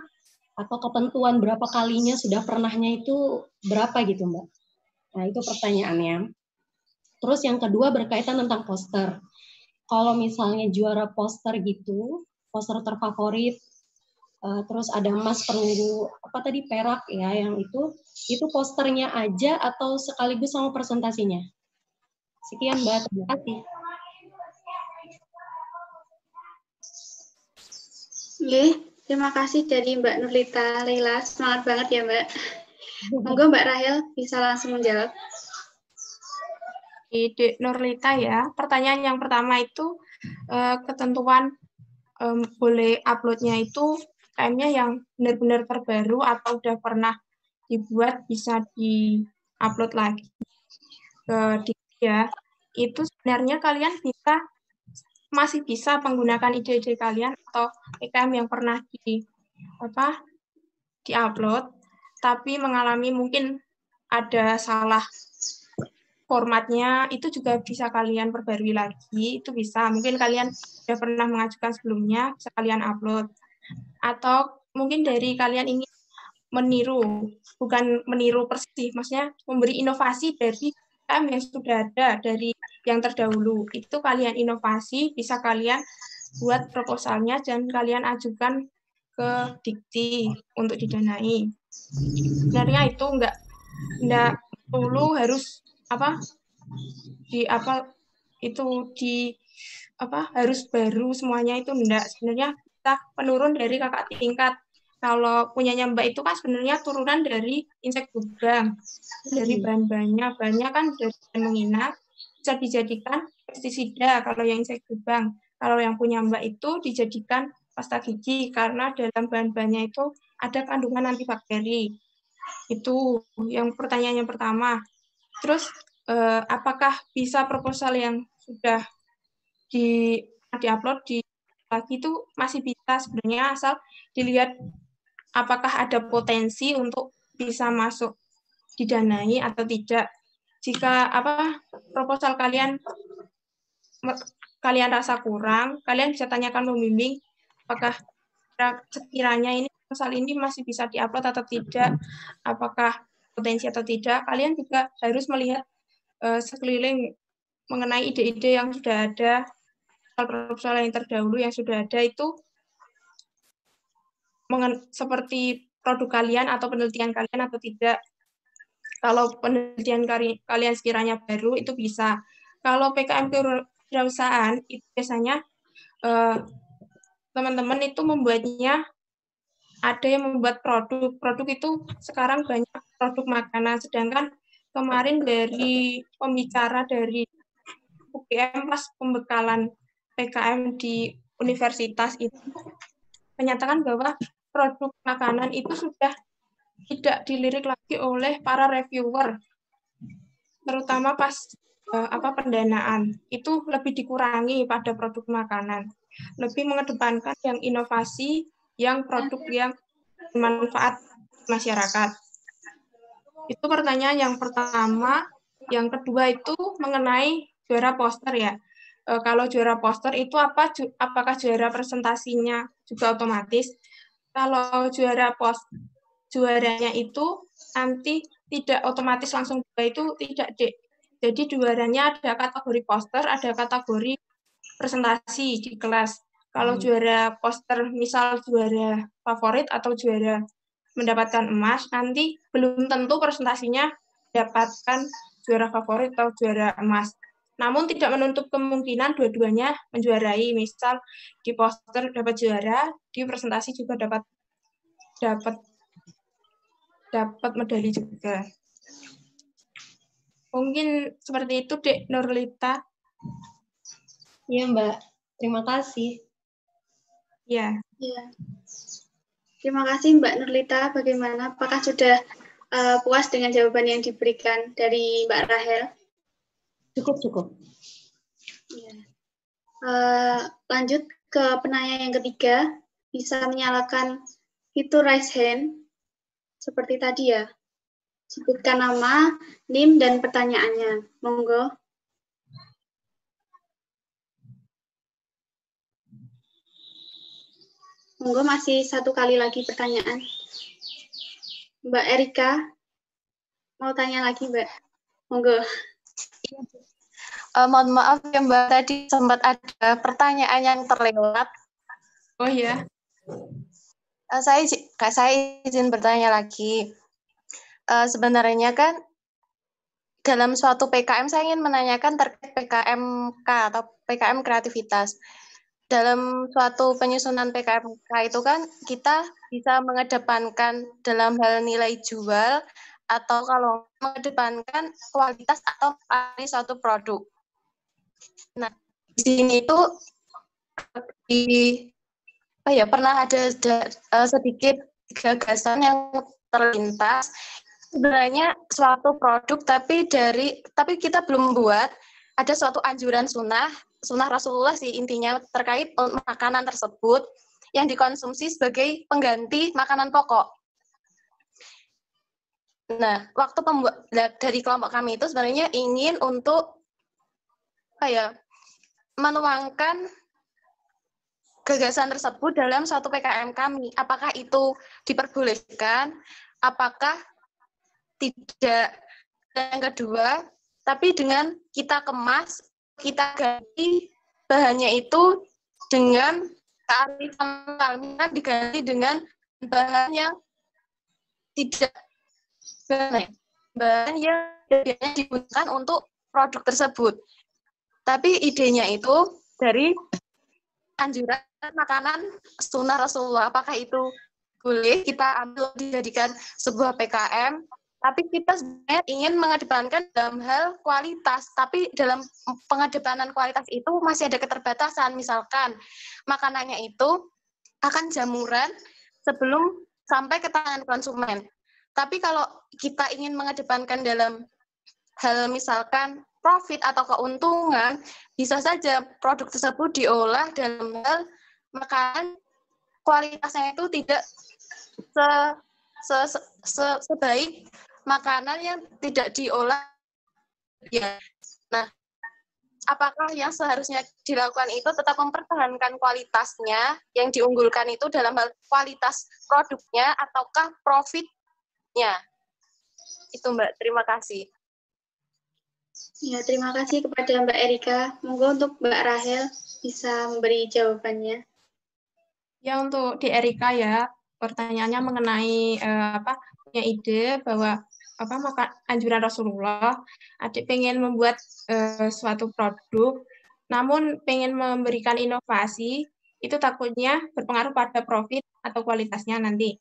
Atau ketentuan berapa kalinya sudah pernahnya itu berapa gitu Mbak? Nah itu pertanyaannya. Terus yang kedua berkaitan tentang poster. Kalau misalnya juara poster gitu, poster terfavorit, uh, terus ada emas perunggu, apa tadi perak ya yang itu, itu posternya aja atau sekaligus sama presentasinya? Sekian Mbak, terima kasih. Oke. Terima kasih dari Mbak Nurlita Leila, semangat banget ya Mbak. Monggo Mbak Rahel bisa langsung menjawab. Dek Nurlita ya, pertanyaan yang pertama itu ketentuan um, boleh uploadnya itu P K M-nya yang benar-benar terbaru atau udah pernah dibuat bisa diupload lagi ke dia. Itu sebenarnya kalian bisa masih bisa menggunakan ide-ide kalian atau P K M yang pernah di apa diupload, tapi mengalami mungkin ada salah formatnya, itu juga bisa kalian perbarui lagi, itu bisa. Mungkin kalian sudah pernah mengajukan sebelumnya, bisa kalian upload. Atau mungkin dari kalian ingin meniru, bukan meniru persis, maksudnya memberi inovasi dari P K M yang sudah ada, dari yang terdahulu, itu kalian inovasi, bisa kalian buat proposalnya dan kalian ajukan ke Dikti untuk didanai. Sebenarnya itu enggak enggak perlu harus apa di apa itu di apa harus baru semuanya, itu enggak. Sebenarnya kita penurun dari kakak tingkat. Kalau punyanya Mbak itu kan sebenarnya turunan dari Insek Dubang, dari bahan-bahannya, bahannya kan dari bahan menginap, bisa dijadikan pestisida kalau yang Insek Dubang. Kalau yang punya Mbak itu dijadikan pasta gigi, karena dalam bahan-bahannya itu ada kandungan antibakteri. Itu yang pertanyaan yang pertama. Terus, eh, apakah bisa proposal yang sudah di, di-upload di lagi itu masih bisa sebenarnya, asal dilihat apakah ada potensi untuk bisa masuk didanai atau tidak. Jika apa proposal kalian kalian rasa kurang, kalian bisa tanyakan pembimbing apakah sekiranya ini proposal ini masih bisa diupload atau tidak, apakah potensi atau tidak. Kalian juga harus melihat uh, sekeliling mengenai ide-ide yang sudah ada, proposal yang terdahulu yang sudah ada itu seperti produk kalian atau penelitian kalian atau tidak. Kalau penelitian kalian sekiranya baru, itu bisa. Kalau P K M kewirausahaan, itu biasanya teman-teman eh, itu membuatnya, ada yang membuat produk. Produk itu sekarang banyak produk makanan, sedangkan kemarin dari pembicara dari U G M pas pembekalan P K M di universitas itu menyatakan bahwa produk makanan itu sudah tidak dilirik lagi oleh para reviewer, terutama pas eh, apa pendanaan itu lebih dikurangi pada produk makanan, lebih mengedepankan yang inovasi, yang produk yang bermanfaat masyarakat. Itu pertanyaan yang pertama. Yang kedua itu mengenai juara poster ya. E, kalau juara poster itu apa? Ju, apakah juara presentasinya juga otomatis? Kalau juara poster, juaranya itu nanti tidak otomatis langsung dua, itu tidak dek. Jadi juaranya ada kategori poster, ada kategori presentasi di kelas. Kalau hmm. juara poster, misal juara favorit atau juara mendapatkan emas, nanti belum tentu presentasinya dapatkan juara favorit atau juara emas. Namun tidak menutup kemungkinan dua-duanya menjuarai. Misal di poster dapat juara, di presentasi juga dapat dapat dapat medali juga. Mungkin seperti itu, Dek Nurlita. Iya, Mbak. Terima kasih. Iya. Iya. Terima kasih, Mbak Nurlita. Bagaimana? Apakah sudah uh, puas dengan jawaban yang diberikan dari Mbak Rahel? Cukup-cukup. Ya. Uh, lanjut ke penanya yang ketiga, bisa menyalakan fitur raise hand seperti tadi ya. Sebutkan nama, N I M, dan pertanyaannya. Monggo. Monggo, masih satu kali lagi pertanyaan. Mbak Erika, mau tanya lagi, Mbak? Monggo. Uh, mohon maaf ya Mbak, tadi sempat ada pertanyaan yang terlewat. Oh iya. Uh, saya Kak, saya izin bertanya lagi. Uh, sebenarnya kan dalam suatu P K M, saya ingin menanyakan terkait P K M K atau P K M kreativitas. Dalam suatu penyusunan P K M K itu kan kita bisa mengedepankan dalam hal nilai jual, atau kalau mengedepankan kualitas atau dari suatu produk. Nah, di sini itu di apa ya, pernah ada, ada sedikit gagasan yang terlintas. Sebenarnya suatu produk tapi dari tapi kita belum buat, ada suatu anjuran sunnah, sunnah Rasulullah sih intinya, terkait makanan tersebut yang dikonsumsi sebagai pengganti makanan pokok. Nah, waktu pembuat dari kelompok kami itu sebenarnya ingin untuk apa ya, menuangkan gagasan tersebut dalam suatu P K M kami. Apakah itu diperbolehkan? Apakah tidak? Yang kedua, tapi dengan kita kemas, kita ganti bahannya itu dengan kearifan lokal, diganti dengan bahan yang tidak bahan yang biasanya digunakan untuk produk tersebut. Tapi idenya itu dari anjuran makanan sunnah Rasulullah. Apakah itu boleh kita ambil dijadikan sebuah P K M? Tapi kita sebenarnya ingin mengedepankan dalam hal kualitas, tapi dalam pengedepanan kualitas itu masih ada keterbatasan. Misalkan makanannya itu akan jamuran sebelum sampai ke tangan konsumen. Tapi kalau kita ingin mengedepankan dalam hal misalkan profit atau keuntungan, bisa saja produk tersebut diolah dalam hal makanan kualitasnya itu tidak se, se, se, se, sebaik makanan yang tidak diolah. Ya. Nah, apakah yang seharusnya dilakukan itu tetap mempertahankan kualitasnya, yang diunggulkan itu dalam hal kualitas produknya ataukah profitnya? Itu Mbak, terima kasih. Ya, terima kasih kepada Mbak Erika. Monggo untuk Mbak Rahel bisa memberi jawabannya. Ya, untuk di Erika ya, pertanyaannya mengenai eh, apa punya ide bahwa apa maka anjuran Rasulullah, adik pengen membuat e, suatu produk, namun pengen memberikan inovasi, itu takutnya berpengaruh pada profit atau kualitasnya nanti.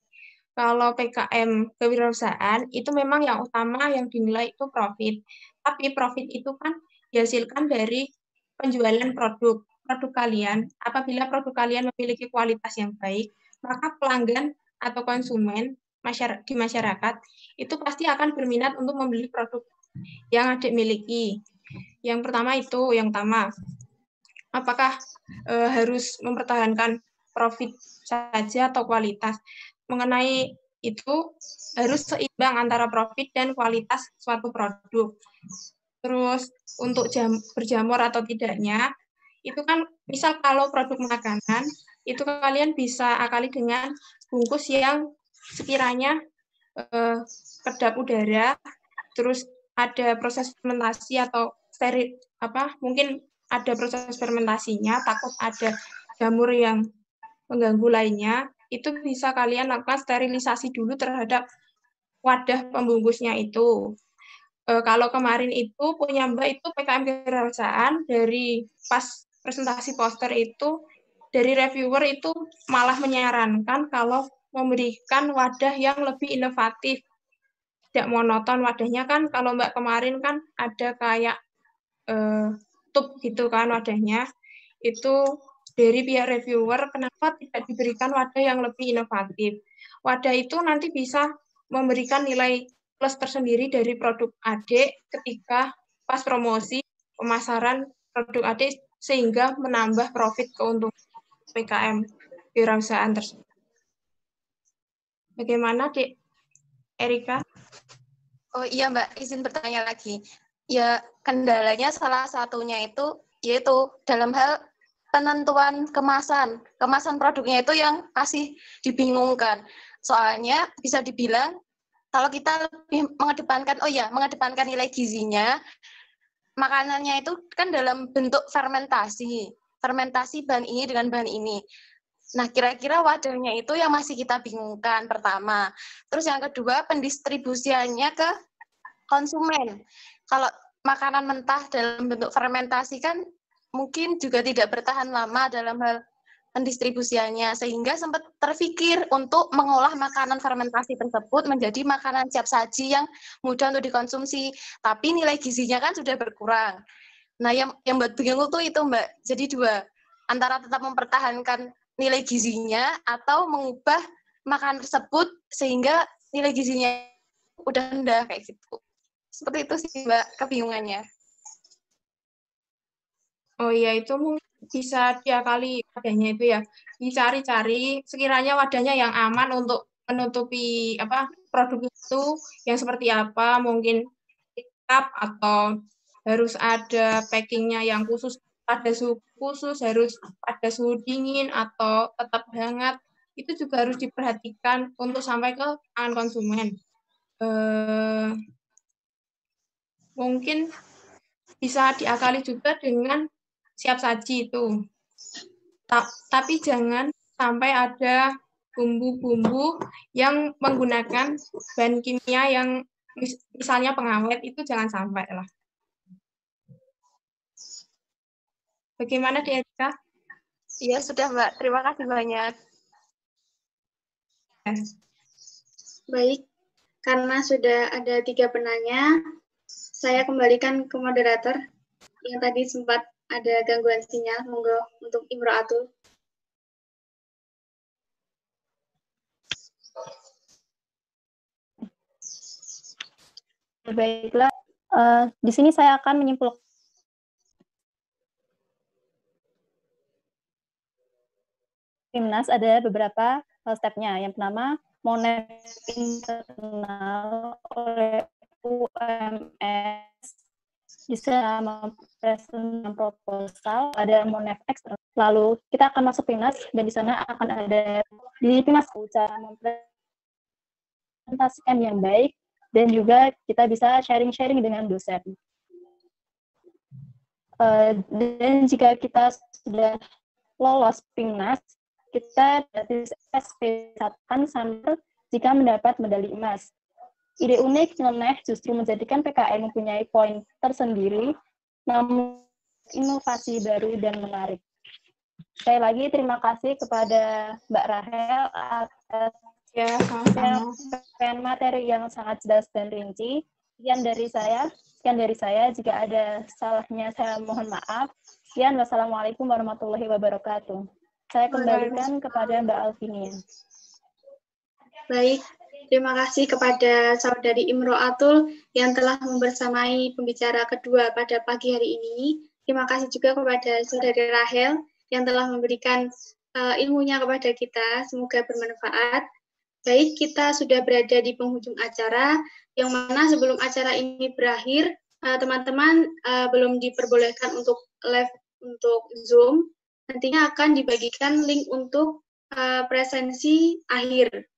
Kalau P K M kewirausahaan, itu memang yang utama yang dinilai itu profit. Tapi profit itu kan dihasilkan dari penjualan produk. Produk kalian, apabila produk kalian memiliki kualitas yang baik, maka pelanggan atau konsumen di masyarakat itu pasti akan berminat untuk membeli produk yang adik miliki. Yang pertama itu, yang utama, apakah e, harus mempertahankan profit saja atau kualitas? Mengenai itu harus seimbang antara profit dan kualitas suatu produk. Terus untuk jam, berjamur atau tidaknya, itu kan misal kalau produk makanan, itu kalian bisa akali dengan bungkus yang sekiranya eh, kedap udara, terus ada proses fermentasi atau steril, apa mungkin ada proses fermentasinya, takut ada jamur yang mengganggu lainnya, itu bisa kalian lakukan sterilisasi dulu terhadap wadah pembungkusnya itu. Eh, kalau kemarin itu punya Mbak itu P K M Kewirausahaan, dari pas presentasi poster itu dari reviewer itu malah menyarankan kalau memberikan wadah yang lebih inovatif, tidak monoton wadahnya kan. Kalau Mbak kemarin kan ada kayak eh, tub gitu kan wadahnya, itu dari pihak reviewer kenapa tidak diberikan wadah yang lebih inovatif. Wadah itu nanti bisa memberikan nilai plus tersendiri dari produk adik ketika pas promosi pemasaran produk adik, sehingga menambah profit keuntungan P K M kewirausahaan tersebut. Bagaimana, Dek? Erika? Oh iya, Mbak. Izin bertanya lagi. Ya, kendalanya salah satunya itu, yaitu dalam hal penentuan kemasan. Kemasan produknya itu yang masih dibingungkan. Soalnya bisa dibilang, kalau kita lebih mengedepankan, oh iya, mengedepankan nilai gizinya, makanannya itu kan dalam bentuk fermentasi. Fermentasi bahan ini dengan bahan ini. Nah, kira-kira wadahnya itu yang masih kita bingungkan, pertama. Terus yang kedua, pendistribusiannya ke konsumen. Kalau makanan mentah dalam bentuk fermentasi kan mungkin juga tidak bertahan lama dalam hal pendistribusiannya, sehingga sempat terpikir untuk mengolah makanan fermentasi tersebut menjadi makanan siap saji yang mudah untuk dikonsumsi, tapi nilai gizinya kan sudah berkurang. Nah, yang, yang buat bingung tuh itu, Mbak. Jadi dua, antara tetap mempertahankan nilai gizinya atau mengubah makanan tersebut sehingga nilai gizinya udah rendah kayak gitu. Seperti itu sih Mbak kebingungannya. Oh iya, itu mungkin bisa diakali wadahnya itu ya. Dicari-cari sekiranya wadahnya yang aman untuk menutupi apa produk itu yang seperti apa, mungkin cup atau harus ada packingnya yang khusus, pada suhu khusus, harus pada suhu dingin atau tetap hangat, itu juga harus diperhatikan untuk sampai ke tangan konsumen. Eh, mungkin bisa diakali juga dengan siap saji itu. Ta tapi jangan sampai ada bumbu-bumbu yang menggunakan bahan kimia yang mis misalnya pengawet, itu jangan sampai lah. Bagaimana, Dek Erika? Iya, sudah, Mbak. Terima kasih banyak. Baik, karena sudah ada tiga penanya, saya kembalikan ke moderator yang tadi sempat ada gangguan sinyal. Monggo untuk Imro'atul. Baiklah, uh, di sini saya akan menyimpulkan PIMNAS ada beberapa step-nya. Yang pertama, monet internal oleh U M S bisa presentation proposal pada Monef eksternal. Lalu kita akan masuk PIMNAS dan di sana akan ada di PIMNAS cara mempresentasikan yang baik dan juga kita bisa sharing-sharing dengan dosen. Uh, dan jika kita sudah lolos PIMNAS, kita dapat S P satu sampai jika mendapat medali emas. Ide unik nyeleneh justru menjadikan P K M mempunyai poin tersendiri, namun inovasi baru dan menarik. Sekali lagi terima kasih kepada Mbak Rahel atas ya, penyampaian materi yang sangat jelas dan rinci. Sekian dari saya. Sekian dari saya, jika ada salahnya saya mohon maaf. Sekian, wassalamualaikum warahmatullahi wabarakatuh. Saya kembalikan kepada Mbak Alvinia. Baik, terima kasih kepada Saudari Imroatul yang telah membersamai pembicara kedua pada pagi hari ini. Terima kasih juga kepada Saudari Rahel yang telah memberikan uh, ilmunya kepada kita. Semoga bermanfaat. Baik, kita sudah berada di penghujung acara, yang mana sebelum acara ini berakhir, teman-teman uh, uh, belum diperbolehkan untuk live untuk Zoom. Nantinya akan dibagikan link untuk uh, presensi akhir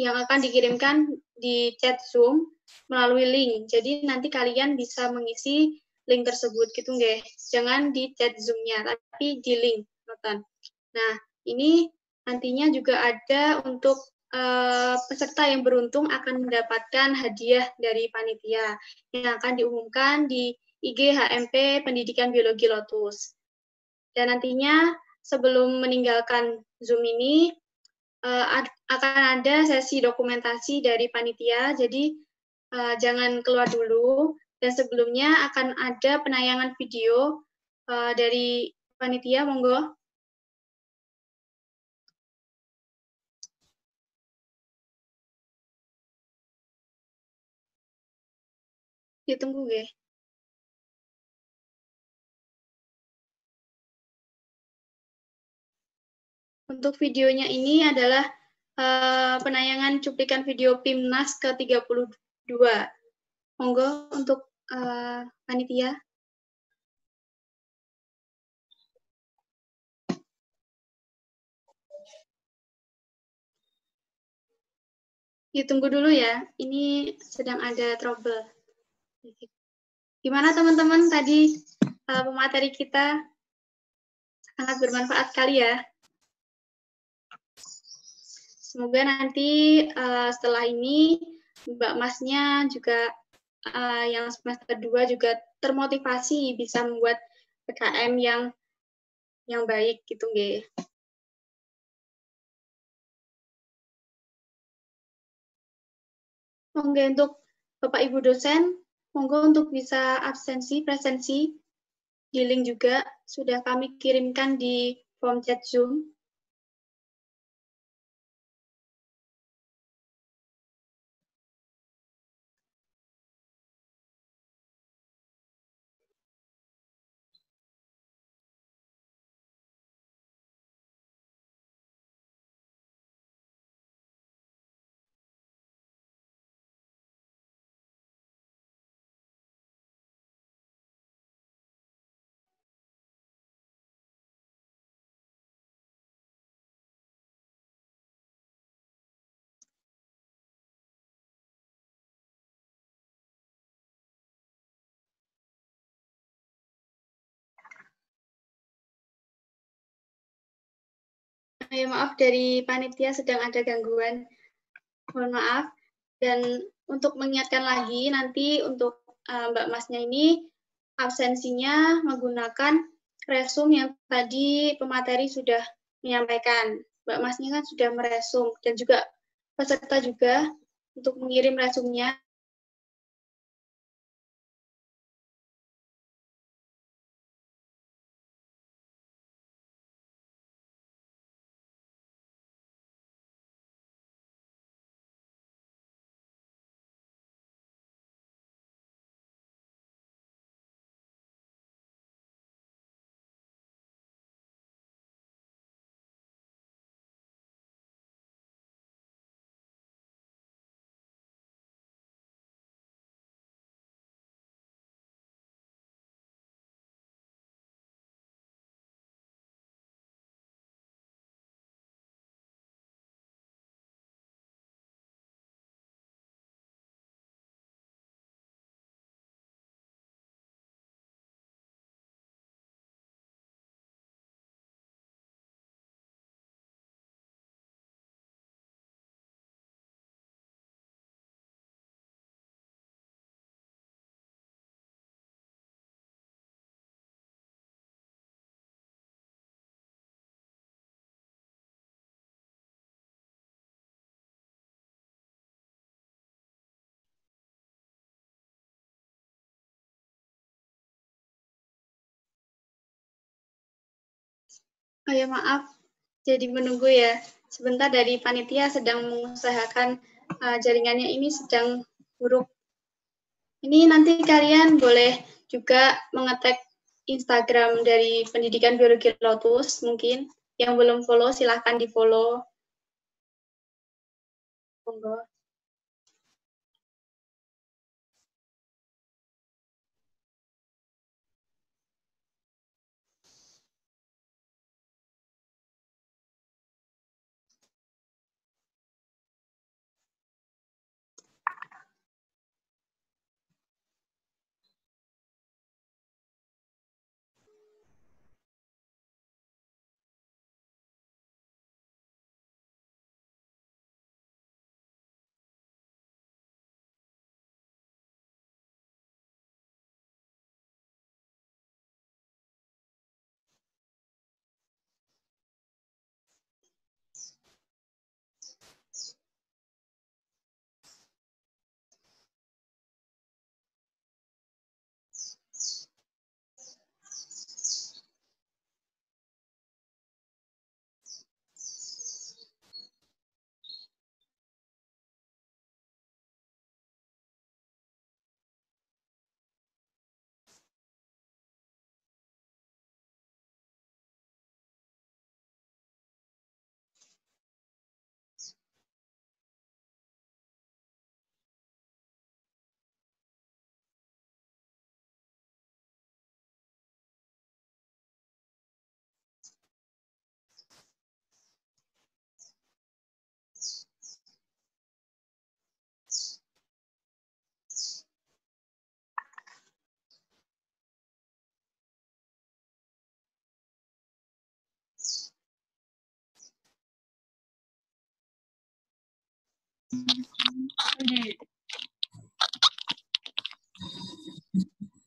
yang akan dikirimkan di chat Zoom melalui link. Jadi nanti kalian bisa mengisi link tersebut gitu nggih. Jangan di chat Zoom-nya, tapi di link. Nah, ini nantinya juga ada untuk Uh, peserta yang beruntung akan mendapatkan hadiah dari panitia yang akan diumumkan di I G H M P Pendidikan Biologi Lotus. Dan nantinya sebelum meninggalkan Zoom ini uh, ad, akan ada sesi dokumentasi dari panitia, jadi uh, jangan keluar dulu. Dan sebelumnya akan ada penayangan video uh, dari panitia, monggo. Ditunggu ya. Untuk videonya ini adalah uh, penayangan cuplikan video PIMNAS ke tiga puluh dua. Monggo untuk uh, panitia. Ditunggu dulu ya. Ini sedang ada trouble. Gimana teman-teman tadi uh, pemateri kita? Sangat bermanfaat sekali ya. Semoga nanti uh, setelah ini Mbak Masnya juga uh, yang semester dua juga termotivasi bisa membuat P K M yang yang baik gitu nggih. Monggo untuk Bapak Ibu dosen, monggo untuk bisa absensi, presensi, di link juga sudah kami kirimkan di form chat Zoom. Ya, maaf dari panitia sedang ada gangguan, mohon maaf. Dan untuk mengingatkan lagi nanti untuk uh, Mbak Masnya ini absensinya menggunakan resum yang tadi pemateri sudah menyampaikan. Mbak Masnya kan sudah meresum dan juga peserta juga untuk mengirim resumnya. Oh ya, maaf, jadi menunggu ya. Sebentar, dari panitia sedang mengusahakan uh, jaringannya ini sedang buruk. Ini nanti kalian boleh juga mengetek Instagram dari Pendidikan Biologi Lotus, mungkin yang belum follow silahkan di follow.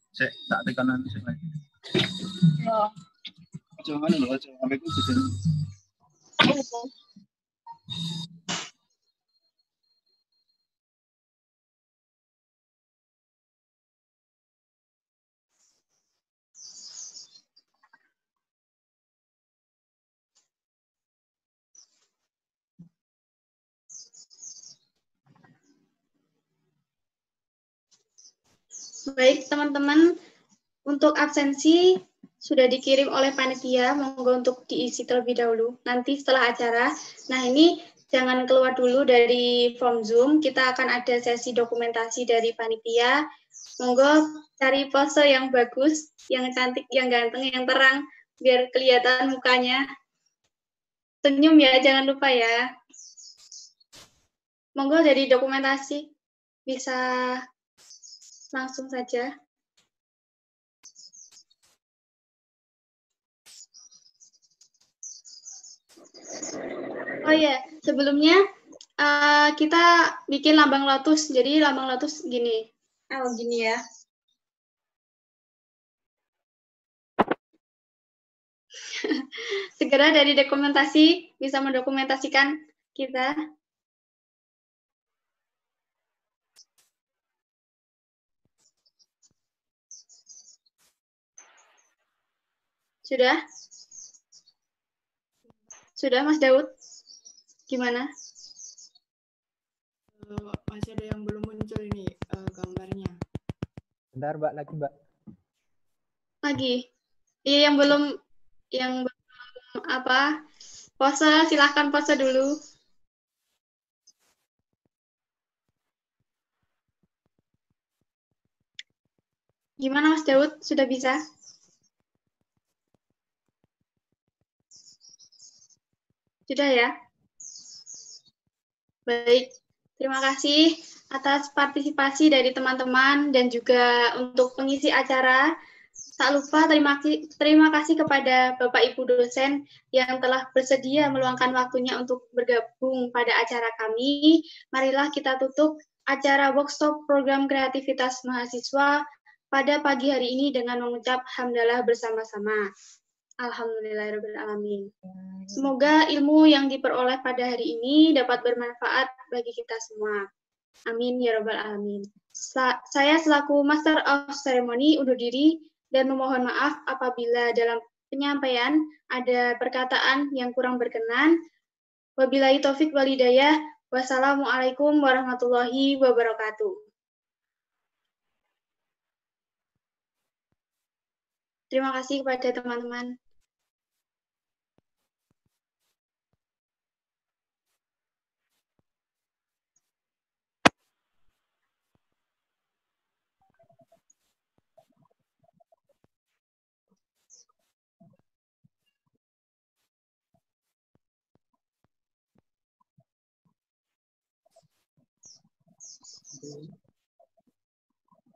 Saya tak tekanan lagi. Oh. Coba mana loh, coba ambil itu sini. Baik, teman-teman, untuk absensi sudah dikirim oleh panitia, monggo untuk diisi terlebih dahulu, nanti setelah acara. Nah, ini jangan keluar dulu dari form Zoom, kita akan ada sesi dokumentasi dari panitia. Monggo cari pose yang bagus, yang cantik, yang ganteng, yang terang, biar kelihatan mukanya. Senyum ya, jangan lupa ya. Monggo dari dokumentasi, bisa langsung saja. Oh ya, yeah. Sebelumnya uh, kita bikin lambang lotus. Jadi lambang lotus gini. Oh, gini ya. Segera dari dokumentasi bisa mendokumentasikan kita. Sudah? Sudah, Mas Daud? Gimana? Uh, masih ada yang belum muncul ini uh, gambarnya. Bentar, Mbak. Lagi, Mbak. Lagi? Iya, yang belum, yang belum apa, pose, silahkan pose dulu. Gimana, Mas Daud? Sudah bisa? Sudah ya? Baik, terima kasih atas partisipasi dari teman-teman dan juga untuk pengisi acara. Tak lupa terima kasih, terima kasih kepada Bapak Ibu dosen yang telah bersedia meluangkan waktunya untuk bergabung pada acara kami. Marilah kita tutup acara workshop program kreativitas mahasiswa pada pagi hari ini dengan mengucap hamdalah bersama-sama. Alhamdulillahirrahmanirrahim. Semoga ilmu yang diperoleh pada hari ini dapat bermanfaat bagi kita semua. Amin ya Rabbal Alamin. Sa saya selaku Master of Ceremony undur diri dan memohon maaf apabila dalam penyampaian ada perkataan yang kurang berkenan. Wabillahi taufik walhidayah. Wassalamualaikum warahmatullahi wabarakatuh. Terima kasih kepada teman-teman.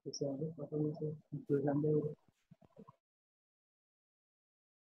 Bisa ada apa-apa itu,